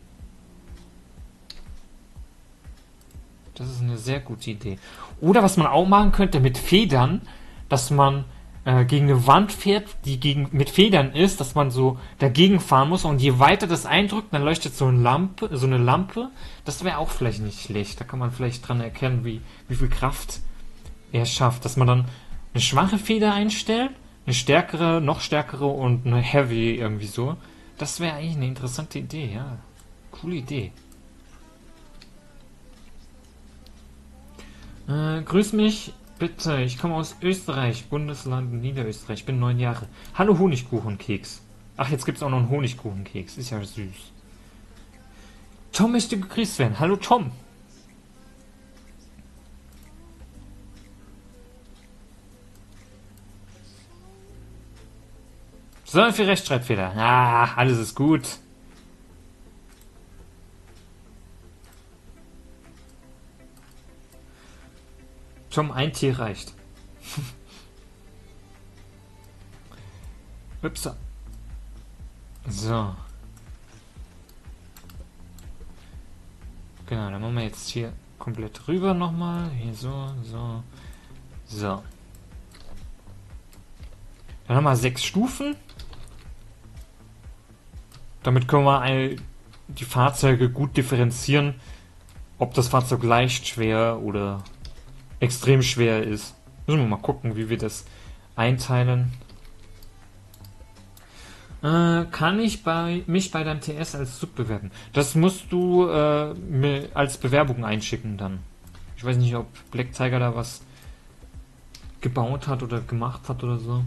Das ist eine sehr gute Idee. Oder was man auch machen könnte mit Federn, dass man äh, gegen eine Wand fährt, die gegen, mit Federn ist, dass man so dagegen fahren muss. Und je weiter das eindrückt, dann leuchtet so eine Lampe. So eine Lampe. Das wäre auch vielleicht nicht schlecht. Da kann man vielleicht dran erkennen, wie, wie viel Kraft er schafft. Dass man dann eine schwache Feder einstellt, eine stärkere, noch stärkere und eine Heavy irgendwie so. Das wäre eigentlich eine interessante Idee, ja. Coole Idee. Äh, grüß mich, bitte. Ich komme aus Österreich, Bundesland Niederösterreich. Ich bin neun Jahre. Hallo Honigkuchenkeks. Ach, jetzt gibt's auch noch einen Honigkuchenkeks. Ist ja süß. Tom möchte gegrüßt werden. Hallo Tom. So viel Rechtschreibfehler. Ah, alles ist gut. Tom, ein Tee reicht. Upsa. So. Genau, dann machen wir jetzt hier komplett rüber nochmal. Hier so, so, so. Dann haben wir sechs Stufen. Damit können wir die Fahrzeuge gut differenzieren, ob das Fahrzeug leicht, schwer oder extrem schwer ist. Müssen wir mal gucken, wie wir das einteilen. Äh, kann ich bei, mich bei deinem T S als Sub bewerben? Das musst du äh, mir als Bewerbung einschicken dann. Ich weiß nicht, ob Black Tiger da was gebaut hat oder gemacht hat oder so.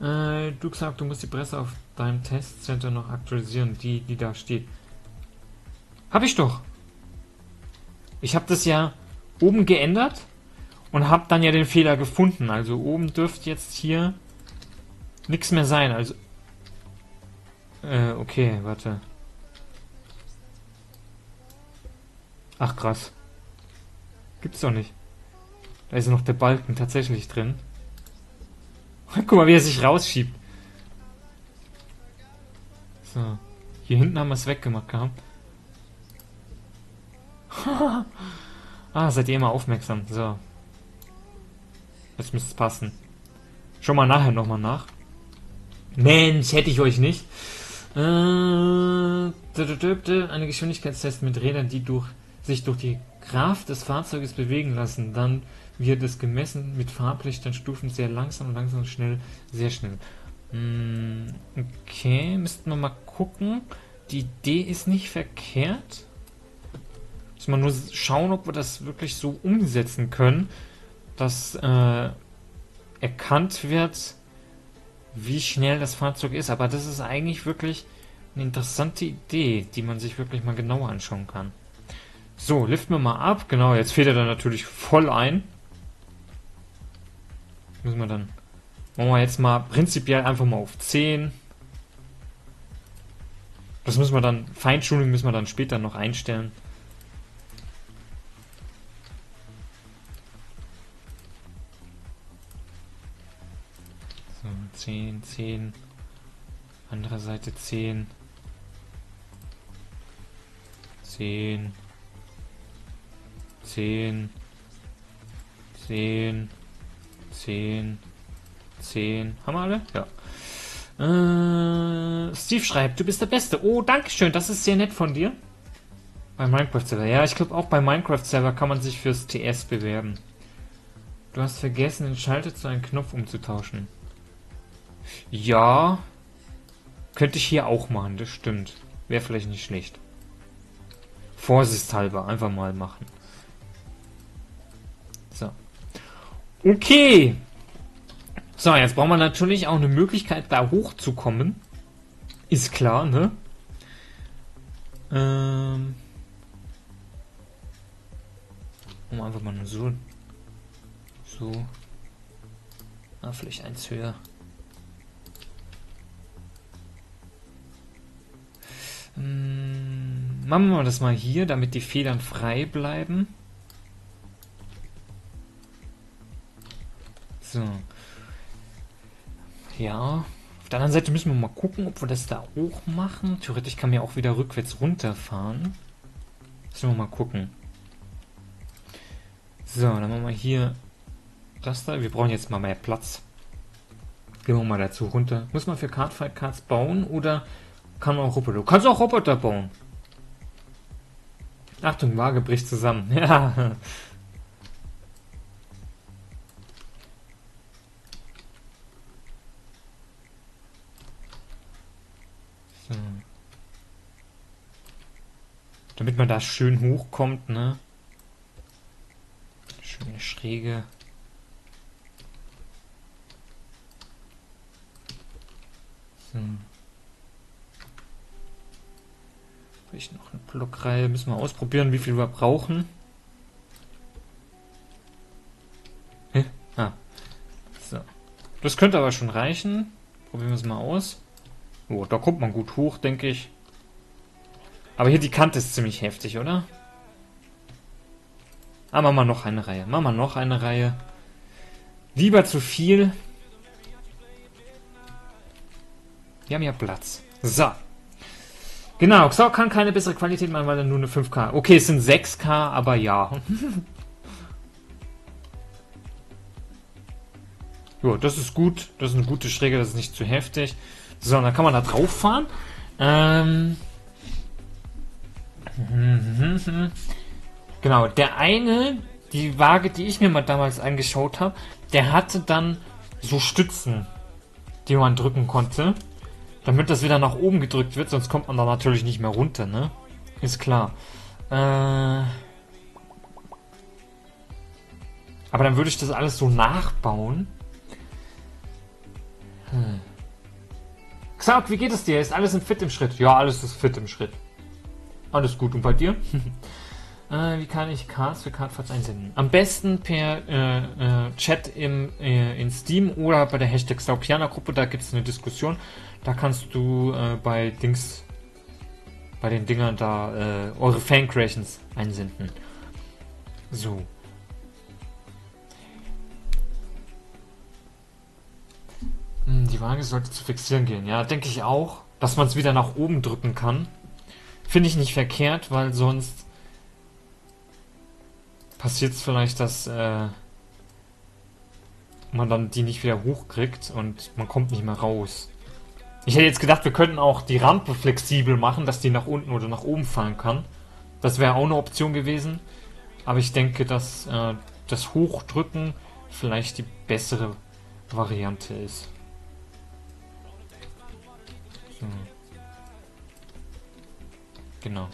Äh, du gesagt, du musst die Presse auf deinem Testcenter noch aktualisieren, die, die da steht. Hab ich doch. Ich habe das ja oben geändert und habe dann ja den Fehler gefunden. Also oben dürfte jetzt hier nichts mehr sein. Also äh, okay, warte. Ach krass. Gibt's doch nicht. Da ist noch der Balken tatsächlich drin. Guck mal, wie er sich rausschiebt. So. Hier hinten haben wir es weggemacht gehabt. Ah, seid ihr immer aufmerksam. So. Jetzt müsste es passen. Schau mal nachher nochmal nach. Mensch, hätte ich euch nicht. Äh, eine Geschwindigkeitstest mit Rädern, die durch, sich durch die Kraft des Fahrzeuges bewegen lassen. Dann wird es gemessen mit Farblichtern, Stufen sehr langsam und langsam schnell, sehr schnell. Hm, okay, müssten wir mal gucken. Die Idee ist nicht verkehrt. Müssen wir nur schauen, ob wir das wirklich so umsetzen können, dass äh, erkannt wird, wie schnell das Fahrzeug ist. Aber das ist eigentlich wirklich eine interessante Idee, die man sich wirklich mal genauer anschauen kann. So, liften wir mal ab. Genau, jetzt fährt er dann natürlich voll ein. Müssen wir dann... Machen wir jetzt mal prinzipiell einfach mal auf zehn. Das müssen wir dann... Feintuning müssen wir dann später noch einstellen. So, zehn, zehn. Andere Seite zehn. zehn. zehn. zehn. zehn. zehn. Haben wir alle? Ja. Äh, Steve schreibt, du bist der Beste. Oh, dankeschön. Das ist sehr nett von dir. Bei Minecraft-Server. Ja, ich glaube auch bei Minecraft-Server kann man sich fürs T S bewerben. Du hast vergessen, den Schalter zu einem Knopf umzutauschen. Ja. Könnte ich hier auch machen. Das stimmt. Wäre vielleicht nicht schlecht. Vorsichtshalber. Einfach mal machen. So. Okay. So, jetzt brauchen wir natürlich auch eine Möglichkeit, da hochzukommen. Ist klar, ne? Ähm. Um einfach mal nur so. So. Ah, vielleicht eins höher. Ähm, machen wir das mal hier, damit die Federn frei bleiben. Plätze. Ja. Auf der anderen Seite müssen wir mal gucken, ob wir das da hoch machen. Theoretisch kann man ja auch wieder rückwärts runterfahren. Müssen wir mal gucken. So, dann machen wir hier das da. Wir brauchen jetzt mal mehr Platz. Gehen wir mal dazu runter. Muss man für Cardfight-Cards bauen oder kann man auch Roboter? Du kannst auch Roboter bauen. Achtung, Waage bricht zusammen. Ja. So. Damit man da schön hochkommt, ne? Schöne Schräge. So. Habe ich noch eine Blockreihe? Müssen wir ausprobieren, wie viel wir brauchen. Hä? Ah. So. Das könnte aber schon reichen. Probieren wir es mal aus. Oh, da kommt man gut hoch, denke ich. Aber hier die Kante ist ziemlich heftig, oder? Ah, machen wir noch eine Reihe. Machen wir noch eine Reihe. Lieber zu viel. Wir haben ja Platz. So. Genau, Xaroc kann keine bessere Qualität machen, weil er nur eine fünf K... Okay, es sind sechs K, aber ja. Ja, das ist gut. Das ist eine gute Schräge, das ist nicht zu heftig. So, dann kann man da drauf fahren. Ähm... Genau, der eine, die Waage, die ich mir mal damals angeschaut habe, der hatte dann so Stützen, die man drücken konnte, damit das wieder nach oben gedrückt wird, sonst kommt man da natürlich nicht mehr runter, ne? Ist klar. Äh Aber dann würde ich das alles so nachbauen. Hm. Xaroc, wie geht es dir? Ist alles fit im Schritt? Ja, alles ist fit im Schritt. Alles gut, und bei dir? äh, wie kann ich Cards für Cardfights einsenden? Am besten per äh, äh, Chat im, äh, in Steam oder bei der Hashtag Xaukiana Gruppe, da gibt es eine Diskussion. Da kannst du äh, bei Dings, bei den Dingern da, äh, eure Fan-Creations einsenden. So. Hm, die Waage sollte zu fixieren gehen. Ja, denke ich auch, dass man es wieder nach oben drücken kann. Finde ich nicht verkehrt, weil sonst passiert es vielleicht, dass äh, man dann die nicht wieder hochkriegt und man kommt nicht mehr raus. Ich hätte jetzt gedacht, wir könnten auch die Rampe flexibel machen, dass die nach unten oder nach oben fallen kann. Das wäre auch eine Option gewesen. Aber ich denke, dass äh, das Hochdrücken vielleicht die bessere Variante ist. So. Genau.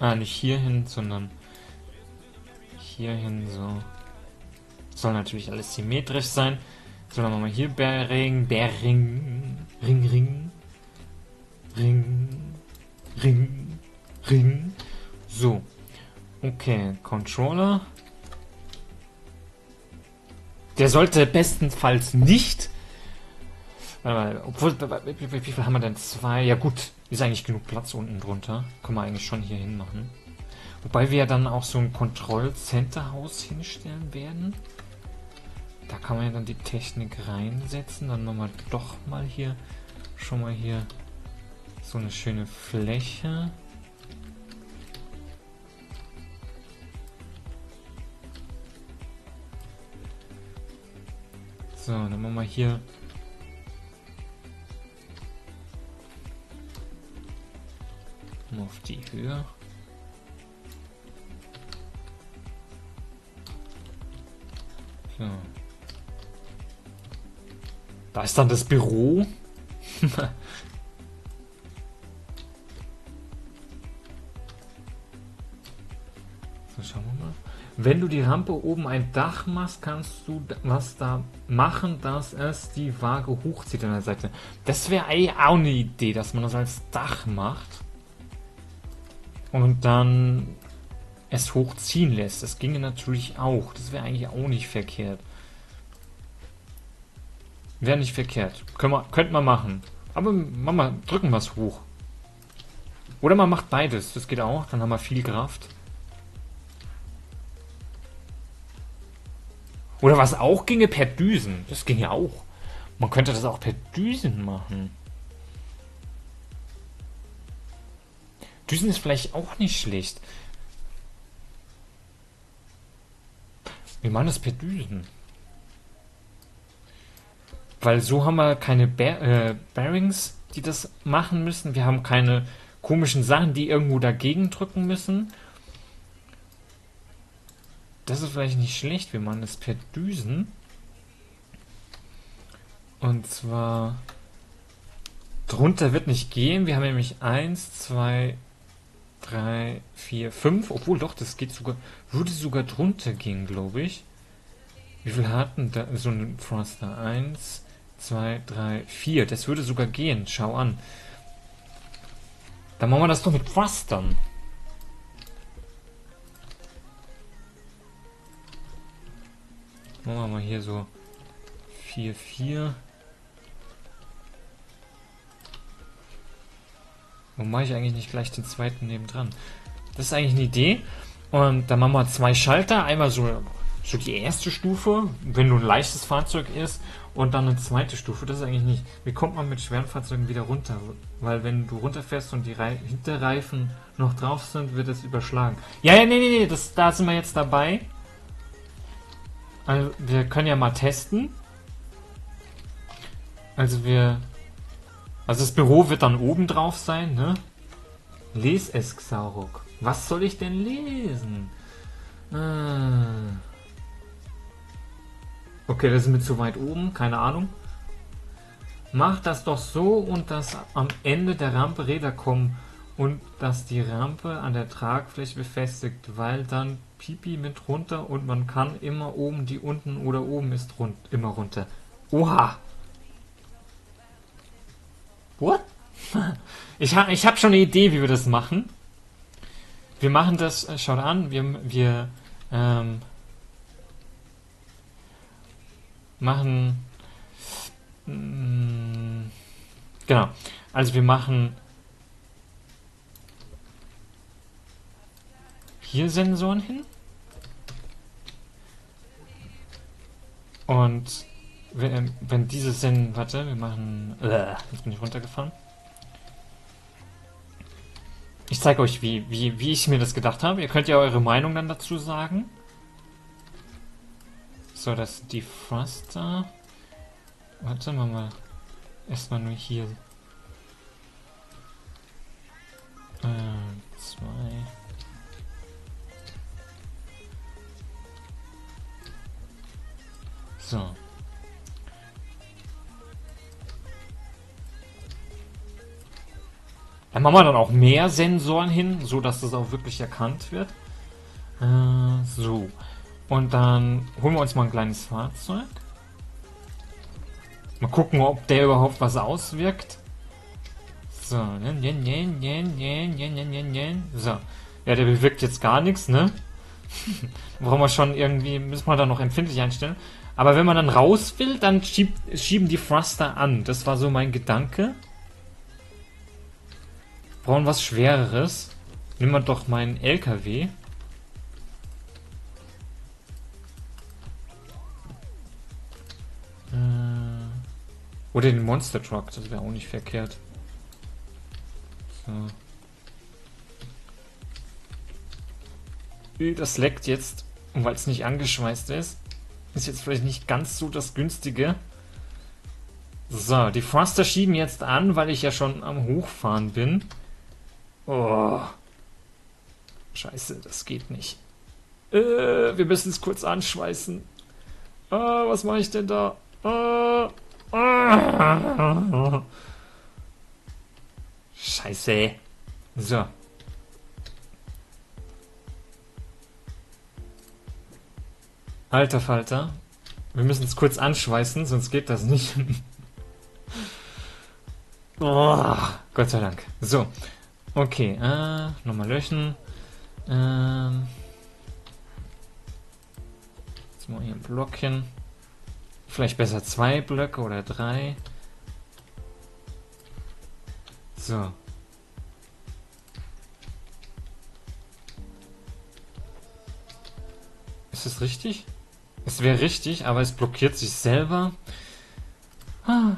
Ah, nicht hier hin, sondern hier hin, so. Soll natürlich alles symmetrisch sein. So, dann machen wir hier Bering, Bering, Ring, Ring, Ring, Ring, Ring. So. Okay, Controller. Der sollte bestenfalls nicht... Obwohl, wie viel haben wir denn? Zwei? Ja gut, ist eigentlich genug Platz unten drunter. Können wir eigentlich schon hier hin machen. Wobei wir ja dann auch so ein Kontroll-Center-Haus hinstellen werden. Da kann man ja dann die Technik reinsetzen. Dann machen wir doch mal hier, schon mal hier so eine schöne Fläche. So, dann machen wir hier... auf die Höhe. So. Da ist dann das Büro. So, schauen wir mal. Wenn du die Rampe oben ein Dach machst, kannst du was da machen, dass es die Waage hochzieht an der Seite. Das wäre auch eine Idee, dass man das als Dach macht. Und dann es hochziehen lässt. Das ginge natürlich auch. Das wäre eigentlich auch nicht verkehrt. Wäre nicht verkehrt. Können wir, könnten wir machen. Aber Mama, drücken wir es hoch. Oder man macht beides. Das geht auch. Dann haben wir viel Kraft. Oder was auch ginge, per Düsen. Das ging ja auch. Man könnte das auch per Düsen machen. Düsen ist vielleicht auch nicht schlecht. Wir machen das per Düsen. Weil so haben wir keine Bear äh, Bearings, die das machen müssen. Wir haben keine komischen Sachen, die irgendwo dagegen drücken müssen. Das ist vielleicht nicht schlecht. Wir machen das per Düsen. Und zwar... drunter wird nicht gehen. Wir haben nämlich eins, zwei, drei, vier, fünf. Obwohl doch, das geht sogar... würde sogar drunter gehen, glaube ich. Wie viel hatten da so ein Thruster? eins, zwei, drei, vier. Das würde sogar gehen. Schau an. Dann machen wir das doch mit Thrustern. Machen wir mal hier so vier, vier. Warum mache ich eigentlich nicht gleich den zweiten nebendran? Das ist eigentlich eine Idee. Und dann machen wir zwei Schalter. Einmal so, so die erste Stufe, wenn du ein leichtes Fahrzeug ist. Und dann eine zweite Stufe. Das ist eigentlich nicht... Wie kommt man mit schweren Fahrzeugen wieder runter? Weil wenn du runterfährst und die Re Hinterreifen noch drauf sind, wird es überschlagen. Ja, ja, nee, nee, nee. Das, da sind wir jetzt dabei. Also, wir können ja mal testen. Also wir... Also das Büro wird dann oben drauf sein, ne? Les es, Xaroc. Was soll ich denn lesen? Ah. Okay, das ist mir zu weit oben, keine Ahnung. Mach das doch so und dass am Ende der Rampe Räder kommen und dass die Rampe an der Tragfläche befestigt, weil dann Pipi mit runter und man kann immer oben, die unten oder oben ist rund, immer runter. Oha! What? Ich habe ich hab schon eine Idee, wie wir das machen. Wir machen das, schaut an, wir, wir ähm, machen, mh, genau, also wir machen hier Sensoren hin und Wenn, wenn diese Sensoren, warte, wir machen, äh, jetzt bin ich runtergefahren. Ich zeige euch, wie, wie, wie ich mir das gedacht habe. Ihr könnt ja eure Meinung dann dazu sagen. So, das sind die Thruster. Warte mal, mal. Erstmal nur hier. Ähm, zwei. So. Dann machen wir dann auch mehr Sensoren hin, so dass das auch wirklich erkannt wird. Äh, so. Und dann holen wir uns mal ein kleines Fahrzeug. Mal gucken, ob der überhaupt was auswirkt. So. So. Ja, der bewirkt jetzt gar nichts, ne? Brauchen wir schon irgendwie, müssen wir dann noch empfindlich einstellen. Aber wenn man dann raus will, dann schieb, schieben die Thruster an. Das war so mein Gedanke. Brauchen was Schwereres. Nehmen wir doch meinen L K W. Äh, oder den Monster Truck, das wäre auch nicht verkehrt. So. Das leckt jetzt, und weil es nicht angeschweißt ist, ist jetzt vielleicht nicht ganz so das Günstige. So, die Thruster schieben jetzt an, weil ich ja schon am Hochfahren bin. Oh. Scheiße, das geht nicht. Äh, wir müssen es kurz anschweißen. Ah, was mache ich denn da? Ah, ah. Scheiße. So. Alter Falter. Wir müssen es kurz anschweißen, sonst geht das nicht. Oh, Gott sei Dank. So. Okay, äh, nochmal löschen. Ähm. Jetzt mal hier ein Blockchen. Vielleicht besser zwei Blöcke oder drei. So. Ist das richtig? Es wäre richtig, aber es blockiert sich selber. Ah.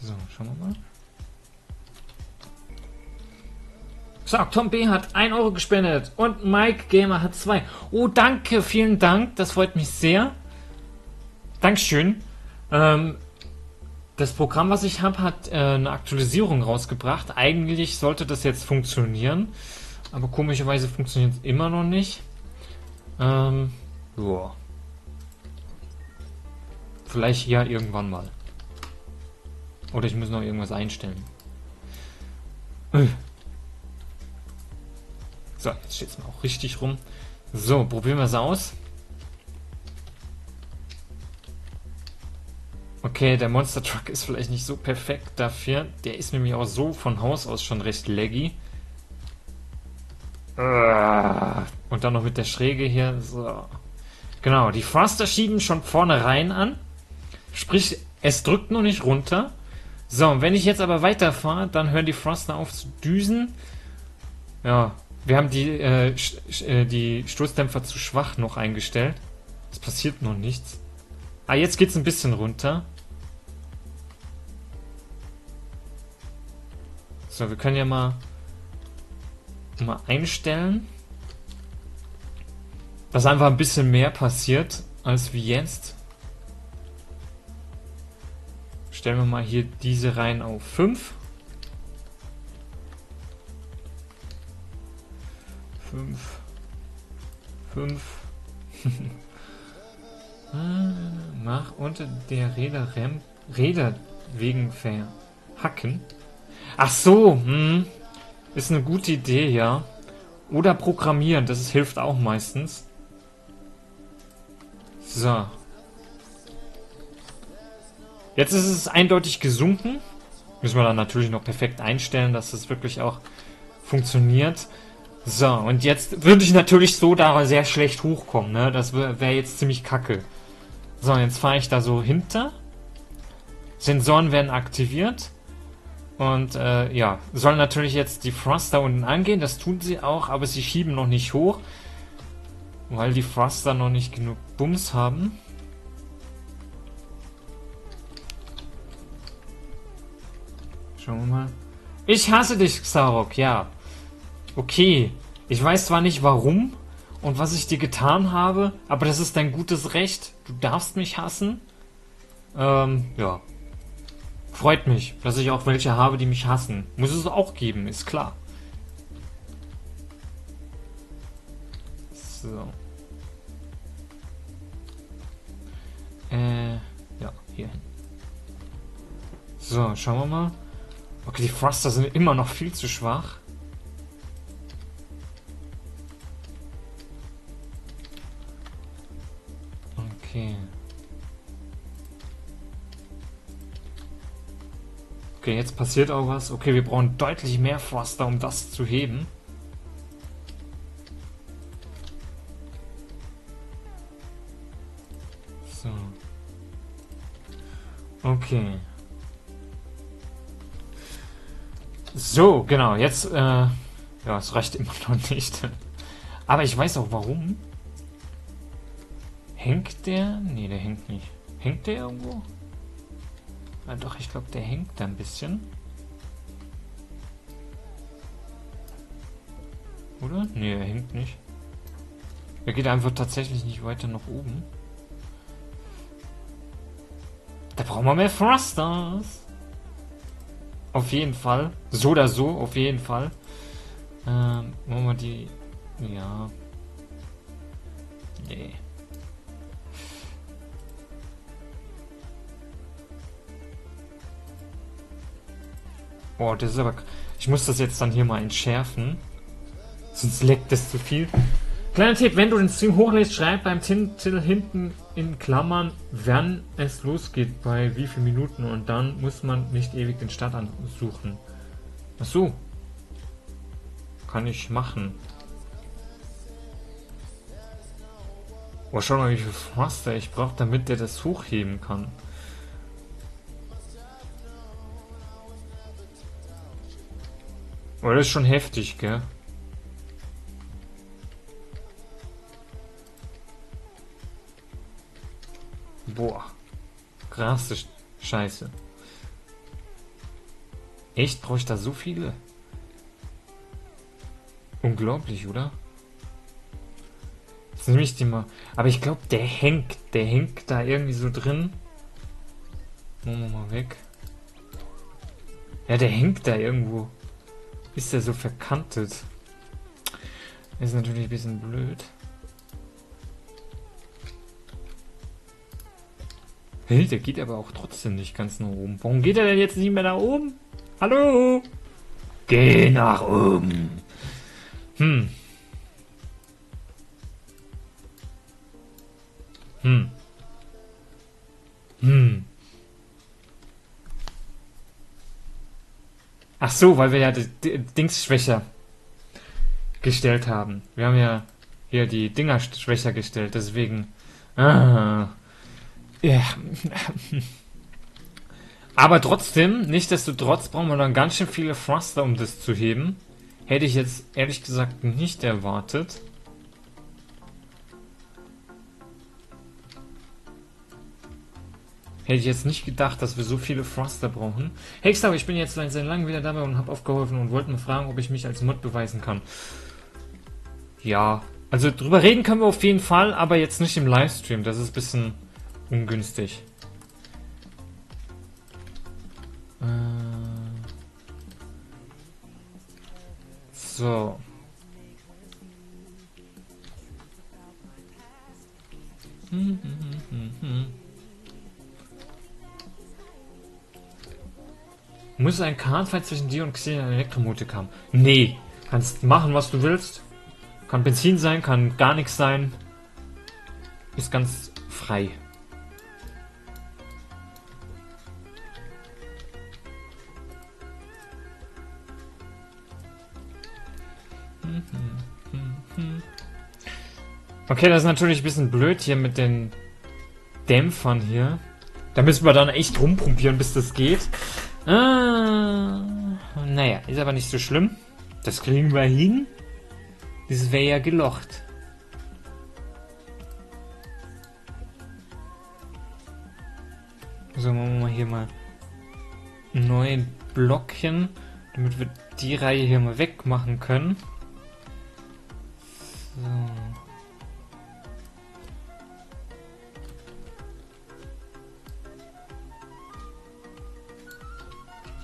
So, schauen wir mal. So, Tom B. hat ein Euro gespendet und Mike Gamer hat zwei. Oh, danke, vielen Dank, das freut mich sehr. Dankeschön. Ähm, das Programm, was ich habe, hat äh, eine Aktualisierung rausgebracht. Eigentlich sollte das jetzt funktionieren, aber komischerweise funktioniert es immer noch nicht. Ähm, boah. Vielleicht ja irgendwann mal. Oder ich muss noch irgendwas einstellen. So, jetzt steht es mir auch richtig rum. So, probieren wir es aus. Okay, der Monster Truck ist vielleicht nicht so perfekt dafür. Der ist nämlich auch so von Haus aus schon recht laggy. Und dann noch mit der Schräge hier. So. Genau, die Thruster schieben schon vorne rein an. Sprich, es drückt noch nicht runter. So, und wenn ich jetzt aber weiterfahre, dann hören die Thruster auf zu düsen. Ja, wir haben die, äh, die Stoßdämpfer zu schwach noch eingestellt. Es passiert noch nichts. Ah, jetzt geht's ein bisschen runter. So, wir können ja mal, mal einstellen, dass einfach ein bisschen mehr passiert als wie jetzt. Stellen wir mal hier diese Reihen auf fünf. fünf. fünf. Mach unter der Räder Räder wegen verhacken. Ach so, hm. Ist eine gute Idee, ja. Oder programmieren, das hilft auch meistens. So. Jetzt ist es eindeutig gesunken. Müssen wir dann natürlich noch perfekt einstellen, dass das wirklich auch funktioniert. So, und jetzt würde ich natürlich so da sehr schlecht hochkommen, ne? Das wäre jetzt ziemlich kacke. So, jetzt fahre ich da so hinter. Sensoren werden aktiviert. Und äh, ja, sollen natürlich jetzt die Thruster unten angehen. Das tun sie auch, aber sie schieben noch nicht hoch. Weil die Thruster noch nicht genug Bums haben. Schauen wir mal. Ich hasse dich, Xaroc, ja. Okay, ich weiß zwar nicht warum und was ich dir getan habe, aber das ist dein gutes Recht. Du darfst mich hassen. Ähm, ja. Freut mich, dass ich auch welche habe, die mich hassen. Muss es auch geben, ist klar. So. Äh, ja, hier hin. So, schauen wir mal. Okay, die Thruster sind immer noch viel zu schwach. Okay. Okay, jetzt passiert auch was. Okay, wir brauchen deutlich mehr Thruster, um das zu heben. So. Okay. So, genau. Jetzt, äh, ja, es reicht immer noch nicht. Aber ich weiß auch warum. Hängt der? Ne, der hängt nicht. Hängt der irgendwo? Ah, doch, ich glaube, der hängt da ein bisschen. Oder? Ne, er hängt nicht. Er geht einfach tatsächlich nicht weiter nach oben. Da brauchen wir mehr Thrusters. Auf jeden Fall. So oder so, auf jeden Fall. Ähm, machen wir die... Ja. Nee. Oh, das ist aber... Ich muss das jetzt dann hier mal entschärfen. Sonst leckt das zu viel. Kleiner Tipp, wenn du den Stream hochlädst, schreib beim Titel hinten in Klammern, wann es losgeht, bei wie vielen Minuten. Und dann muss man nicht ewig den Start ansuchen. Ach so. Kann ich machen. Oh, schau mal, wie viel Thruster ich brauche, damit der das hochheben kann. Oh, das ist schon heftig, gell? Boah. Krasse Scheiße. Echt? Brauche ich da so viele? Unglaublich, oder? Jetzt nehme ich die mal. Aber ich glaube, der hängt. Der hängt da irgendwie so drin. Machen wir mal weg. Ja, der hängt da irgendwo. Ist der so verkantet? Ist natürlich ein bisschen blöd. Hey, der geht aber auch trotzdem nicht ganz nach oben. Warum geht er denn jetzt nicht mehr nach oben? Hallo? Geh nach oben. Hm. Hm. Hm. Ach so, weil wir ja die Dings schwächer gestellt haben. Wir haben ja hier die Dinger schwächer gestellt, deswegen... Ah. Ja. Aber trotzdem, nichtsdestotrotz brauchen wir dann ganz schön viele Thruster, um das zu heben. Hätte ich jetzt ehrlich gesagt nicht erwartet. Hätte ich jetzt nicht gedacht, dass wir so viele Thruster brauchen. Hey Xaroc, ich bin jetzt seit langem wieder dabei und habe aufgeholfen und wollte mir fragen, ob ich mich als Mod beweisen kann. Ja, also drüber reden können wir auf jeden Fall, aber jetzt nicht im Livestream. Das ist ein bisschen ungünstig. Äh so. Hm, hm, hm, hm, hm. Muss ein Kahnfight zwischen dir und Xilin einen Elektromotik haben? Nee. Kannst machen, was du willst. Kann Benzin sein, kann gar nichts sein. Ist ganz frei. Okay, das ist natürlich ein bisschen blöd hier mit den Dämpfern hier. Da müssen wir dann echt rumpumpieren, bis das geht. Ah, naja, ist aber nicht so schlimm. Das kriegen wir hin. Das wäre ja gelocht. So, machen wir hier mal einen neuen Blockchen, damit wir die Reihe hier mal wegmachen können.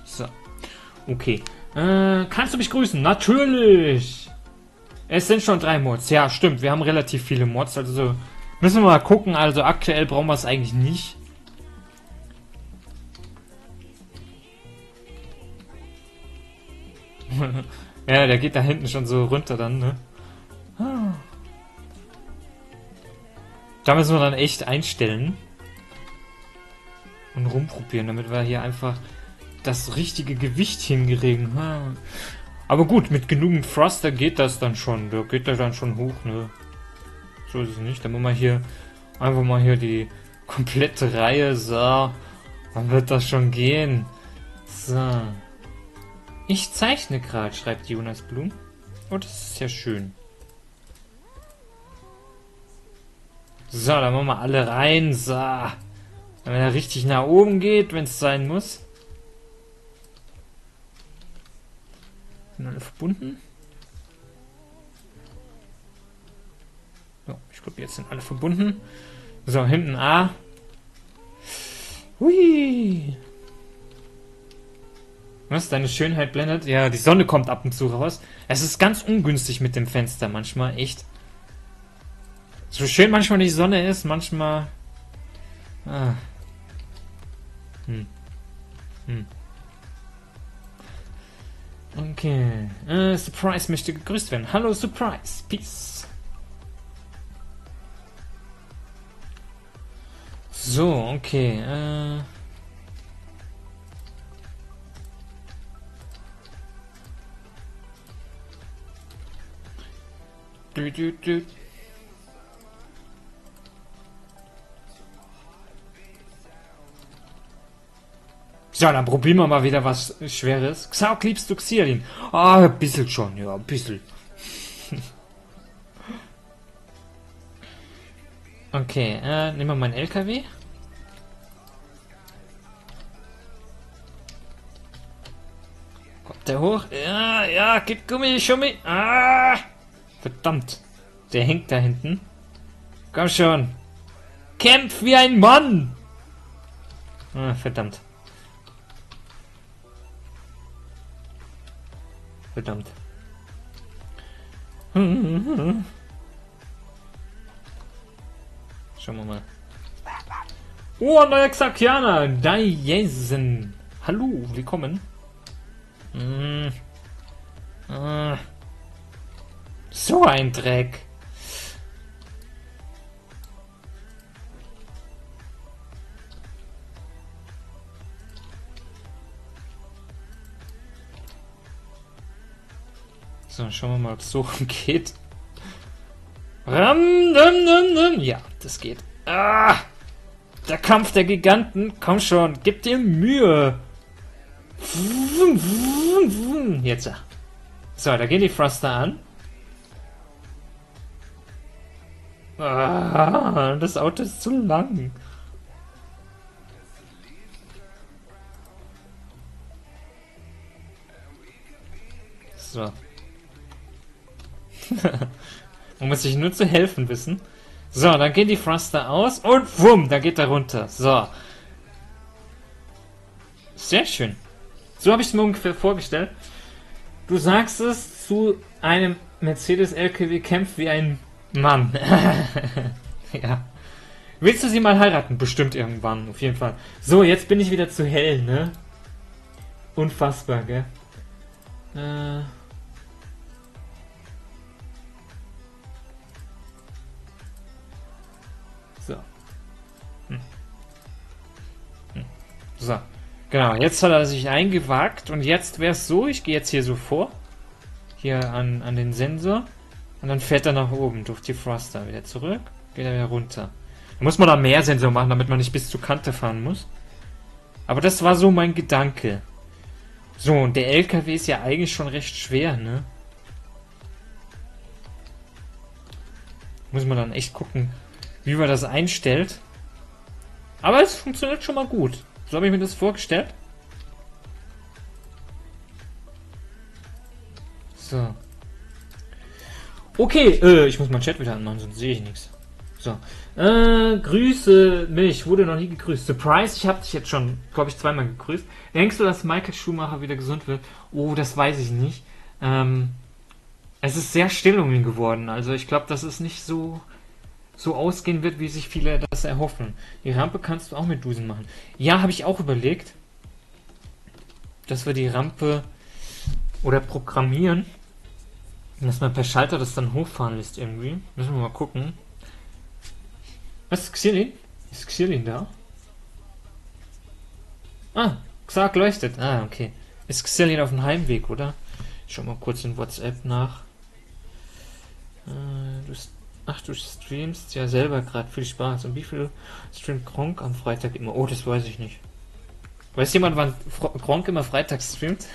So. Okay. Äh, kannst du mich grüßen? Natürlich! Es sind schon drei Mods. Ja, stimmt. Wir haben relativ viele Mods. Also müssen wir mal gucken. Also aktuell brauchen wir es eigentlich nicht. Ja, der geht da hinten schon so runter dann, ne? Da müssen wir dann echt einstellen. Und rumprobieren, damit wir hier einfach... das richtige Gewicht hingerieben. Aber gut, mit genügend Thruster geht das dann schon. Da geht er dann schon hoch, ne? So ist es nicht. Dann machen wir hier einfach mal hier die komplette Reihe. So. Dann wird das schon gehen. So. Ich zeichne gerade, schreibt Jonas Blum. Oh, das ist ja schön. So, dann machen wir alle rein. So. Wenn er richtig nach oben geht, wenn es sein muss. Alle verbunden. So, ich glaube, jetzt sind alle verbunden. So, hinten A. Hui. Was? Deine Schönheit blendet? Ja, die Sonne kommt ab und zu raus. Es ist ganz ungünstig mit dem Fenster manchmal, echt. So schön manchmal die Sonne ist, manchmal... Ah. Hm. Hm. Okay. Äh, Surprise möchte gegrüßt werden. Hallo, Surprise. Peace. So, okay. Äh. Du, du, du. Ja, dann probieren wir mal wieder was Schweres. Xaroc, liebst du Xilin? Ah, ein bisschen schon, ja, ein bisschen. Okay, äh, nehmen wir meinen L K W. der hoch? Ja, ja, gib Gummi, Schummi. Ah, verdammt. Der hängt da hinten. Komm schon. Kämpf wie ein Mann. Ah, verdammt. Verdammt. Schauen wir mal. Oh, neuer Xaukiana. Da Jesen. Hallo, willkommen. Mm. Ah. So ein Dreck. So, schauen wir mal, ob es so geht. Ram, dum, dum, dum. Ja, das geht. Ah, der Kampf der Giganten. Komm schon, gib dir Mühe. Jetzt. So, da gehen die Thruster an. Ah, das Auto ist zu lang. So. Man muss sich nur zu helfen wissen. So, dann gehen die Thruster aus und wumm, da geht er runter. So. Sehr schön. So habe ich es mir ungefähr vorgestellt. Du sagst es zu einem Mercedes-L K W, kämpft wie ein Mann. Ja. Willst du sie mal heiraten? Bestimmt irgendwann, auf jeden Fall. So, jetzt bin ich wieder zu hell, ne? Unfassbar, gell? Äh... So, genau, jetzt hat er sich eingewagt und jetzt wäre es so, ich gehe jetzt hier so vor, hier an, an den Sensor und dann fährt er nach oben durch die Thruster, wieder zurück, geht er wieder runter. Da muss man da mehr Sensor machen, damit man nicht bis zur Kante fahren muss. Aber das war so mein Gedanke. So, und der L K W ist ja eigentlich schon recht schwer, ne? Muss man dann echt gucken, wie man das einstellt. Aber es funktioniert schon mal gut. So habe ich mir das vorgestellt. So. Okay, äh, ich muss meinen Chat wieder anmachen, sonst sehe ich nichts. So. Äh, grüße mich. Wurde noch nie gegrüßt. Surprise, ich habe dich jetzt schon, glaube ich, zweimal gegrüßt. Denkst du, dass Michael Schumacher wieder gesund wird? Oh, das weiß ich nicht. Ähm, es ist sehr still um ihn geworden. Also ich glaube, das ist nicht so... so ausgehen wird, wie sich viele das erhoffen. Die Rampe kannst du auch mit Dusen machen. Ja, habe ich auch überlegt, dass wir die Rampe oder programmieren, dass man per Schalter das dann hochfahren lässt irgendwie. Müssen wir mal gucken. Was ist Xilin? Ist Xilin da? Ah, Xarok leuchtet. Ah, okay. Ist Xilin auf dem Heimweg, oder? Ich schau mal kurz in WhatsApp nach. Äh, du bist Ach, du streamst ja selber gerade. Viel Spaß. Und wie viel streamt Gronkh am Freitag immer? Oh, das weiß ich nicht. Weiß jemand, wann Gronkh immer freitags streamt?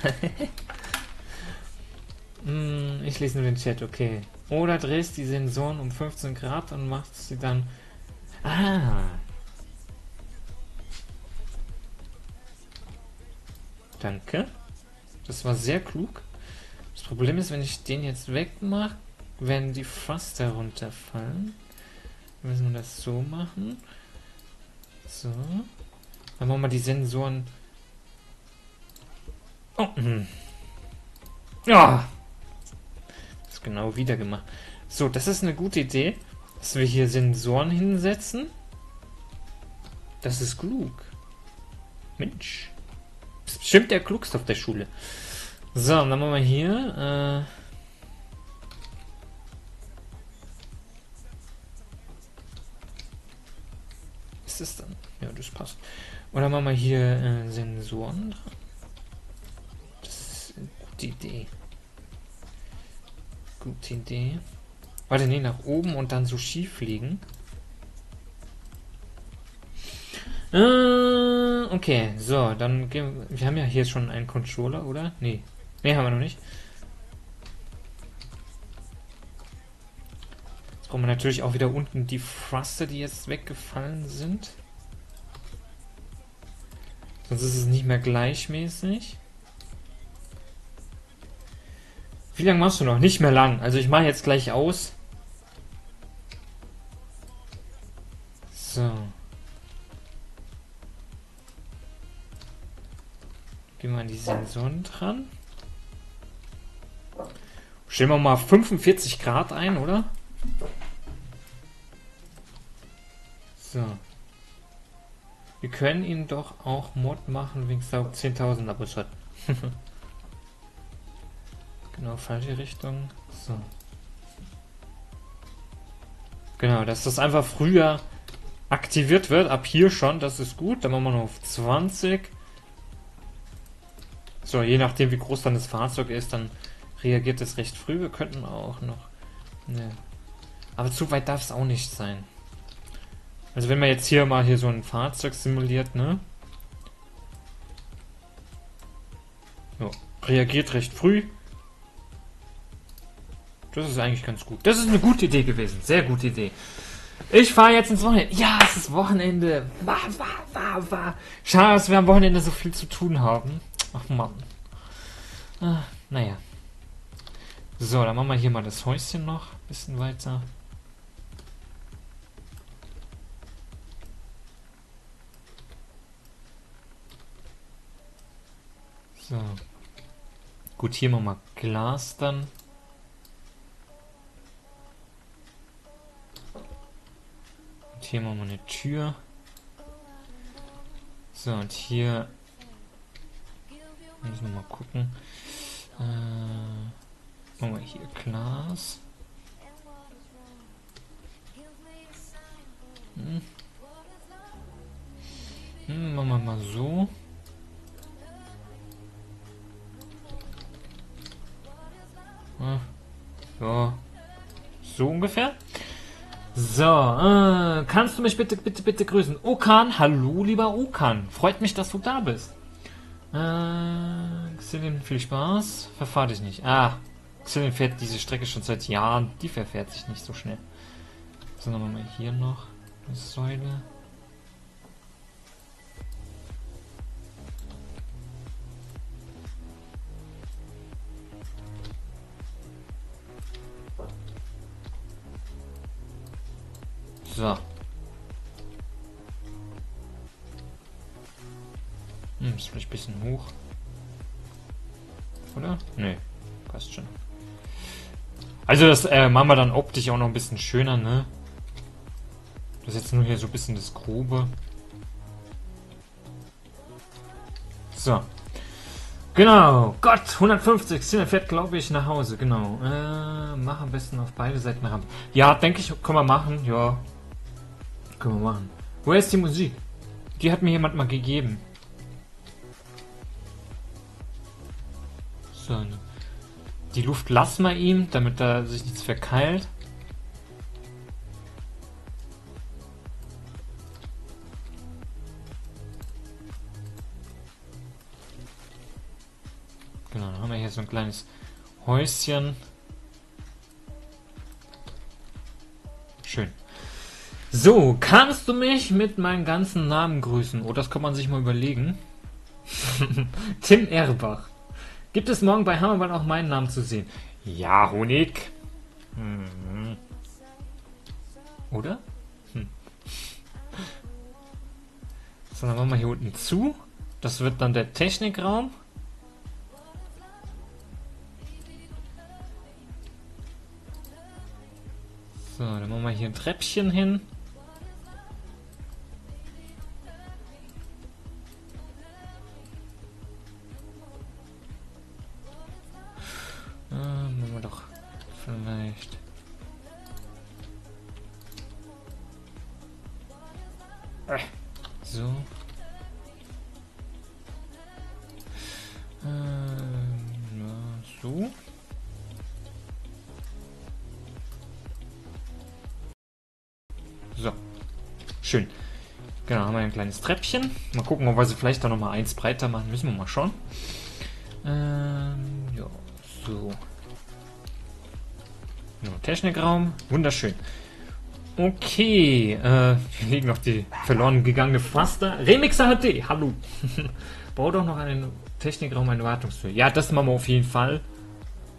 mm, ich lese nur den Chat, okay. Oder drehst die Sensoren um fünfzehn Grad und machst sie dann... Ah! Danke. Das war sehr klug. Das Problem ist, wenn ich den jetzt wegmache, wenn die Thruster runterfallen, müssen wir das so machen. So. Dann machen wir die Sensoren. Oh. Ja. Das ist genau wieder gemacht. So, das ist eine gute Idee, dass wir hier Sensoren hinsetzen. Das ist klug. Mensch. Das ist bestimmt der klugste auf der Schule. So, und dann machen wir hier. Äh, ist dann. Ja, das passt. Oder machen wir hier äh, Sensoren dran. Das ist eine gute Idee. Gute Idee. Warte, nee, nach oben und dann so schief liegen. Äh, okay, so, dann gehen wir... Wir haben ja hier schon einen Controller, oder? Nee. Nee, haben wir noch nicht. Brauchen wir natürlich auch wieder unten die Thruster, die jetzt weggefallen sind. Sonst ist es nicht mehr gleichmäßig. Wie lange machst du noch? Nicht mehr lang. Also ich mache jetzt gleich aus. So. Gehen wir an die Sensoren dran. Stellen wir mal fünfundvierzig Grad ein, oder? So. Wir können ihn doch auch Mod machen, wegen zehntausend Abos hat. Genau, falsche Richtung. So. Genau, dass das einfach früher aktiviert wird, ab hier schon, das ist gut. Dann machen wir noch auf zwanzig. So, je nachdem wie groß dann das Fahrzeug ist, dann reagiert es recht früh. Wir könnten auch noch... Ne. Aber zu weit darf es auch nicht sein. Also wenn man jetzt hier mal hier so ein Fahrzeug simuliert, ne? So, reagiert recht früh. Das ist eigentlich ganz gut. Das ist eine gute Idee gewesen. Sehr gute Idee. Ich fahre jetzt ins Wochenende. Ja, es ist Wochenende. Wah, wah, wah, wah. Schade, dass wir am Wochenende so viel zu tun haben. Ach Mann. Ah, naja. So, dann machen wir hier mal das Häuschen noch ein bisschen weiter. So. Gut, hier machen wir Glas dann. Und hier machen wir eine Tür. So, und hier... Müssen wir mal gucken. Äh, machen wir hier Glas. Hm. Hm, machen wir mal so. Hm. So. So ungefähr. So, äh, kannst du mich bitte, bitte, bitte grüßen? Okan, hallo lieber Okan. Freut mich, dass du da bist. Äh, Xilin, viel Spaß. Verfahr dich nicht. Ah, Xilin fährt diese Strecke schon seit Jahren. Die verfährt sich nicht so schnell. So, dann machen wir hier noch eine Säule. So. Hm, ist vielleicht ein bisschen hoch. Oder? Nee, passt schon. Also das äh, machen wir dann optisch auch noch ein bisschen schöner, ne? Das ist jetzt nur hier so ein bisschen das Grobe. So. Genau. Gott, hundertfünfzig. Xilin fährt, glaube ich, nach Hause. Genau. Äh, mach am besten auf beide Seiten Rampen. Ja, denke ich, können wir machen. Ja. Können wir machen. Wo ist die Musik? Die hat mir jemand mal gegeben. So, die Luft lassen wir ihm, damit da sich nichts verkeilt. Genau, dann haben wir hier so ein kleines Häuschen. Schön. So, kannst du mich mit meinem ganzen Namen grüßen? Oh, das kann man sich mal überlegen. Tim Erbach. Gibt es morgen bei Hammerball auch meinen Namen zu sehen? Ja, Honig. Hm. Oder? Hm. So, dann machen wir hier unten zu. Das wird dann der Technikraum. So, dann machen wir hier ein Treppchen hin. Machen wir doch vielleicht. Äh, so. Ähm, so. So. Schön. Genau, haben wir ein kleines Treppchen. Mal gucken, ob wir sie vielleicht da nochmal eins breiter machen. Müssen wir mal schauen. Ähm, ja. So. Technikraum. Wunderschön. Okay. Äh, hier liegen noch die verloren gegangene Pflaster. Remixer H D. Hallo. Bau doch noch einen Technikraum, eine Wartungstür. Ja, das machen wir auf jeden Fall.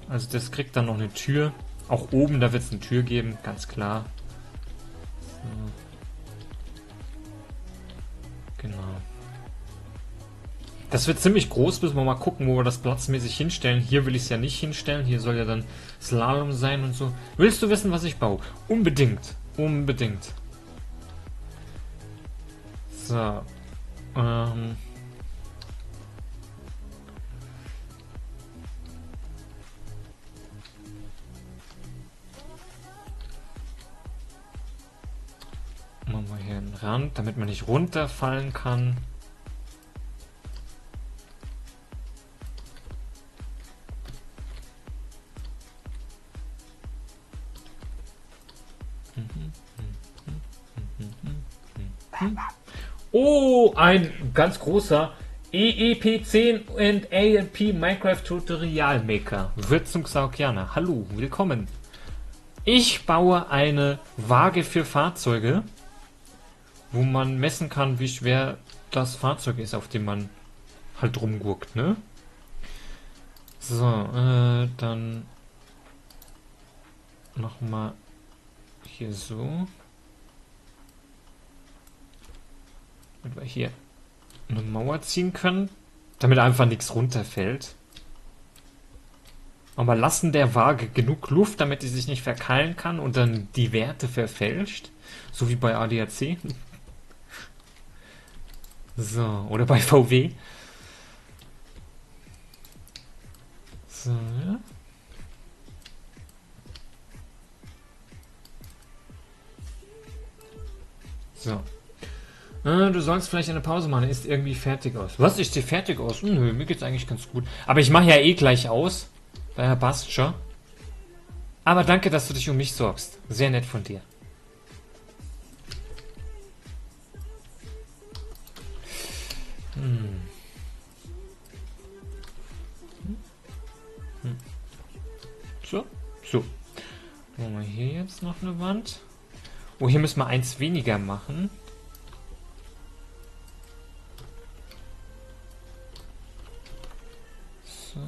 Also das kriegt dann noch eine Tür. Auch oben, da wird es eine Tür geben, ganz klar. So. Genau. Das wird ziemlich groß, müssen wir mal gucken, wo wir das platzmäßig hinstellen. Hier will ich es ja nicht hinstellen, hier soll ja dann Slalom sein und so. Willst du wissen, was ich baue? Unbedingt, unbedingt. So. Ähm. Machen wir hier einen Rand, damit man nicht runterfallen kann. Oh, ein ganz großer E E P zehn und A and P Minecraft Tutorial Maker wird zum Xaukianer. Hallo, willkommen. Ich baue eine Waage für Fahrzeuge, wo man messen kann, wie schwer das Fahrzeug ist, auf dem man halt rumguckt, ne? So, äh, dann nochmal hier so. Damit wir hier eine Mauer ziehen können, damit einfach nichts runterfällt. Aber lassen der Waage genug Luft, damit die sich nicht verkeilen kann und dann die Werte verfälscht. So wie bei A D A C. So, oder bei V W. So, ja. So. Äh, du sollst vielleicht eine Pause machen, ist irgendwie fertig aus. Was? Ich sehe fertig aus? Hm, nö, mir geht's eigentlich ganz gut. Aber ich mache ja eh gleich aus. Daher passt schon. Aber danke, dass du dich um mich sorgst. Sehr nett von dir. Hm. Hm. So, so. Machen wir hier jetzt noch eine Wand. Oh, hier müssen wir eins weniger machen. So.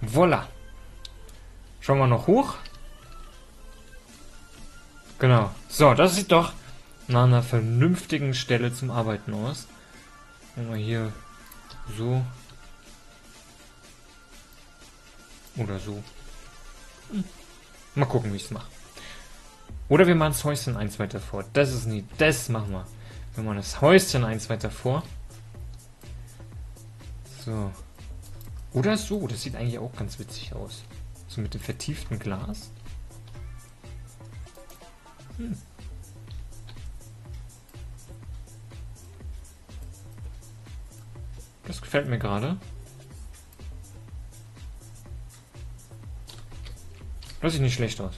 Voila. Schauen wir noch hoch. Genau. So, das sieht doch nach einer vernünftigen Stelle zum Arbeiten aus. Wenn wir hier so oder so. Mal gucken, wie ich es mache. Oder wir machen das Häuschen eins weiter vor. Das ist nie. Das machen wir. Wir machen das Häuschen eins weiter vor. So. Oder so. Das sieht eigentlich auch ganz witzig aus. So mit dem vertieften Glas. Hm. Das gefällt mir gerade. Das sieht nicht schlecht aus.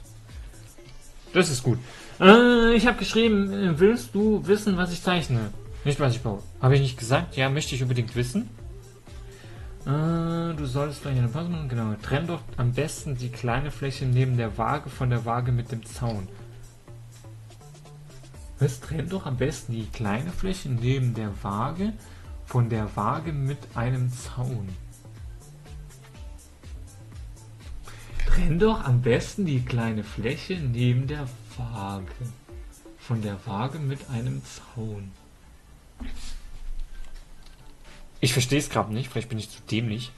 Das ist gut. Äh, ich habe geschrieben, willst du wissen, was ich zeichne? Nicht, was ich baue. Habe ich nicht gesagt? Ja, möchte ich unbedingt wissen. Äh, du solltest vielleicht eine Pause machen. Genau. Trenn doch am besten die kleine Fläche neben der Waage von der Waage mit dem Zaun. Was? Trenn doch am besten die kleine Fläche neben der Waage von der Waage mit einem Zaun. Trenn doch am besten die kleine Fläche neben der Waage. Von der Waage mit einem Zaun. Ich verstehe es gerade nicht, vielleicht bin ich zu dämlich.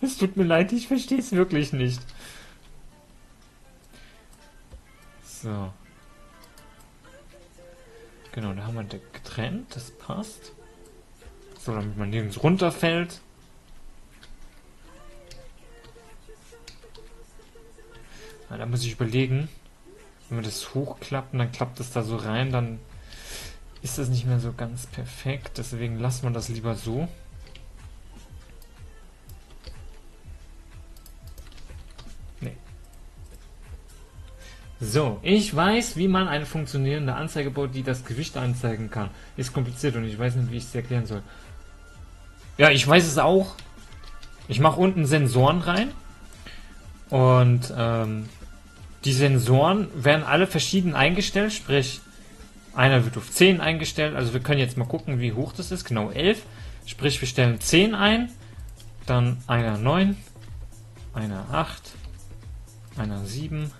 Es tut mir leid, ich verstehe es wirklich nicht. So. Genau, da haben wir das getrennt, das passt. So, damit man nirgends runterfällt. Ja, da muss ich überlegen, wenn wir das hochklappen, dann klappt das da so rein, dann ist das nicht mehr so ganz perfekt, deswegen lassen wir das lieber so. Nee. So, ich weiß, wie man eine funktionierende Anzeige baut, die das Gewicht anzeigen kann. Ist kompliziert und ich weiß nicht, wie ich es erklären soll. Ja, ich weiß es auch. Ich mache unten Sensoren rein und ähm, die Sensoren werden alle verschieden eingestellt, sprich einer wird auf zehn eingestellt, also wir können jetzt mal gucken, wie hoch das ist, genau elf. Sprich, wir stellen zehn ein, dann einer neun, einer acht, einer sieben,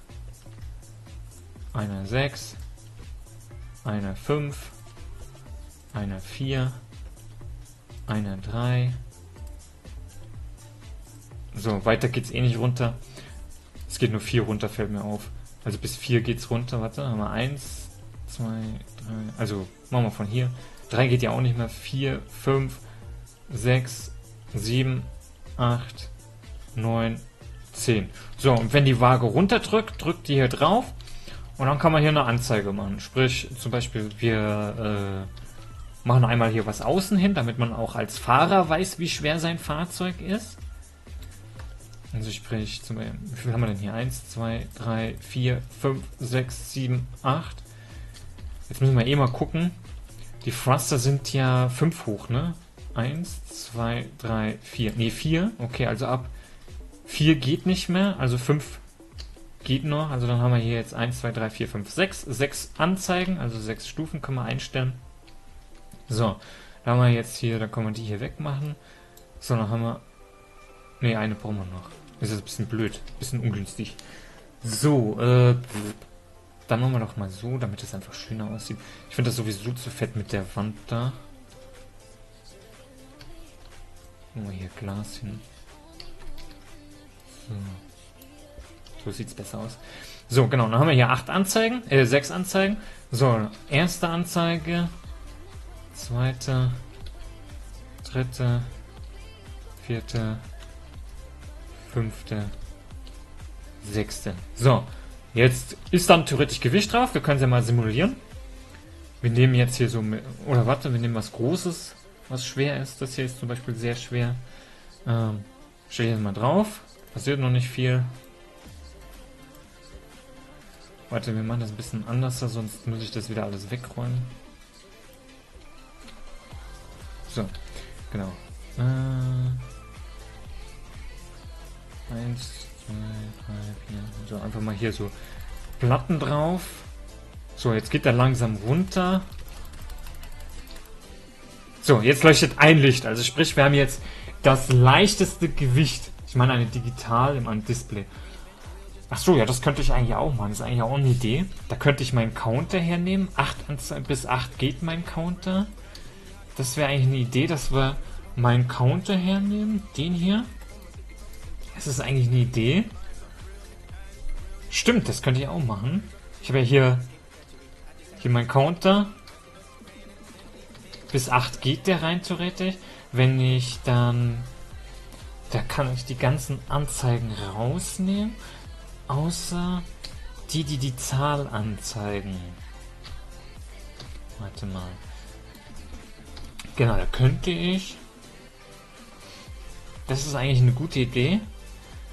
einer sechs, einer fünf, einer vier, einer drei. So, weiter geht's eh nicht runter. Es geht nur vier runter, fällt mir auf. Also bis vier geht's runter. Warte, haben wir eins, zwei, drei. Also machen wir von hier. drei geht ja auch nicht mehr. vier, fünf, sechs, sieben, acht, neun, zehn. So, und wenn die Waage runterdrückt, drückt die hier drauf. Und dann kann man hier eine Anzeige machen. Sprich, zum Beispiel, wir äh, machen einmal hier was außen hin, damit man auch als Fahrer weiß, wie schwer sein Fahrzeug ist. Also sprich, zum Beispiel, wie viel haben wir denn hier? eins, zwei, drei, vier, fünf, sechs, sieben, acht. Jetzt müssen wir eh mal gucken. Die Thruster sind ja fünf hoch, ne? eins, zwei, drei, vier. Ne, vier. Okay, also ab vier geht nicht mehr. Also fünf geht noch. Also dann haben wir hier jetzt eins, zwei, drei, vier, fünf, sechs. sechs Anzeigen, also sechs Stufen können wir einstellen. So, da haben wir jetzt hier, da können wir die hier wegmachen. So, dann haben wir... Ne, eine brauchen wir noch. Ist jetzt ein bisschen blöd, ein bisschen ungünstig. So, äh, dann machen wir doch mal so, damit es einfach schöner aussieht. Ich finde das sowieso zu fett mit der Wand da. Machen wir hier Glas hin. So. So sieht es besser aus. So, genau, dann haben wir hier acht Anzeigen, äh, sechs Anzeigen. So, erste Anzeige, zweite, dritte, vierte, fünfte, sechste. So, jetzt ist dann theoretisch Gewicht drauf. Wir können es ja mal simulieren. Wir nehmen jetzt hier so, oder warte, wir nehmen was Großes, was schwer ist. Das hier ist zum Beispiel sehr schwer. Ähm, stell hier mal drauf. Passiert noch nicht viel. Warte, wir machen das ein bisschen anders, sonst muss ich das wieder alles wegräumen. So, genau. Äh... eins, zwei, drei, vier, so einfach mal hier so Platten drauf. So, jetzt geht er langsam runter. So, jetzt leuchtet ein Licht. Also sprich, wir haben jetzt das leichteste Gewicht. Ich meine eine digital in einem Display. Ach so, ja, das könnte ich eigentlich auch machen. Das ist eigentlich auch eine Idee. Da könnte ich meinen Counter hernehmen. acht bis acht geht mein Counter. Das wäre eigentlich eine Idee, dass wir meinen Counter hernehmen. Den hier. Das ist eigentlich eine Idee. Stimmt, das könnte ich auch machen. Ich habe ja hier, hier meinen Counter. Bis acht geht der rein theoretisch. Wenn ich dann... Da kann ich die ganzen Anzeigen rausnehmen. Außer die, die die Zahl anzeigen. Warte mal. Genau, da könnte ich... Das ist eigentlich eine gute Idee.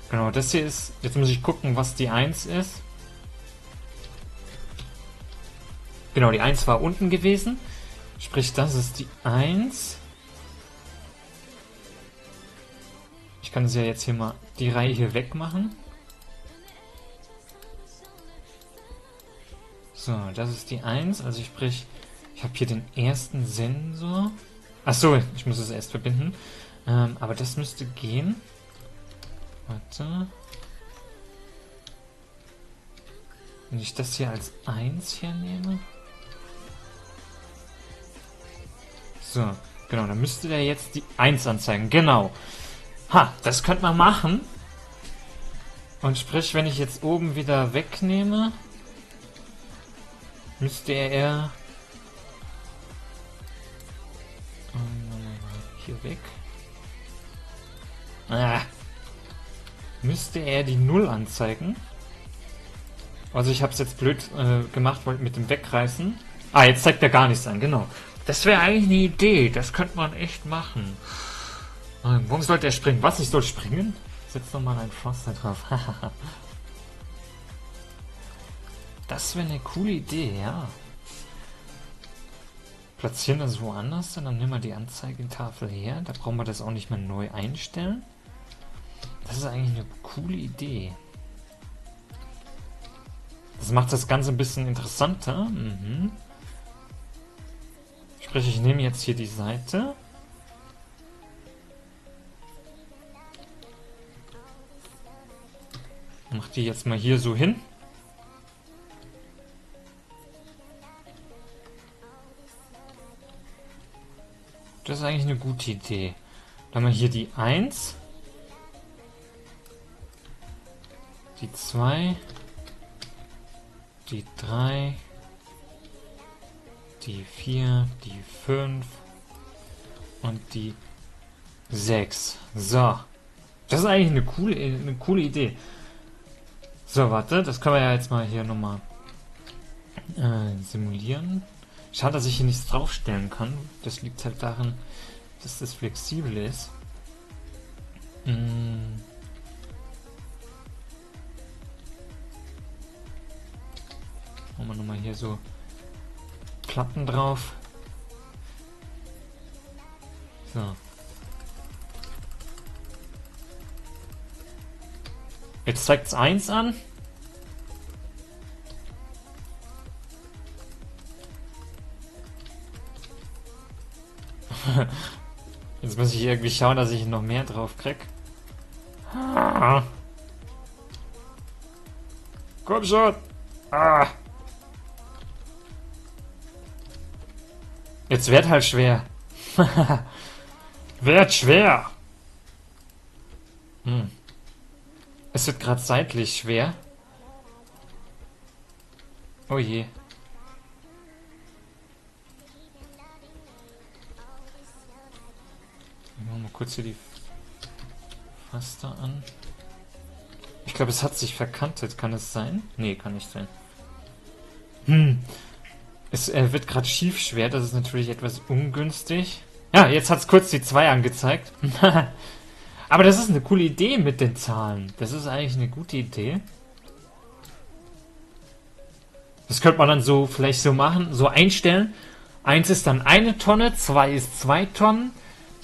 Genau, das hier ist... Jetzt muss ich gucken, was die eins ist. Genau, die eins war unten gewesen. Sprich, das ist die eins. Ich kann es ja jetzt hier mal die Reihe hier wegmachen. So, das ist die eins. Also sprich, ich habe hier den ersten Sensor. Achso, ich muss es erst verbinden. Ähm, aber das müsste gehen. Warte. Wenn ich das hier als eins hier nehme. So, genau, dann müsste der jetzt die eins anzeigen. Genau. Ha, das könnte man machen. Und sprich, wenn ich jetzt oben wieder wegnehme, müsste er hier weg. Ah, müsste er die null anzeigen. Also ich habe es jetzt blöd äh, gemacht, wollte mit dem Wegreißen. Ah, jetzt zeigt er gar nichts an, genau. Das wäre eigentlich eine Idee, das könnte man echt machen. Ähm, warum sollte er springen? Was, ich soll springen? Setz nochmal einen Thruster drauf. Das wäre eine coole Idee, ja. Platzieren das woanders, dann nehmen wir die Anzeigetafel her. Da brauchen wir das auch nicht mehr neu einstellen. Das ist eigentlich eine coole Idee. Das macht das Ganze ein bisschen interessanter. Mhm. Sprich, ich nehme jetzt hier die Seite. die jetzt mal hier so hin. Das ist eigentlich eine gute Idee. Dann haben wir hier die eins. Die zwei. Die drei. Die vier. Die fünf. Und die sechs. So. Das ist eigentlich eine coole, eine coole Idee. So, warte. Das können wir ja jetzt mal hier nochmal äh, simulieren. Schade, dass ich hier nichts draufstellen kann. Das liegt halt daran, dass das flexibel ist. Hm. Machen wir nochmal hier so Platten drauf. So. Jetzt zeigt es eins an. Jetzt muss ich irgendwie schauen, dass ich noch mehr drauf krieg. Ah. Komm schon! Ah. Jetzt wird halt schwer. Wird schwer! Hm. Es wird gerade seitlich schwer. Oh je. Ich mache mal kurz hier die Faster an. Ich glaube, es hat sich verkantet. Kann es sein? Nee, kann nicht sein. Hm. Es äh, wird gerade schief schwer. Das ist natürlich etwas ungünstig. Ja, jetzt hat es kurz die zwei angezeigt. Aber das ist eine coole Idee mit den Zahlen. Das ist eigentlich eine gute Idee. Das könnte man dann so vielleicht so machen, so einstellen. Eins ist dann eine Tonne, zwei ist zwei Tonnen,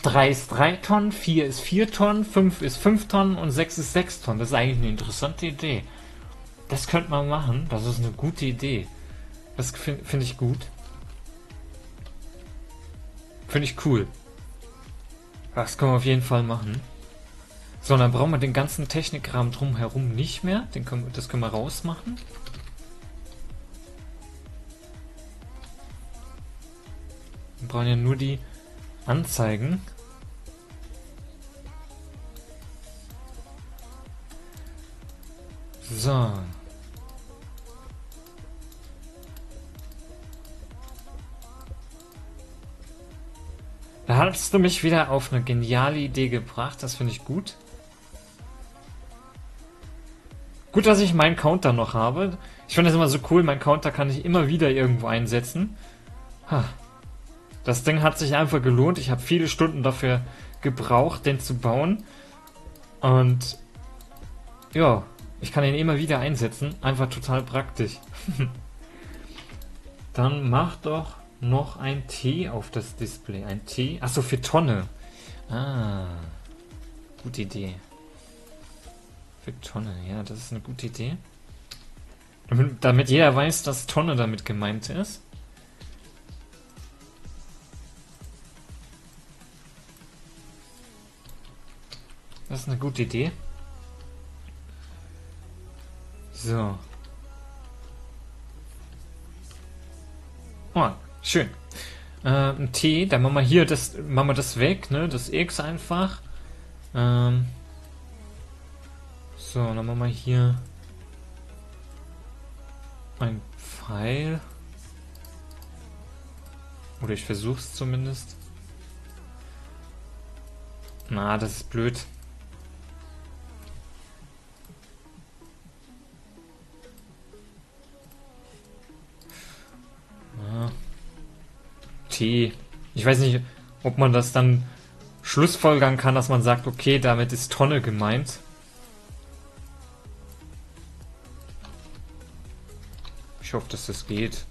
drei ist drei Tonnen, vier ist vier Tonnen, fünf ist fünf Tonnen und sechs ist sechs Tonnen. Das ist eigentlich eine interessante Idee. Das könnte man machen. Das ist eine gute Idee. Das finde find ich gut. Finde ich cool. Das können wir auf jeden Fall machen. So, dann brauchen wir den ganzen Technikrahmen drumherum nicht mehr. Den können, das können wir rausmachen. Wir brauchen ja nur die Anzeigen. So. Da hast du mich wieder auf eine geniale Idee gebracht. Das finde ich gut. Gut, dass ich meinen Counter noch habe. Ich finde das immer so cool. Mein Counter kann ich immer wieder irgendwo einsetzen. Ha. Das Ding hat sich einfach gelohnt. Ich habe viele Stunden dafür gebraucht, den zu bauen. Und ja, ich kann ihn immer wieder einsetzen. Einfach total praktisch. Dann mach doch noch ein T auf das Display. Ein T. Achso, für Tonne. Ah. Gute Idee. Für Tonne, ja, das ist eine gute Idee. Damit, damit jeder weiß, dass Tonne damit gemeint ist. Das ist eine gute Idee. So. Oh, schön. Äh, ein T, dann machen wir hier das, machen wir das weg, ne? Das X einfach. Ähm. So, dann machen wir hier ein Pfeil. Oder ich versuche es zumindest. Na, das ist blöd. Na. T. Ich weiß nicht, ob man das dann schlussfolgern kann, dass man sagt, okay, damit ist Tonne gemeint. Ich hoffe, dass das geht.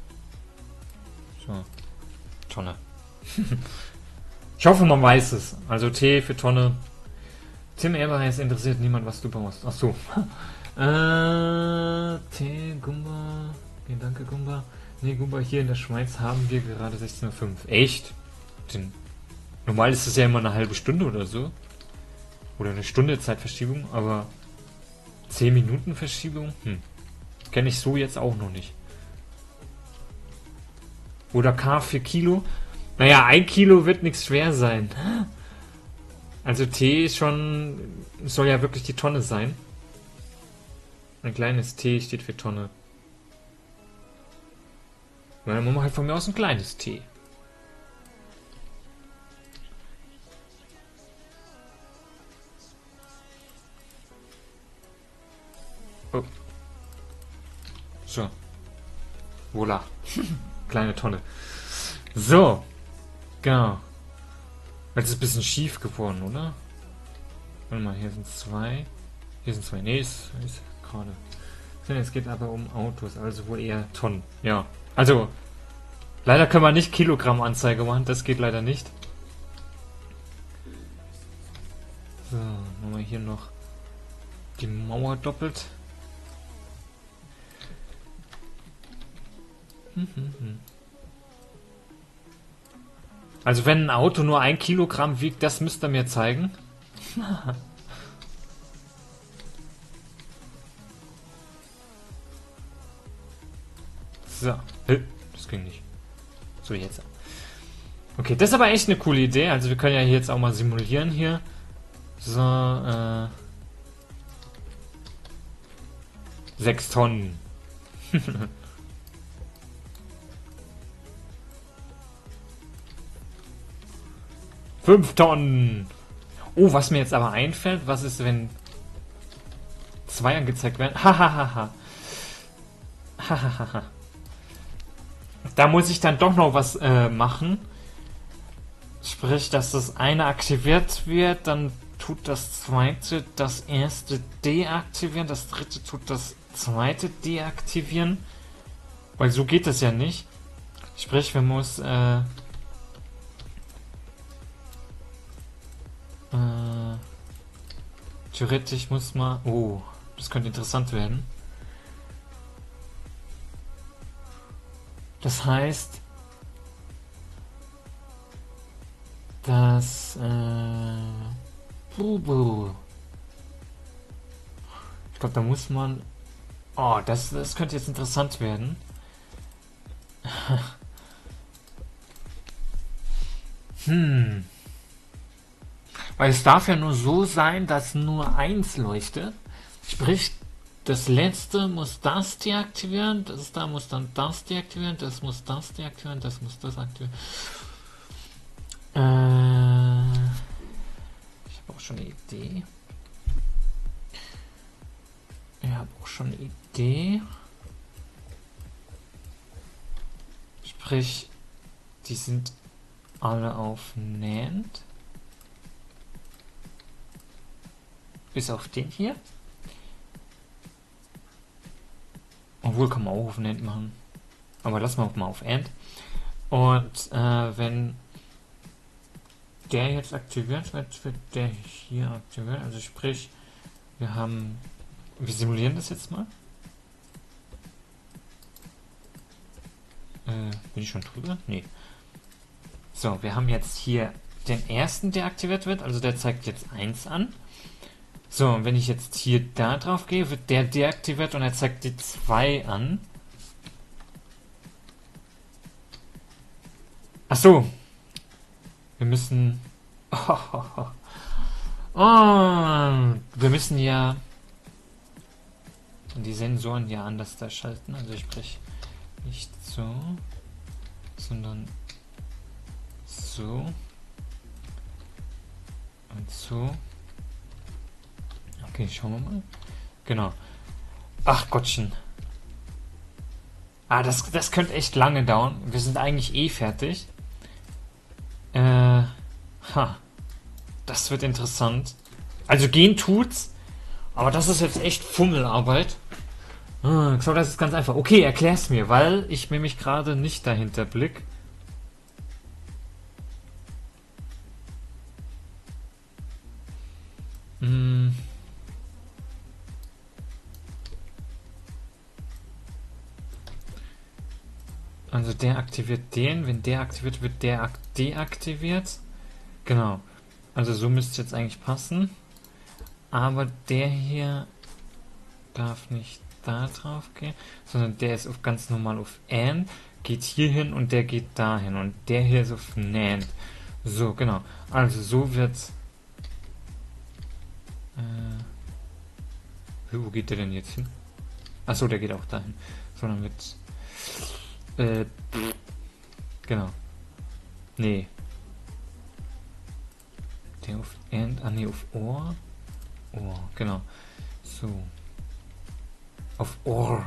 So. Tonne. Ich hoffe, man weiß es. Also T für Tonne. Tim Eber, es interessiert niemand, was du baust. Achso. äh, T, Gumba. Nee, danke, Gumba. Ne, Gumba, hier in der Schweiz haben wir gerade sechzehn Uhr fünf. Echt? Denn normal ist es ja immer eine halbe Stunde oder so. Oder eine Stunde Zeitverschiebung, aber zehn Minuten Verschiebung? Hm. Kenne ich so jetzt auch noch nicht. Oder K für Kilo? Naja, ein Kilo wird nichts schwer sein. Also T ist schon, soll ja wirklich die Tonne sein. Ein kleines T steht für Tonne. Na, dann machen wir halt von mir aus ein kleines T. Oh. So. Voila. Kleine Tonne. So. Genau. Jetzt ist ein bisschen schief geworden, oder? Warte mal, hier sind zwei. Hier sind zwei. Nee, ist, ist gerade. Es geht aber um Autos, also wohl eher Tonnen. Ja. Also, leider können wir nicht Kilogramm-Anzeige machen. Das geht leider nicht. So, machen wir hier noch die Mauer doppelt. Hm, hm, hm. Also wenn ein Auto nur ein Kilogramm wiegt, das müsst ihr mir zeigen. So. Das ging nicht. So, jetzt. Okay, das ist aber echt eine coole Idee. Also wir können ja hier jetzt auch mal simulieren hier. So, äh... Sechs Tonnen. Fünf Tonnen. Oh, was mir jetzt aber einfällt, was ist, wenn zwei angezeigt werden? Hahaha. Hahaha. Da muss ich dann doch noch was äh, machen. Sprich, dass das eine aktiviert wird, dann tut das zweite das erste deaktivieren, das dritte tut das zweite deaktivieren. Weil so geht das ja nicht. Sprich, wir muss äh, Äh, theoretisch muss man... Oh, das könnte interessant werden. Das heißt, dass... Äh, bubu. Ich glaube, da muss man... Oh, das, das könnte jetzt interessant werden. Hm... Weil es darf ja nur so sein, dass nur eins leuchtet. Sprich, das letzte muss das deaktivieren, das da muss dann das deaktivieren, das muss das deaktivieren, das muss das aktivieren. Äh, ich habe auch schon eine Idee. Ich habe auch schon eine Idee. Sprich, die sind alle auf Nand. Bis auf den hier. Obwohl, kann man auch auf End machen. Aber lassen wir auch mal auf End. Und äh, wenn der jetzt aktiviert wird, wird der hier aktiviert. Also sprich, wir haben... Wir simulieren das jetzt mal. Äh, bin ich schon drüber? Nee. So, wir haben jetzt hier den ersten, der aktiviert wird. Also der zeigt jetzt eins an. So, und wenn ich jetzt hier da drauf gehe, wird der deaktiviert und er zeigt die zwei an. Ach so. Wir müssen... Oh, oh, oh. Oh, wir müssen ja die Sensoren ja anders da schalten. Also sprich, nicht so, sondern so und so. Okay, schauen wir mal. Genau. Ach Gottchen. Ah, das, das könnte echt lange dauern. Wir sind eigentlich eh fertig. Äh, ha. Das wird interessant. Also gehen tut's. Aber das ist jetzt echt Fummelarbeit. Ah, ich glaube, das ist ganz einfach. Okay, erklär's mir, weil ich mir mich gerade nicht dahinter blick. Hm. Also der aktiviert den, wenn der aktiviert wird, der deaktiviert. Genau. Also so müsste es jetzt eigentlich passen. Aber der hier darf nicht da drauf gehen, sondern der ist auf ganz normal auf and, geht hier hin und der geht dahin und der hier ist auf NAND. So, genau. Also so wird's. Äh, wo geht der denn jetzt hin? Achso, der geht auch dahin. So, dann wird's. Äh, genau. Nee. Der auf and, ah nee, auf Ohr. Ohr, genau. So. Auf Ohr.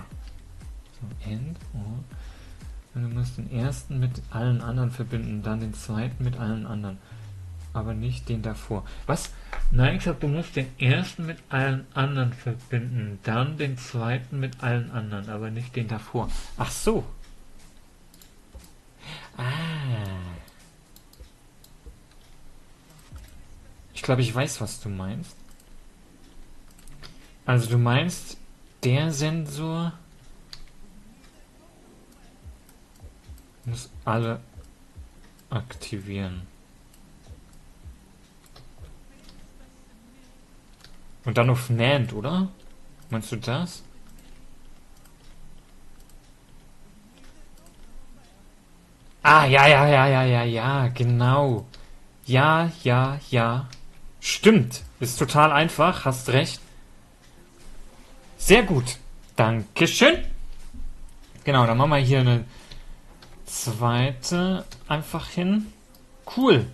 So, and, Ohr. Und du musst den ersten mit allen anderen verbinden, dann den zweiten mit allen anderen. Aber nicht den davor. Was? Nein, ich sag, du musst den ersten mit allen anderen verbinden, dann den zweiten mit allen anderen, aber nicht den davor. Ach so. Ah. Ich glaube, ich weiß, was du meinst. Also du meinst, der Sensor muss alle aktivieren. Und dann auf NAND, oder? Meinst du das? Ah, ja, ja, ja, ja, ja, ja, genau. Ja, ja, ja. Stimmt. Ist total einfach, hast recht. Sehr gut. Dankeschön. Genau, dann machen wir hier eine zweite einfach hin. Cool.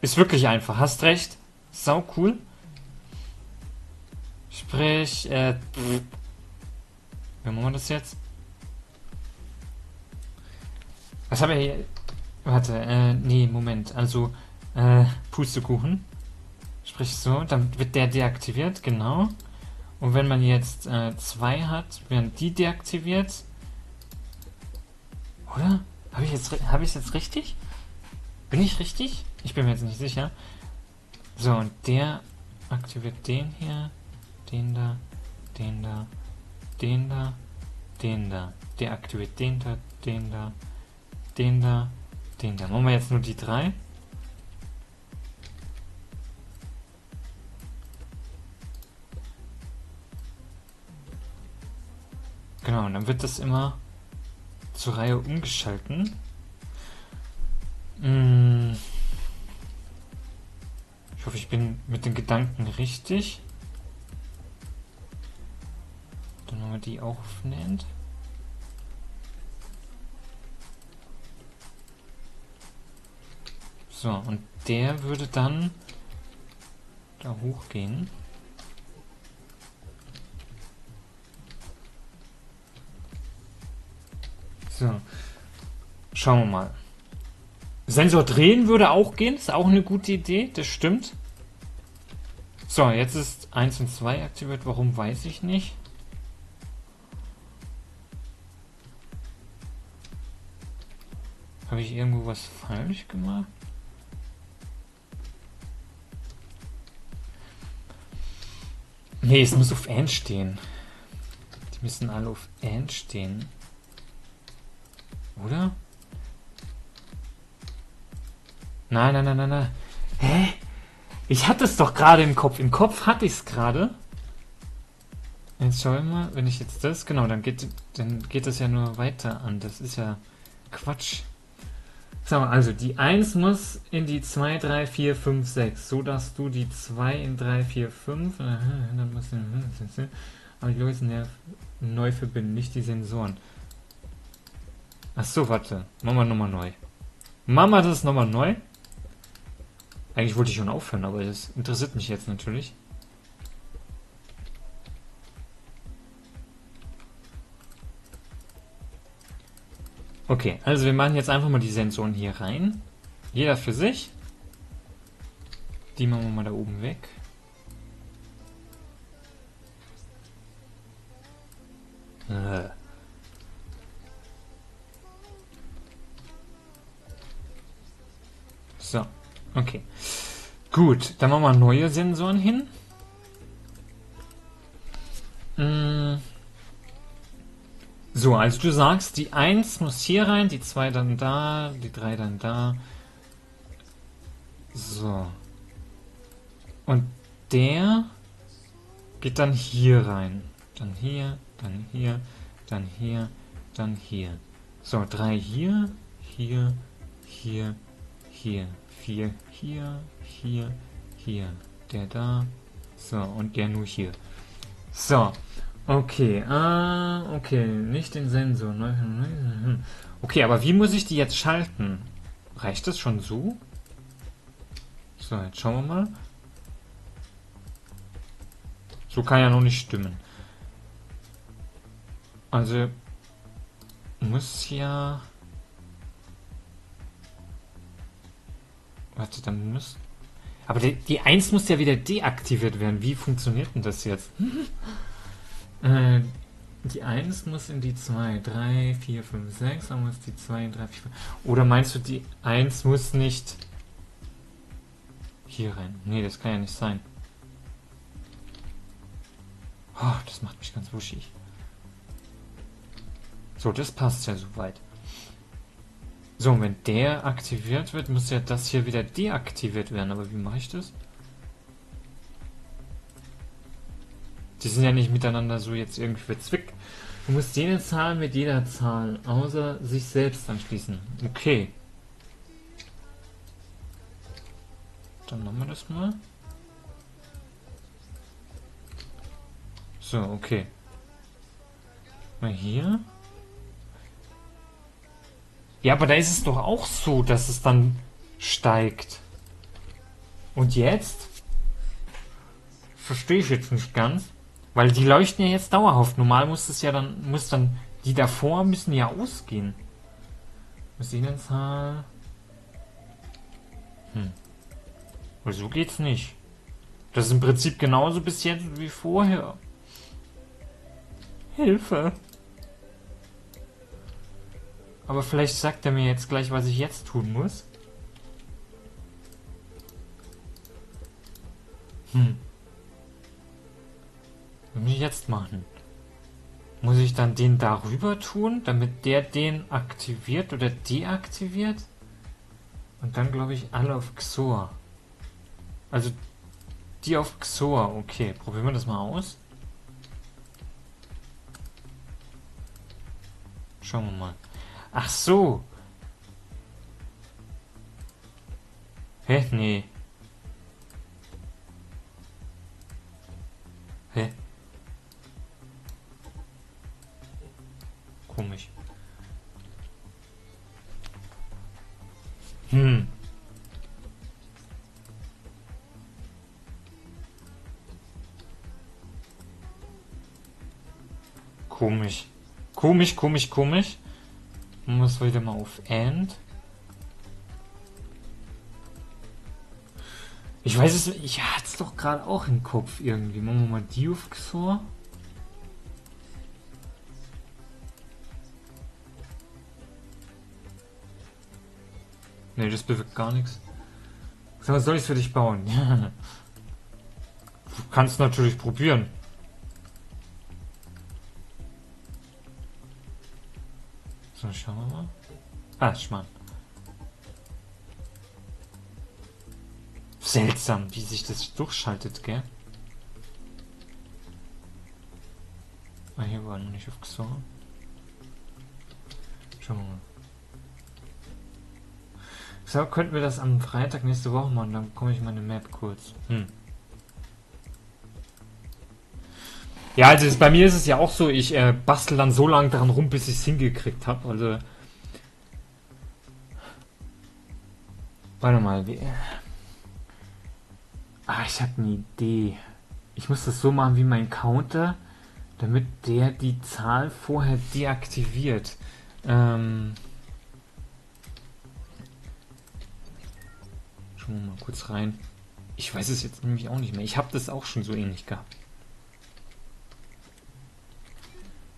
Ist wirklich einfach, hast recht. Sau cool. Sprich, äh, pff. Wie machen wir das jetzt? Was haben wir hier? Warte, äh, nee, Moment. Also, äh, Pustekuchen. Sprich so, dann wird der deaktiviert, genau. Und wenn man jetzt äh, zwei hat, werden die deaktiviert. Oder? Habe ich es jetzt, hab jetzt richtig? Bin ich richtig? Ich bin mir jetzt nicht sicher. So, und der aktiviert den hier, den da, den da, den da, den da. Der aktiviert den da, den da, den da, den da. Machen wir jetzt nur die drei. Genau, und dann wird das immer zur Reihe umgeschalten. Hm. Ich hoffe, ich bin mit den Gedanken richtig. Dann machen wir die auch auf NAND. So, und der würde dann da hochgehen. So, schauen wir mal. Sensor drehen würde auch gehen, ist auch eine gute Idee, das stimmt. So, jetzt ist eins und zwei aktiviert, warum weiß ich nicht. Habe ich irgendwo was falsch gemacht? Nee, es muss auf AND stehen. Die müssen alle auf AND stehen. Oder? Nein, nein, nein, nein, nein. Hä? Ich hatte es doch gerade im Kopf. Im Kopf hatte ich es gerade. Jetzt schauen wir mal, wenn ich jetzt das... Genau, dann geht dann geht das ja nur weiter an. Das ist ja Quatsch. Sag mal, also die eins muss in die zwei, drei, vier, fünf, sechs. So dass du die zwei in drei, vier, fünf... Dann muss ich... Aber die lösen ja neu verbinden, nicht die Sensoren. Ach so, warte. Machen wir nochmal neu. Machen wir das nochmal neu. Eigentlich wollte ich schon aufhören, aber das interessiert mich jetzt natürlich. Okay, also wir machen jetzt einfach mal die Sensoren hier rein. Jeder für sich. Die machen wir mal da oben weg. Äh. So, okay. Gut, dann machen wir neue Sensoren hin. Mm. So, also du sagst, die eins muss hier rein, die zwei dann da, die drei dann da. So. Und der geht dann hier rein. Dann hier, dann hier, dann hier, dann hier. So, drei hier, hier, hier, hier. Vier hier, hier, hier. Der da. So, und der nur hier. So, okay. Ah, okay, nicht den Sensor. Okay, aber wie muss ich die jetzt schalten? Reicht das schon so? So, jetzt schauen wir mal. So kann ja noch nicht stimmen. Also muss ja... Warte, dann muss... Aber die, die eins muss ja wieder deaktiviert werden. Wie funktioniert denn das jetzt? äh, die eins muss in die zwei, drei, vier, fünf, sechs. Dann muss die zwei, drei, vier, fünf. Oder meinst du, die eins muss nicht... hier rein? Nee, das kann ja nicht sein. Oh, das macht mich ganz wuschig. So, das passt ja soweit. So, und wenn der aktiviert wird, muss ja das hier wieder deaktiviert werden. Aber wie mache ich das? Die sind ja nicht miteinander so jetzt irgendwie verzwickt. Du musst jede Zahl mit jeder Zahl, außer sich selbst anschließen. Okay. Dann machen wir das mal. So, okay. Mal hier. Ja, aber da ist es doch auch so, dass es dann steigt. Und jetzt? Verstehe ich jetzt nicht ganz. Weil die leuchten ja jetzt dauerhaft. Normal muss es ja dann, muss dann, die davor müssen ja ausgehen. Muss ich denn sagen? Hm. Weil so geht's nicht. Das ist im Prinzip genauso bis jetzt wie vorher. Hilfe. Aber vielleicht sagt er mir jetzt gleich, was ich jetzt tun muss. Hm. Was muss ich jetzt machen? Muss ich dann den darüber tun, damit der den aktiviert oder deaktiviert? Und dann glaube ich alle auf Xor. Also die auf Xor. Okay, probieren wir das mal aus. Schauen wir mal. Ach so. Hä? Nee. Hä? Komisch. Hm. Komisch. Komisch, komisch, komisch. Muss wieder mal auf End. Ich weiß es, ich hatte es doch gerade auch im Kopf irgendwie. Machen wir mal die auf Xor. Ne, das bewirkt gar nichts. Sag mal, soll ich es für dich bauen? Du kannst natürlich probieren. So, schauen wir mal. Ah, Schmarrn. Seltsam, wie sich das durchschaltet, gell? Ah, hier war noch nicht auf Xor. Schauen wir mal. So, könnten wir das am Freitag nächste Woche machen, dann bekomme ich meine Map kurz. Hm. Ja, also bei mir ist es ja auch so, ich äh, bastel dann so lange daran rum, bis ich es hingekriegt habe. Also. Warte mal. Wie... Ah, ich habe eine Idee. Ich muss das so machen wie mein Counter, damit der die Zahl vorher deaktiviert. Ähm. Schauen wir mal kurz rein. Ich weiß es jetzt nämlich auch nicht mehr. Ich habe das auch schon so ähnlich gehabt.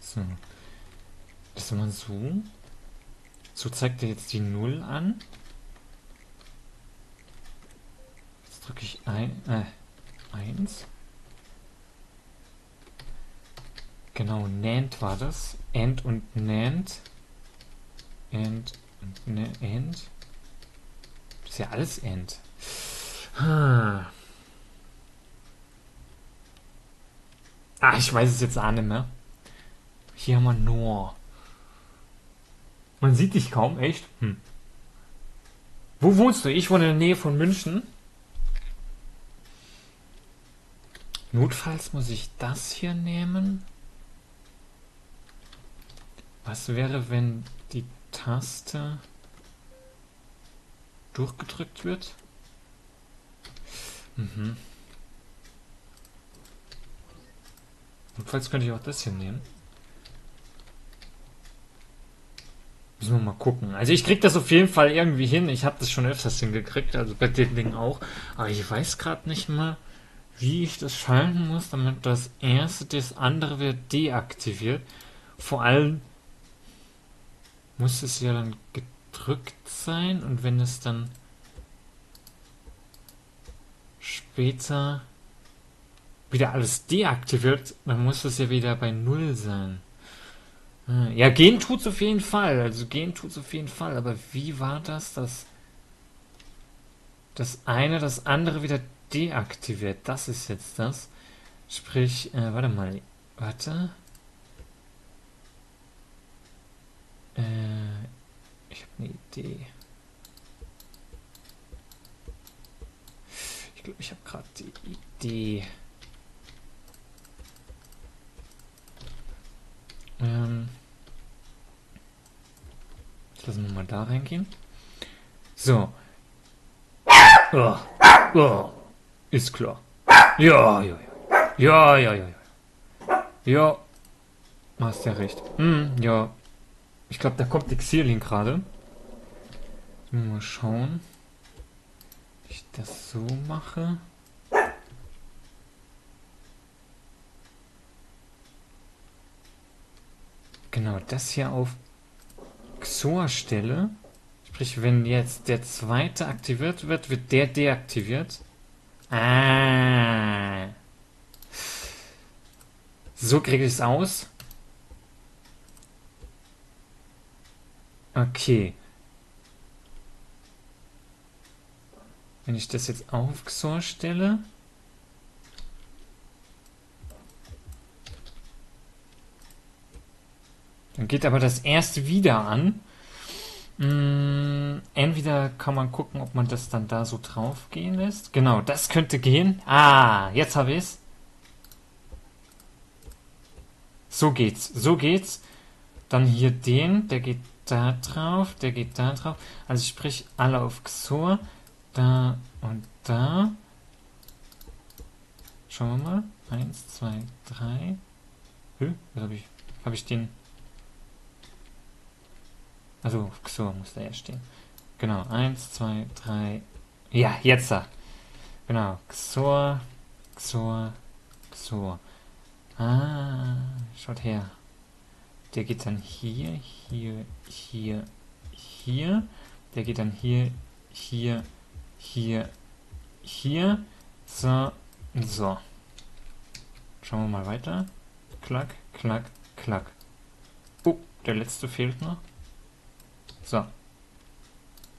So. Das mal so. So zeigt er jetzt die null an. Jetzt drücke ich ein, äh, eins. Genau, NAND war das. AND und NAND. AND und NAND. AND. Das ist ja alles AND. Ah. Ah, ich weiß es jetzt auch nicht mehr. Hier haben wir nur... Man sieht dich kaum, echt? Hm. Wo wohnst du? Ich wohne in der Nähe von München. Notfalls muss ich das hier nehmen. Was wäre, wenn die Taste durchgedrückt wird? Mhm. Notfalls könnte ich auch das hier nehmen. Müssen wir mal gucken. Also ich krieg das auf jeden Fall irgendwie hin. Ich habe das schon öfters hingekriegt, also bei den Dingen auch. Aber ich weiß gerade nicht mal, wie ich das schalten muss, damit das erste das andere wird deaktiviert. Vor allem muss es ja dann gedrückt sein und wenn es dann später wieder alles deaktiviert, dann muss es ja wieder bei null sein. Ja, gehen tut's auf jeden Fall. Also gehen tut's auf jeden Fall. Aber wie war das, dass das eine das andere wieder deaktiviert? Das ist jetzt das. Sprich, äh, warte mal. Warte. Äh, ich habe eine Idee. Ich glaube, ich habe gerade die Idee. Ähm... Lassen wir mal da reingehen. So. Oh, oh, ist klar. Ja, ja, ja. Ja, ja, ja. Ja. Hast ja recht. Hm, ja. Ich glaube, da kommt die Xilin gerade. Mal schauen. Ob ich das so mache. Genau, das hier auf Xor stelle, sprich wenn jetzt der zweite aktiviert wird, wird der deaktiviert. Ah. So kriege ich es aus. Okay. Wenn ich das jetzt auf Xor stelle... Dann geht aber das erste wieder an. Hm, entweder kann man gucken, ob man das dann da so drauf gehen lässt. Genau, das könnte gehen. Ah, jetzt habe ich es. So geht's, so geht's. Dann hier den, der geht da drauf, der geht da drauf. Also sprich, alle auf Xor. Da und da. Schauen wir mal. Eins, zwei, drei. Hö, was habe ich? Habe ich den... Also, so muss da ja stehen. Genau, eins, zwei, drei. Ja, jetzt da. Genau, Xor, Xor, Xor. Ah, schaut her. Der geht dann hier, hier, hier, hier. Der geht dann hier, hier, hier, hier. So, so. Schauen wir mal weiter. Klack, klack, klack. Oh, der letzte fehlt noch. So.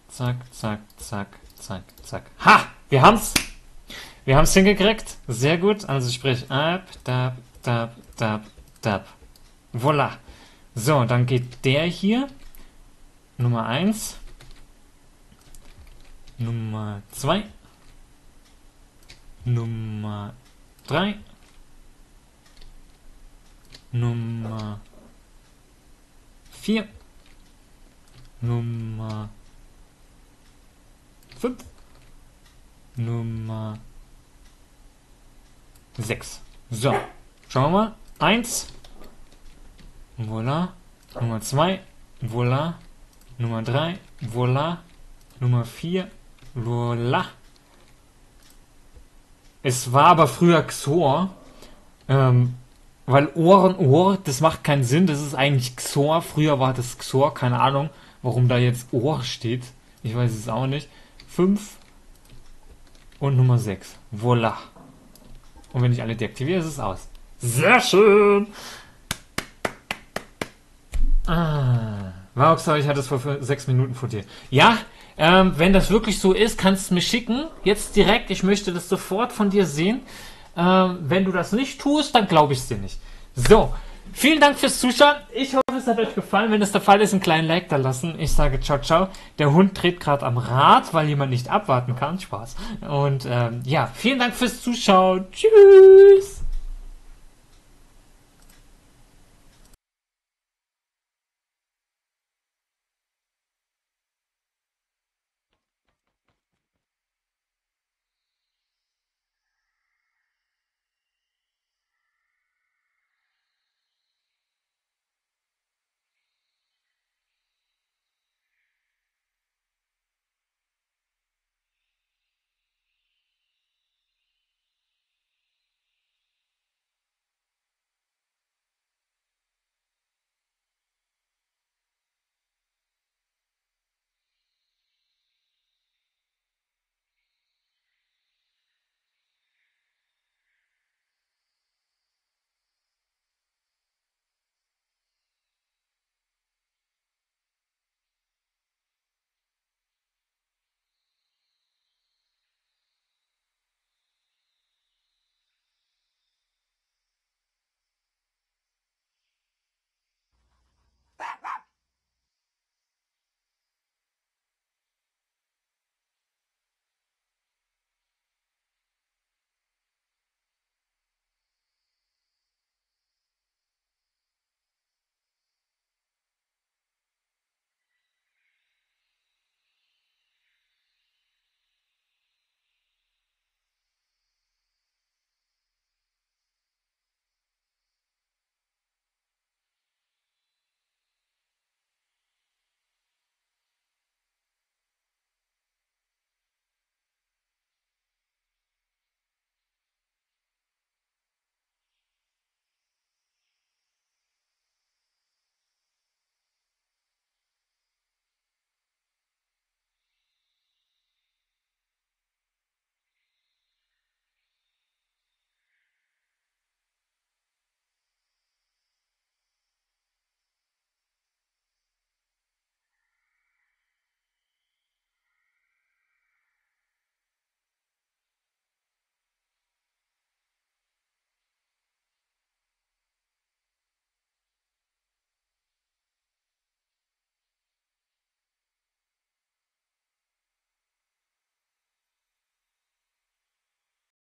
Zack, zack, zack, zack, zack. Ha! Wir haben's! Wir haben's hingekriegt. Sehr gut. Also sprich, ab, dab, dab, dab, dab. Voila. So, dann geht der hier. Nummer eins. Nummer zwei. Nummer drei. Nummer vier. Nummer fünf, Nummer sechs. So, schauen wir mal. eins, voilà. Nummer zwei, voilà. Nummer drei, voilà. Nummer vier, voilà. Es war aber früher Xor, ähm, weil Ohren, Ohr, das macht keinen Sinn, das ist eigentlich Xor. Früher war das Xor, keine Ahnung. Warum da jetzt Ohr steht, ich weiß es auch nicht. fünf und Nummer sechs. Voila. Und wenn ich alle deaktiviere, ist es aus. Sehr schön. Ah. Xaroc, ich hatte es vor sechs Minuten vor dir. Ja, ähm, wenn das wirklich so ist, kannst du es mir schicken. Jetzt direkt, ich möchte das sofort von dir sehen. Ähm, wenn du das nicht tust, dann glaube ich es dir nicht. So, vielen Dank fürs Zuschauen. Ich hoffe, es hat euch gefallen. Wenn es der Fall ist, einen kleinen Like da lassen. Ich sage ciao, ciao. Der Hund dreht gerade am Rad, weil jemand nicht abwarten kann. Spaß. Und ähm, ja, vielen Dank fürs Zuschauen. Tschüss.